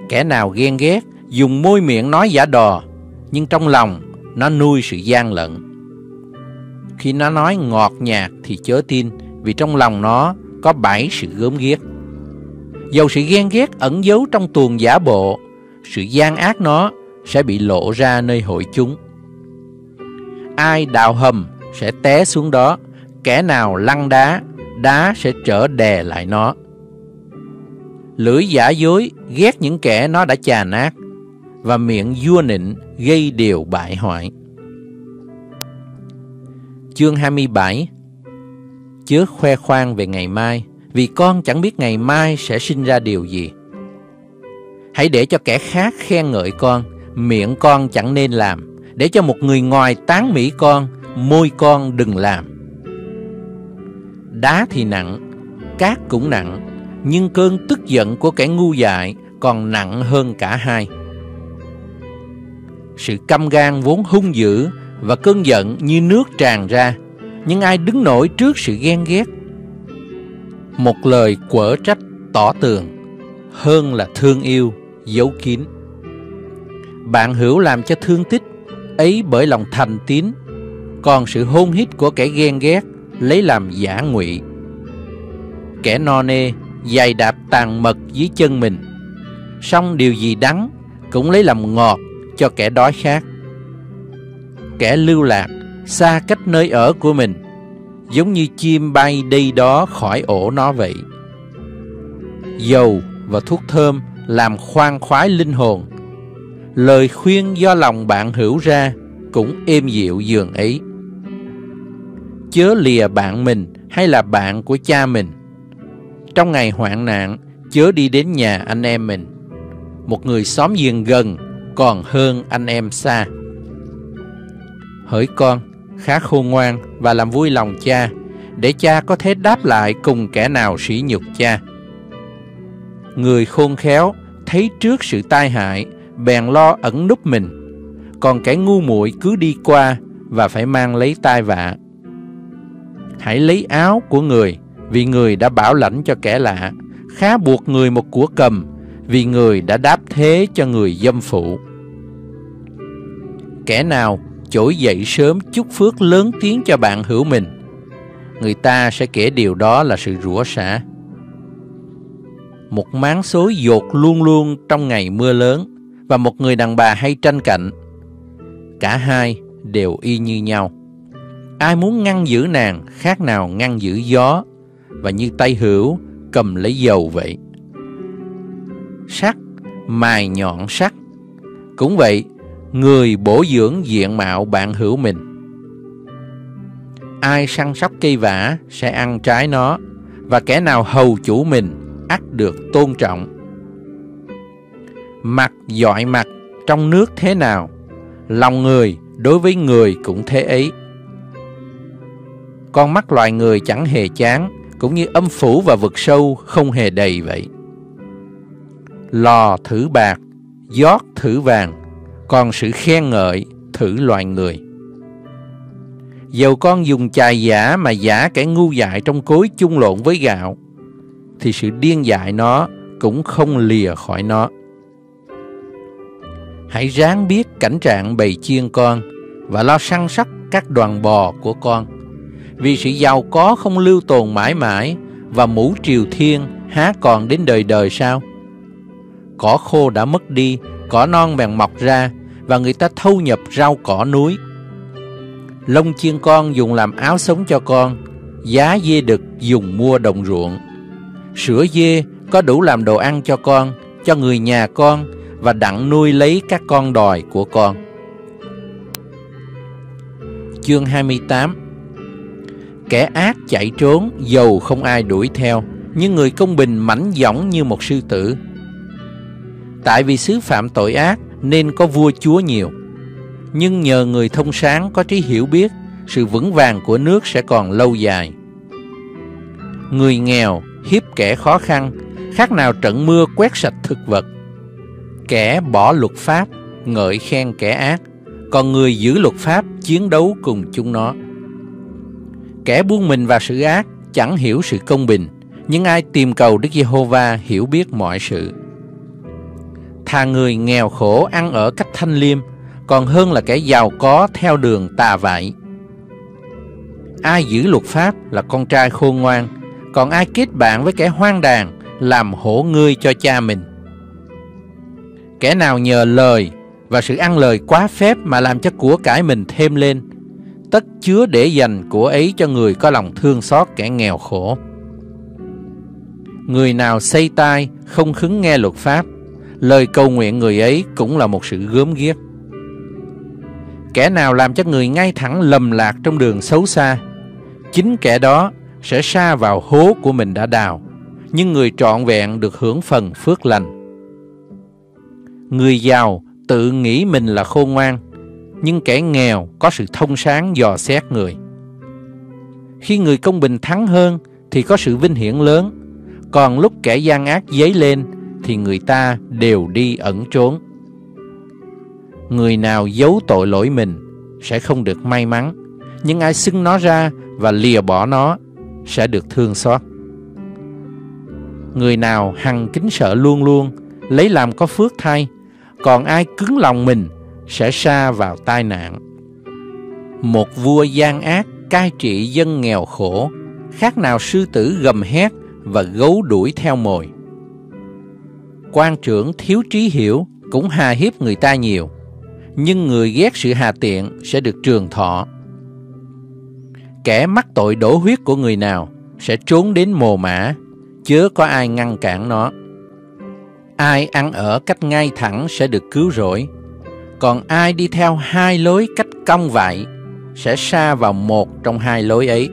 Kẻ nào ghen ghét dùng môi miệng nói giả đò, nhưng trong lòng nó nuôi sự gian lận. Khi nó nói ngọt nhạt thì chớ tin, vì trong lòng nó có bảy sự gớm ghiếc. Dầu sự ghen ghét ẩn giấu trong tuồng giả bộ, sự gian ác nó sẽ bị lộ ra nơi hội chúng. Ai đào hầm sẽ té xuống đó, kẻ nào lăn đá, đá sẽ trở đè lại nó. Lưỡi giả dối ghét những kẻ nó đã chà nát, và miệng vua nịnh gây điều bại hoại. Chương 27. Chớ khoe khoang về ngày mai, vì con chẳng biết ngày mai sẽ sinh ra điều gì. Hãy để cho kẻ khác khen ngợi con, miệng con chẳng nên làm. Để cho một người ngoài tán mỹ con, môi con đừng làm. Đá thì nặng, cát cũng nặng, nhưng cơn tức giận của kẻ ngu dại còn nặng hơn cả hai. Sự căm gan vốn hung dữ và cơn giận như nước tràn ra, nhưng ai đứng nổi trước sự ghen ghét. Một lời quở trách tỏ tường hơn là thương yêu giấu kín. Bạn hữu làm cho thương tích ấy bởi lòng thành tín, còn sự hôn hít của kẻ ghen ghét lấy làm giả ngụy. Kẻ no nê giày đạp tàn mật dưới chân mình, song điều gì đắng cũng lấy làm ngọt cho kẻ đói khát. Kẻ lưu lạc xa cách nơi ở của mình, giống như chim bay đây đó khỏi ổ nó vậy. Dầu và thuốc thơm làm khoan khoái linh hồn, lời khuyên do lòng bạn hữu ra cũng êm dịu giường ấy. Chớ lìa bạn mình hay là bạn của cha mình, trong ngày hoạn nạn chớ đi đến nhà anh em mình. Một người xóm giềng gần còn hơn anh em xa. Hỡi con, khá khôn ngoan và làm vui lòng cha, để cha có thể đáp lại cùng kẻ nào sỉ nhục cha. Người khôn khéo thấy trước sự tai hại bèn lo ẩn núp mình, còn kẻ ngu muội cứ đi qua và phải mang lấy tai vạ. Hãy lấy áo của người, vì người đã bảo lãnh cho kẻ lạ, khá buộc người một của cầm, vì người đã đáp thế cho người dâm phụ. Kẻ nào trỗi dậy sớm chúc phước lớn tiếng cho bạn hữu mình, người ta sẽ kể điều đó là sự rủa xả. Một máng xối dột luôn luôn trong ngày mưa lớn, và một người đàn bà hay tranh cạnh, cả hai đều y như nhau. Ai muốn ngăn giữ nàng khác nào ngăn giữ gió, và như tay hữu cầm lấy dầu vậy. Sắc mài nhọn sắc, cũng vậy người bổ dưỡng diện mạo bạn hữu mình. Ai săn sóc cây vả sẽ ăn trái nó, và kẻ nào hầu chủ mình ắt được tôn trọng. Mặt dọi mặt trong nước thế nào, lòng người đối với người cũng thế ấy. Con mắt loài người chẳng hề chán, cũng như âm phủ và vực sâu không hề đầy vậy. Lò thử bạc, giót thử vàng, còn sự khen ngợi thử loài người. Dầu con dùng chài giả mà giả kẻ ngu dại trong cối chung lộn với gạo, thì sự điên dại nó cũng không lìa khỏi nó. Hãy ráng biết cảnh trạng bầy chiên con và lo săn sóc các đoàn bò của con. Vì sự giàu có không lưu tồn mãi mãi, và mũ triều thiên há còn đến đời đời sao? Cỏ khô đã mất đi, cỏ non bèn mọc ra, và người ta thâu nhập rau cỏ núi. Lông chiên con dùng làm áo sống cho con, giá dê đực dùng mua đồng ruộng. Sữa dê có đủ làm đồ ăn cho con, cho người nhà con, và đặng nuôi lấy các con đòi của con. Chương 28. Kẻ ác chạy trốn, dầu không ai đuổi theo, nhưng người công bình mảnh dõng như một sư tử. Tại vì xứ phạm tội ác nên có vua chúa nhiều, nhưng nhờ người thông sáng có trí hiểu biết, sự vững vàng của nước sẽ còn lâu dài. Người nghèo hiếp kẻ khó khăn, khác nào trận mưa quét sạch thực vật. Kẻ bỏ luật pháp ngợi khen kẻ ác, còn người giữ luật pháp chiến đấu cùng chúng nó. Kẻ buông mình vào sự ác chẳng hiểu sự công bình, nhưng ai tìm cầu Đức Giê-hô-va hiểu biết mọi sự. Thà người nghèo khổ ăn ở cách thanh liêm, còn hơn là kẻ giàu có theo đường tà vại. Ai giữ luật pháp là con trai khôn ngoan, còn ai kết bạn với kẻ hoang đàn làm hổ ngươi cho cha mình. Kẻ nào nhờ lời và sự ăn lời quá phép mà làm cho của cải mình thêm lên, tất chứa để dành của ấy cho người có lòng thương xót kẻ nghèo khổ. Người nào xây tai không khứng nghe luật pháp, lời cầu nguyện người ấy cũng là một sự gớm ghiếc. Kẻ nào làm cho người ngay thẳng lầm lạc trong đường xấu xa, chính kẻ đó sẽ sa vào hố của mình đã đào, nhưng người trọn vẹn được hưởng phần phước lành. Người giàu tự nghĩ mình là khôn ngoan, nhưng kẻ nghèo có sự thông sáng dò xét người. Khi người công bình thắng hơn thì có sự vinh hiển lớn, còn lúc kẻ gian ác dấy lên thì người ta đều đi ẩn trốn. Người nào giấu tội lỗi mình sẽ không được may mắn, nhưng ai xưng nó ra và lìa bỏ nó sẽ được thương xót. Người nào hằng kính sợ luôn luôn lấy làm có phước thay, còn ai cứng lòng mình sẽ sa vào tai nạn. Một vua gian ác cai trị dân nghèo khổ, khác nào sư tử gầm hét và gấu đuổi theo mồi. Quan trưởng thiếu trí hiểu cũng hà hiếp người ta nhiều, nhưng người ghét sự hà tiện sẽ được trường thọ. Kẻ mắc tội đổ huyết của người nào sẽ trốn đến mồ mả, chớ có ai ngăn cản nó. Ai ăn ở cách ngay thẳng sẽ được cứu rỗi, còn ai đi theo hai lối cách cong vại sẽ sa vào một trong hai lối ấy.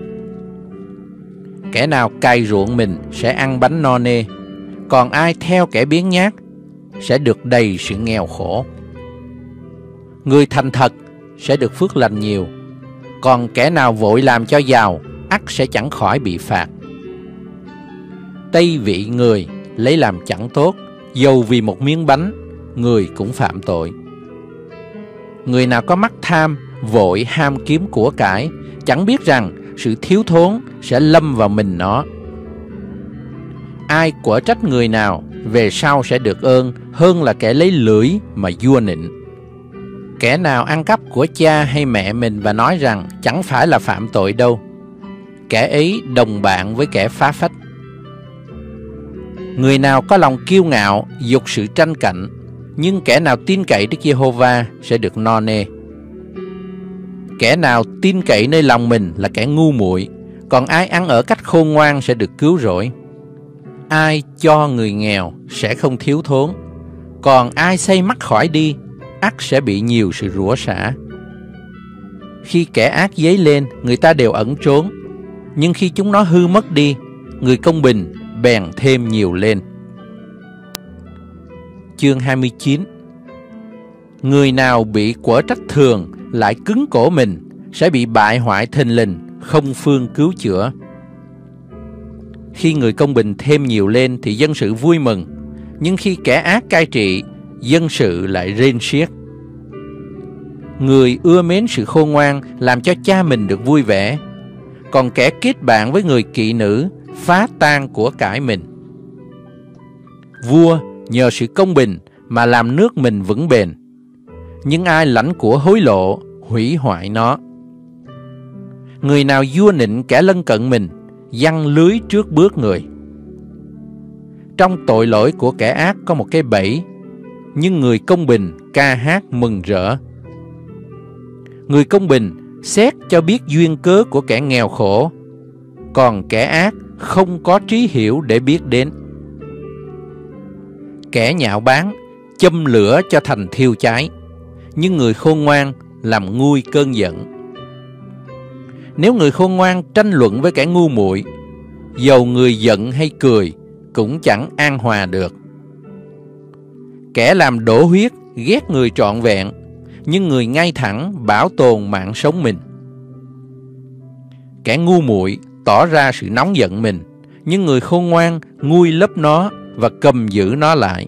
Kẻ nào cày ruộng mình sẽ ăn bánh no nê, còn ai theo kẻ biếng nhác sẽ được đầy sự nghèo khổ. Người thành thật sẽ được phước lành nhiều, còn kẻ nào vội làm cho giàu ắt sẽ chẳng khỏi bị phạt. Tây vị người lấy làm chẳng tốt, dầu vì một miếng bánh người cũng phạm tội. Người nào có mắt tham vội ham kiếm của cải, chẳng biết rằng sự thiếu thốn sẽ lâm vào mình nó. Ai quở trách người nào về sau sẽ được ơn, hơn là kẻ lấy lưỡi mà vua nịnh. Kẻ nào ăn cắp của cha hay mẹ mình và nói rằng chẳng phải là phạm tội đâu, kẻ ấy đồng bạn với kẻ phá phách. Người nào có lòng kiêu ngạo dục sự tranh cạnh, nhưng kẻ nào tin cậy Đức Giê-hô-va sẽ được no nê. Kẻ nào tin cậy nơi lòng mình là kẻ ngu muội, còn ai ăn ở cách khôn ngoan sẽ được cứu rỗi. Ai cho người nghèo sẽ không thiếu thốn, còn ai xây mắt khỏi đi ắt sẽ bị nhiều sự rủa xả. Khi kẻ ác dấy lên, người ta đều ẩn trốn, nhưng khi chúng nó hư mất đi, người công bình bèn thêm nhiều lên. Chương 29. Người nào bị quở trách thường lại cứng cổ mình sẽ bị bại hoại thình lình, không phương cứu chữa. Khi người công bình thêm nhiều lên thì dân sự vui mừng, nhưng khi kẻ ác cai trị, dân sự lại rên xiết. Người ưa mến sự khôn ngoan làm cho cha mình được vui vẻ, còn kẻ kết bạn với người kỵ nữ phá tan của cải mình. Vua nhờ sự công bình mà làm nước mình vững bền, những ai lãnh của hối lộ hủy hoại nó. Người nào vua nịnh kẻ lân cận mình giăng lưới trước bước người. Trong tội lỗi của kẻ ác có một cái bẫy, nhưng người công bình ca hát mừng rỡ. Người công bình xét cho biết duyên cớ của kẻ nghèo khổ, còn kẻ ác không có trí hiểu để biết đến. Kẻ nhạo báng châm lửa cho thành thiêu cháy, nhưng người khôn ngoan làm nguôi cơn giận. Nếu người khôn ngoan tranh luận với kẻ ngu muội, dầu người giận hay cười cũng chẳng an hòa được. Kẻ làm đổ huyết ghét người trọn vẹn, nhưng người ngay thẳng bảo tồn mạng sống mình. Kẻ ngu muội tỏ ra sự nóng giận mình, nhưng người khôn ngoan nguôi lấp nó và cầm giữ nó lại.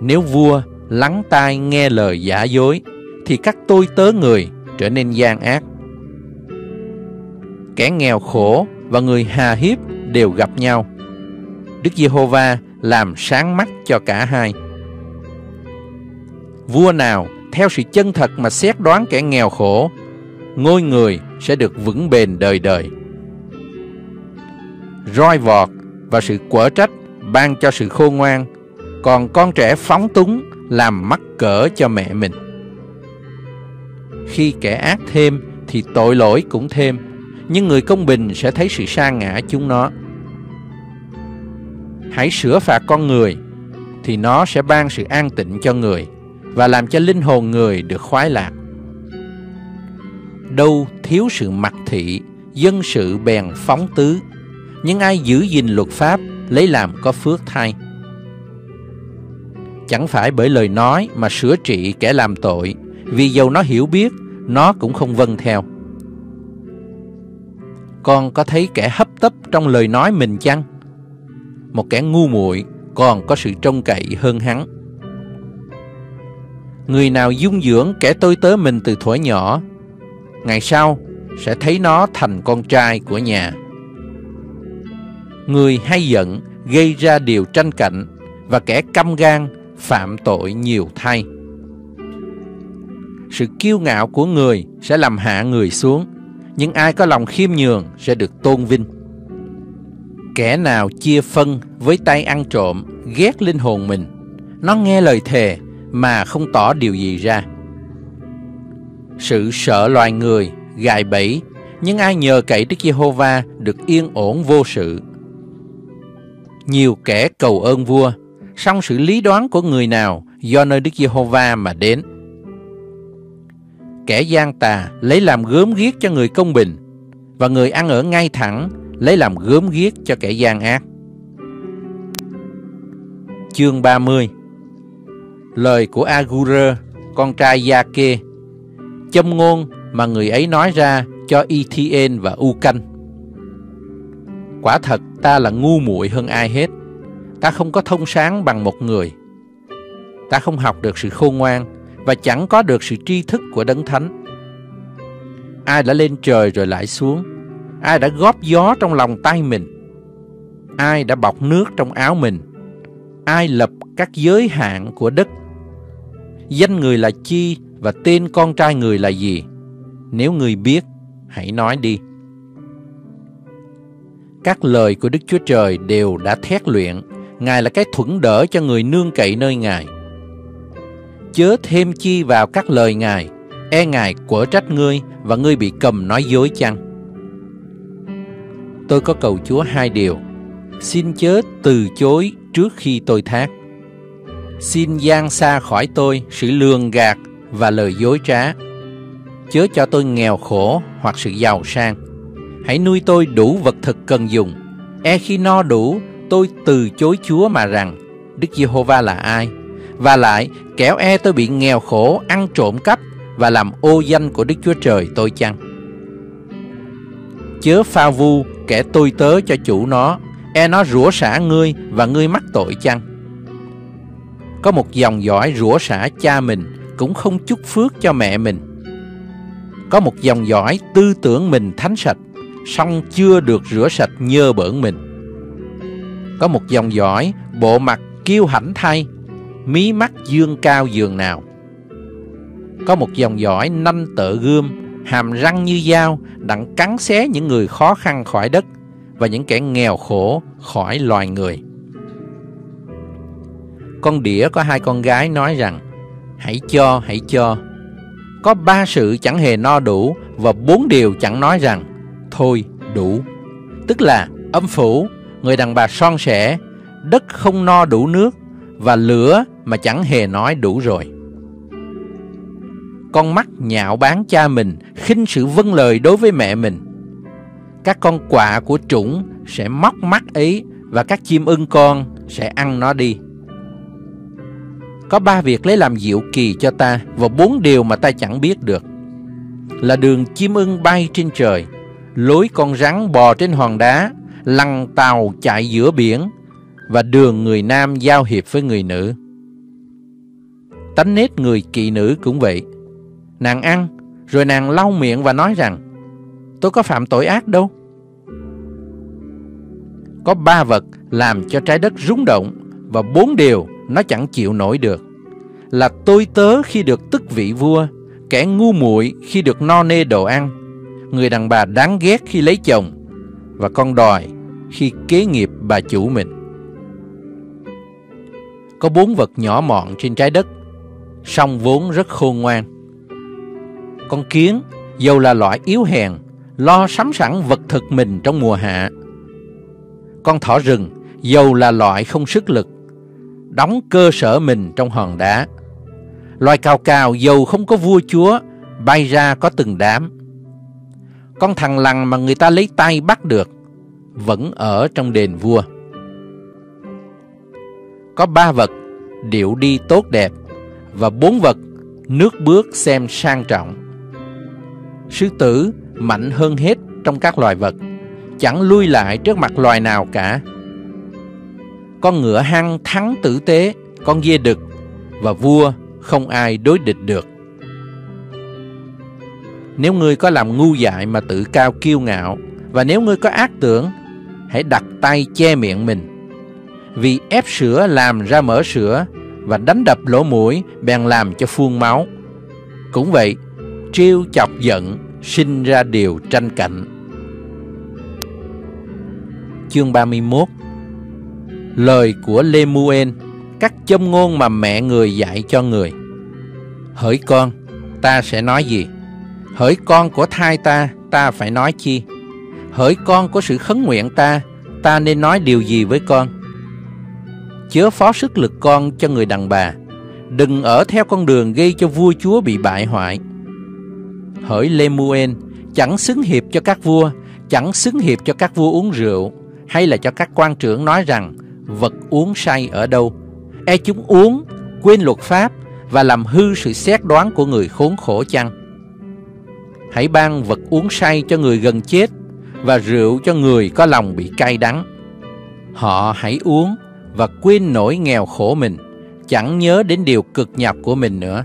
Nếu vua lắng tai nghe lời giả dối, thì các tôi tớ người trở nên gian ác. Kẻ nghèo khổ và người hà hiếp đều gặp nhau. Đức Giê-hô-va làm sáng mắt cho cả hai. Vua nào theo sự chân thật mà xét đoán kẻ nghèo khổ, ngôi người sẽ được vững bền đời đời. Roi vọt và sự quở trách ban cho sự khôn ngoan, còn con trẻ phóng túng làm mắc cỡ cho mẹ mình. Khi kẻ ác thêm thì tội lỗi cũng thêm, nhưng người công bình sẽ thấy sự sa ngã chúng nó. Hãy sửa phạt con người thì nó sẽ ban sự an tịnh cho người và làm cho linh hồn người được khoái lạc. Đâu thiếu sự mặc thị, dân sự bèn phóng tứ, nhưng ai giữ gìn luật pháp lấy làm có phước thay. Chẳng phải bởi lời nói mà sửa trị kẻ làm tội, vì dầu nó hiểu biết, nó cũng không vâng theo. Con có thấy kẻ hấp tấp trong lời nói mình chăng? Một kẻ ngu muội còn có sự trông cậy hơn hắn. Người nào dung dưỡng kẻ tôi tớ mình từ thuở nhỏ, ngày sau sẽ thấy nó thành con trai của nhà. Người hay giận gây ra điều tranh cạnh, và kẻ căm gan phạm tội nhiều thay. Sự kiêu ngạo của người sẽ làm hạ người xuống, nhưng ai có lòng khiêm nhường sẽ được tôn vinh. Kẻ nào chia phân với tay ăn trộm ghét linh hồn mình, nó nghe lời thề mà không tỏ điều gì ra. Sự sợ loài người gài bẫy, nhưng ai nhờ cậy Đức Giê-hô-va được yên ổn vô sự. Nhiều kẻ cầu ơn vua, song sự lý đoán của người nào do nơi Đức Giê-hô-va mà đến. Kẻ gian tà lấy làm gớm ghiếc cho người công bình, và người ăn ở ngay thẳng lấy làm gớm ghiếc cho kẻ gian ác. Chương 30. Lời của Agur, con trai Yake, châm ngôn mà người ấy nói ra cho Ythien và Ucan. Quả thật ta là ngu muội hơn ai hết, ta không có thông sáng bằng một người. Ta không học được sự khôn ngoan và chẳng có được sự tri thức của Đấng Thánh. Ai đã lên trời rồi lại xuống? Ai đã góp gió trong lòng tay mình? Ai đã bọc nước trong áo mình? Ai lập các giới hạn của đất? Danh người là chi và tên con trai người là gì? Nếu người biết, hãy nói đi. Các lời của Đức Chúa Trời đều đã thét luyện, Ngài là cái thuẫn đỡ cho người nương cậy nơi Ngài. Chớ thêm chi vào các lời Ngài, e Ngài quở trách ngươi và ngươi bị cầm nói dối chăng? Tôi có cầu Chúa hai điều, xin chớ từ chối trước khi tôi thác. Xin giang xa khỏi tôi sự lường gạt và lời dối trá. Chớ cho tôi nghèo khổ hoặc sự giàu sang. Hãy nuôi tôi đủ vật thực cần dùng, e khi no đủ tôi từ chối Chúa mà rằng Đức Giê-hô-va là ai. Và lại kẻo e tôi bị nghèo khổ, ăn trộm cắp và làm ô danh của Đức Chúa Trời tôi chăng? Chớ phao vu kẻ tôi tớ cho chủ nó, e nó rủa xả ngươi và ngươi mắc tội chăng? Có một dòng dõi rủa xả cha mình cũng không chúc phước cho mẹ mình. Có một dòng dõi tư tưởng mình thánh sạch, song chưa được rửa sạch nhơ bỡn mình. Có một dòng dõi bộ mặt kiêu hãnh thay, mí mắt dương cao giường nào. có một dòng dõi nanh tựa gươm, hàm răng như dao, đặng cắn xé những người khó khăn khỏi đất và những kẻ nghèo khổ khỏi loài người. Con đĩa có hai con gái nói rằng: hãy cho, hãy cho. Có ba sự chẳng hề no đủ và bốn điều chẳng nói rằng: thôi đủ. Tức là âm phủ, người đàn bà son sẻ, đất không no đủ nước và lửa mà chẳng hề nói đủ rồi. Con mắt nhạo báng cha mình, khinh sự vâng lời đối với mẹ mình. Các con quạ của trũng sẽ móc mắt ấy và các chim ưng con sẽ ăn nó đi. Có ba việc lấy làm diệu kỳ cho ta và bốn điều mà ta chẳng biết được: là đường chim ưng bay trên trời, lối con rắn bò trên hòn đá, lằn tàu chạy giữa biển và đường người nam giao hiệp với người nữ. Tánh nết người kỵ nữ cũng vậy. Nàng ăn, rồi nàng lau miệng và nói rằng: tôi có phạm tội ác đâu. Có ba vật làm cho trái đất rung động và bốn điều nó chẳng chịu nổi được: là tôi tớ khi được tức vị vua, kẻ ngu muội khi được no nê đồ ăn, người đàn bà đáng ghét khi lấy chồng và con đòi khi kế nghiệp bà chủ mình. Có bốn vật nhỏ mọn trên trái đất, song vốn rất khôn ngoan. Con kiến, dầu là loại yếu hèn, lo sắm sẵn vật thực mình trong mùa hạ. Con thỏ rừng, dầu là loại không sức lực, đóng cơ sở mình trong hòn đá. Loài cào cào, dầu không có vua chúa, bay ra có từng đám. Con thằn lằn mà người ta lấy tay bắt được vẫn ở trong đền vua. Có ba vật điệu đi tốt đẹp và bốn vật nước bước xem sang trọng. Sư tử mạnh hơn hết trong các loài vật, chẳng lui lại trước mặt loài nào cả. Con ngựa hăng thắng tử tế, con dê đực và vua không ai đối địch được. Nếu ngươi có làm ngu dại mà tự cao kiêu ngạo, và nếu ngươi có ác tưởng, hãy đặt tay che miệng mình. Vì ép sữa làm ra mỡ sữa, và đánh đập lỗ mũi bèn làm cho phun máu. Cũng vậy, trêu chọc giận sinh ra điều tranh cạnh. Chương 31. Lời của Lê-mu-ên, các châm ngôn mà mẹ người dạy cho người. Hỡi con, ta sẽ nói gì? Hỡi con của thai ta, ta phải nói chi? Hỡi con của sự khấn nguyện ta, ta nên nói điều gì với con? Chớ phó sức lực con cho người đàn bà, đừng ở theo con đường gây cho vua chúa bị bại hoại. Hỡi Lê-mu-ên, chẳng xứng hiệp cho các vua, chẳng xứng hiệp cho các vua uống rượu, hay là cho các quan trưởng nói rằng: vật uống say ở đâu? E chúng uống, quên luật pháp và làm hư sự xét đoán của người khốn khổ chăng? Hãy ban vật uống say cho người gần chết và rượu cho người có lòng bị cay đắng. Họ hãy uống và quên nỗi nghèo khổ mình, chẳng nhớ đến điều cực nhọc của mình nữa.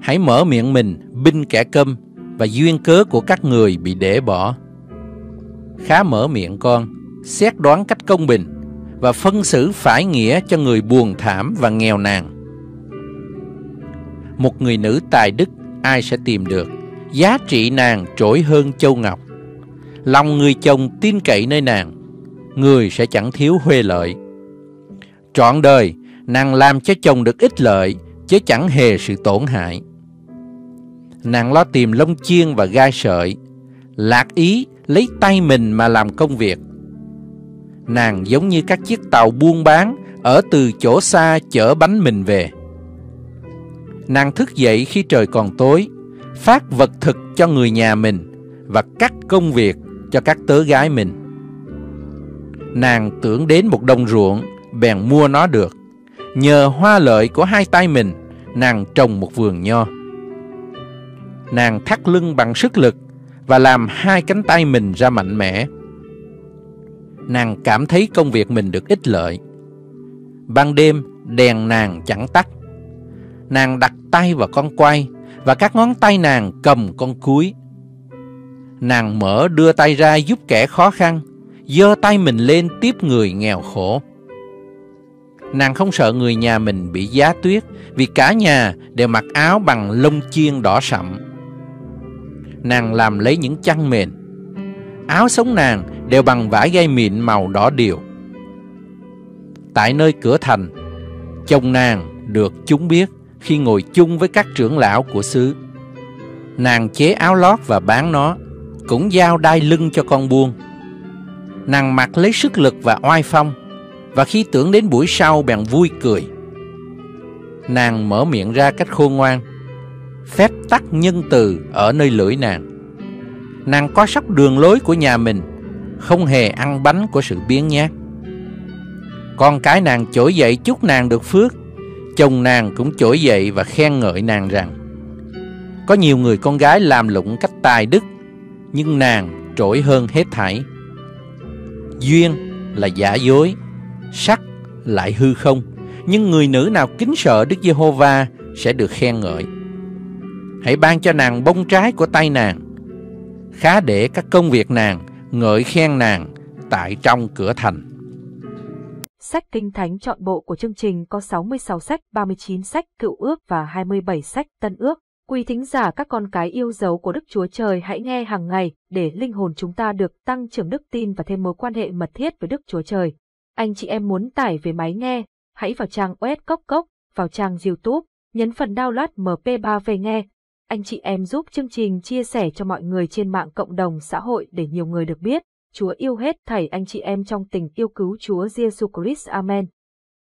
Hãy mở miệng mình binh kẻ câm và duyên cớ của các người bị để bỏ. Khá mở miệng con, xét đoán cách công bình và phân xử phải nghĩa cho người buồn thảm và nghèo nàn. Một người nữ tài đức ai sẽ tìm được? Giá trị nàng trỗi hơn châu ngọc. Lòng người chồng tin cậy nơi nàng, người sẽ chẳng thiếu huê lợi. Trọn đời nàng làm cho chồng được ích lợi, chứ chẳng hề sự tổn hại. Nàng lo tìm lông chiên và gai sợi, lạc ý lấy tay mình mà làm công việc. Nàng giống như các chiếc tàu buôn bán, ở từ chỗ xa chở bánh mình về. Nàng thức dậy khi trời còn tối, phát vật thực cho người nhà mình và cắt công việc cho các tớ gái mình. Nàng tưởng đến một đồng ruộng, bèn mua nó được. Nhờ hoa lợi của hai tay mình, nàng trồng một vườn nho. Nàng thắt lưng bằng sức lực và làm hai cánh tay mình ra mạnh mẽ. Nàng cảm thấy công việc mình được ích lợi. Ban đêm đèn nàng chẳng tắt. Nàng đặt tay vào con quay và các ngón tay nàng cầm con cúi. Nàng mở đưa tay ra giúp kẻ khó khăn, giơ tay mình lên tiếp người nghèo khổ. Nàng không sợ người nhà mình bị giá tuyết, vì cả nhà đều mặc áo bằng lông chiên đỏ sậm. Nàng làm lấy những chăn mền. Áo sống nàng đều bằng vải gai mịn màu đỏ điều. Tại nơi cửa thành, chồng nàng được chúng biết khi ngồi chung với các trưởng lão của xứ. Nàng chế áo lót và bán nó, cũng giao đai lưng cho con buôn. Nàng mặc lấy sức lực và oai phong, và khi tưởng đến buổi sau bèn vui cười. Nàng mở miệng ra cách khôn ngoan, phép tắc nhân từ ở nơi lưỡi nàng. Nàng coi sóc đường lối của nhà mình, không hề ăn bánh của sự biếng nhác. Con cái nàng trỗi dậy chúc nàng được phước, chồng nàng cũng trỗi dậy và khen ngợi nàng rằng: có nhiều người con gái làm lụng cách tài đức, nhưng nàng trỗi hơn hết thảy. Duyên là giả dối, sắc lại hư không, nhưng người nữ nào kính sợ Đức Giê-hô-va sẽ được khen ngợi. Hãy ban cho nàng bông trái của tay nàng, khá để các công việc nàng ngợi khen nàng tại trong cửa thành. Sách Kinh Thánh trọn bộ của chương trình có 66 sách, 39 sách Cựu Ước và 27 sách Tân Ước. Quý thính giả, các con cái yêu dấu của Đức Chúa Trời hãy nghe hàng ngày để linh hồn chúng ta được tăng trưởng đức tin và thêm mối quan hệ mật thiết với Đức Chúa Trời. Anh chị em muốn tải về máy nghe, hãy vào trang web cốc, vào trang YouTube, nhấn phần download MP3 về nghe. Anh chị em giúp chương trình chia sẻ cho mọi người trên mạng cộng đồng xã hội để nhiều người được biết. Chúa yêu hết thảy anh chị em trong tình yêu cứu Chúa Jesus Christ. Amen.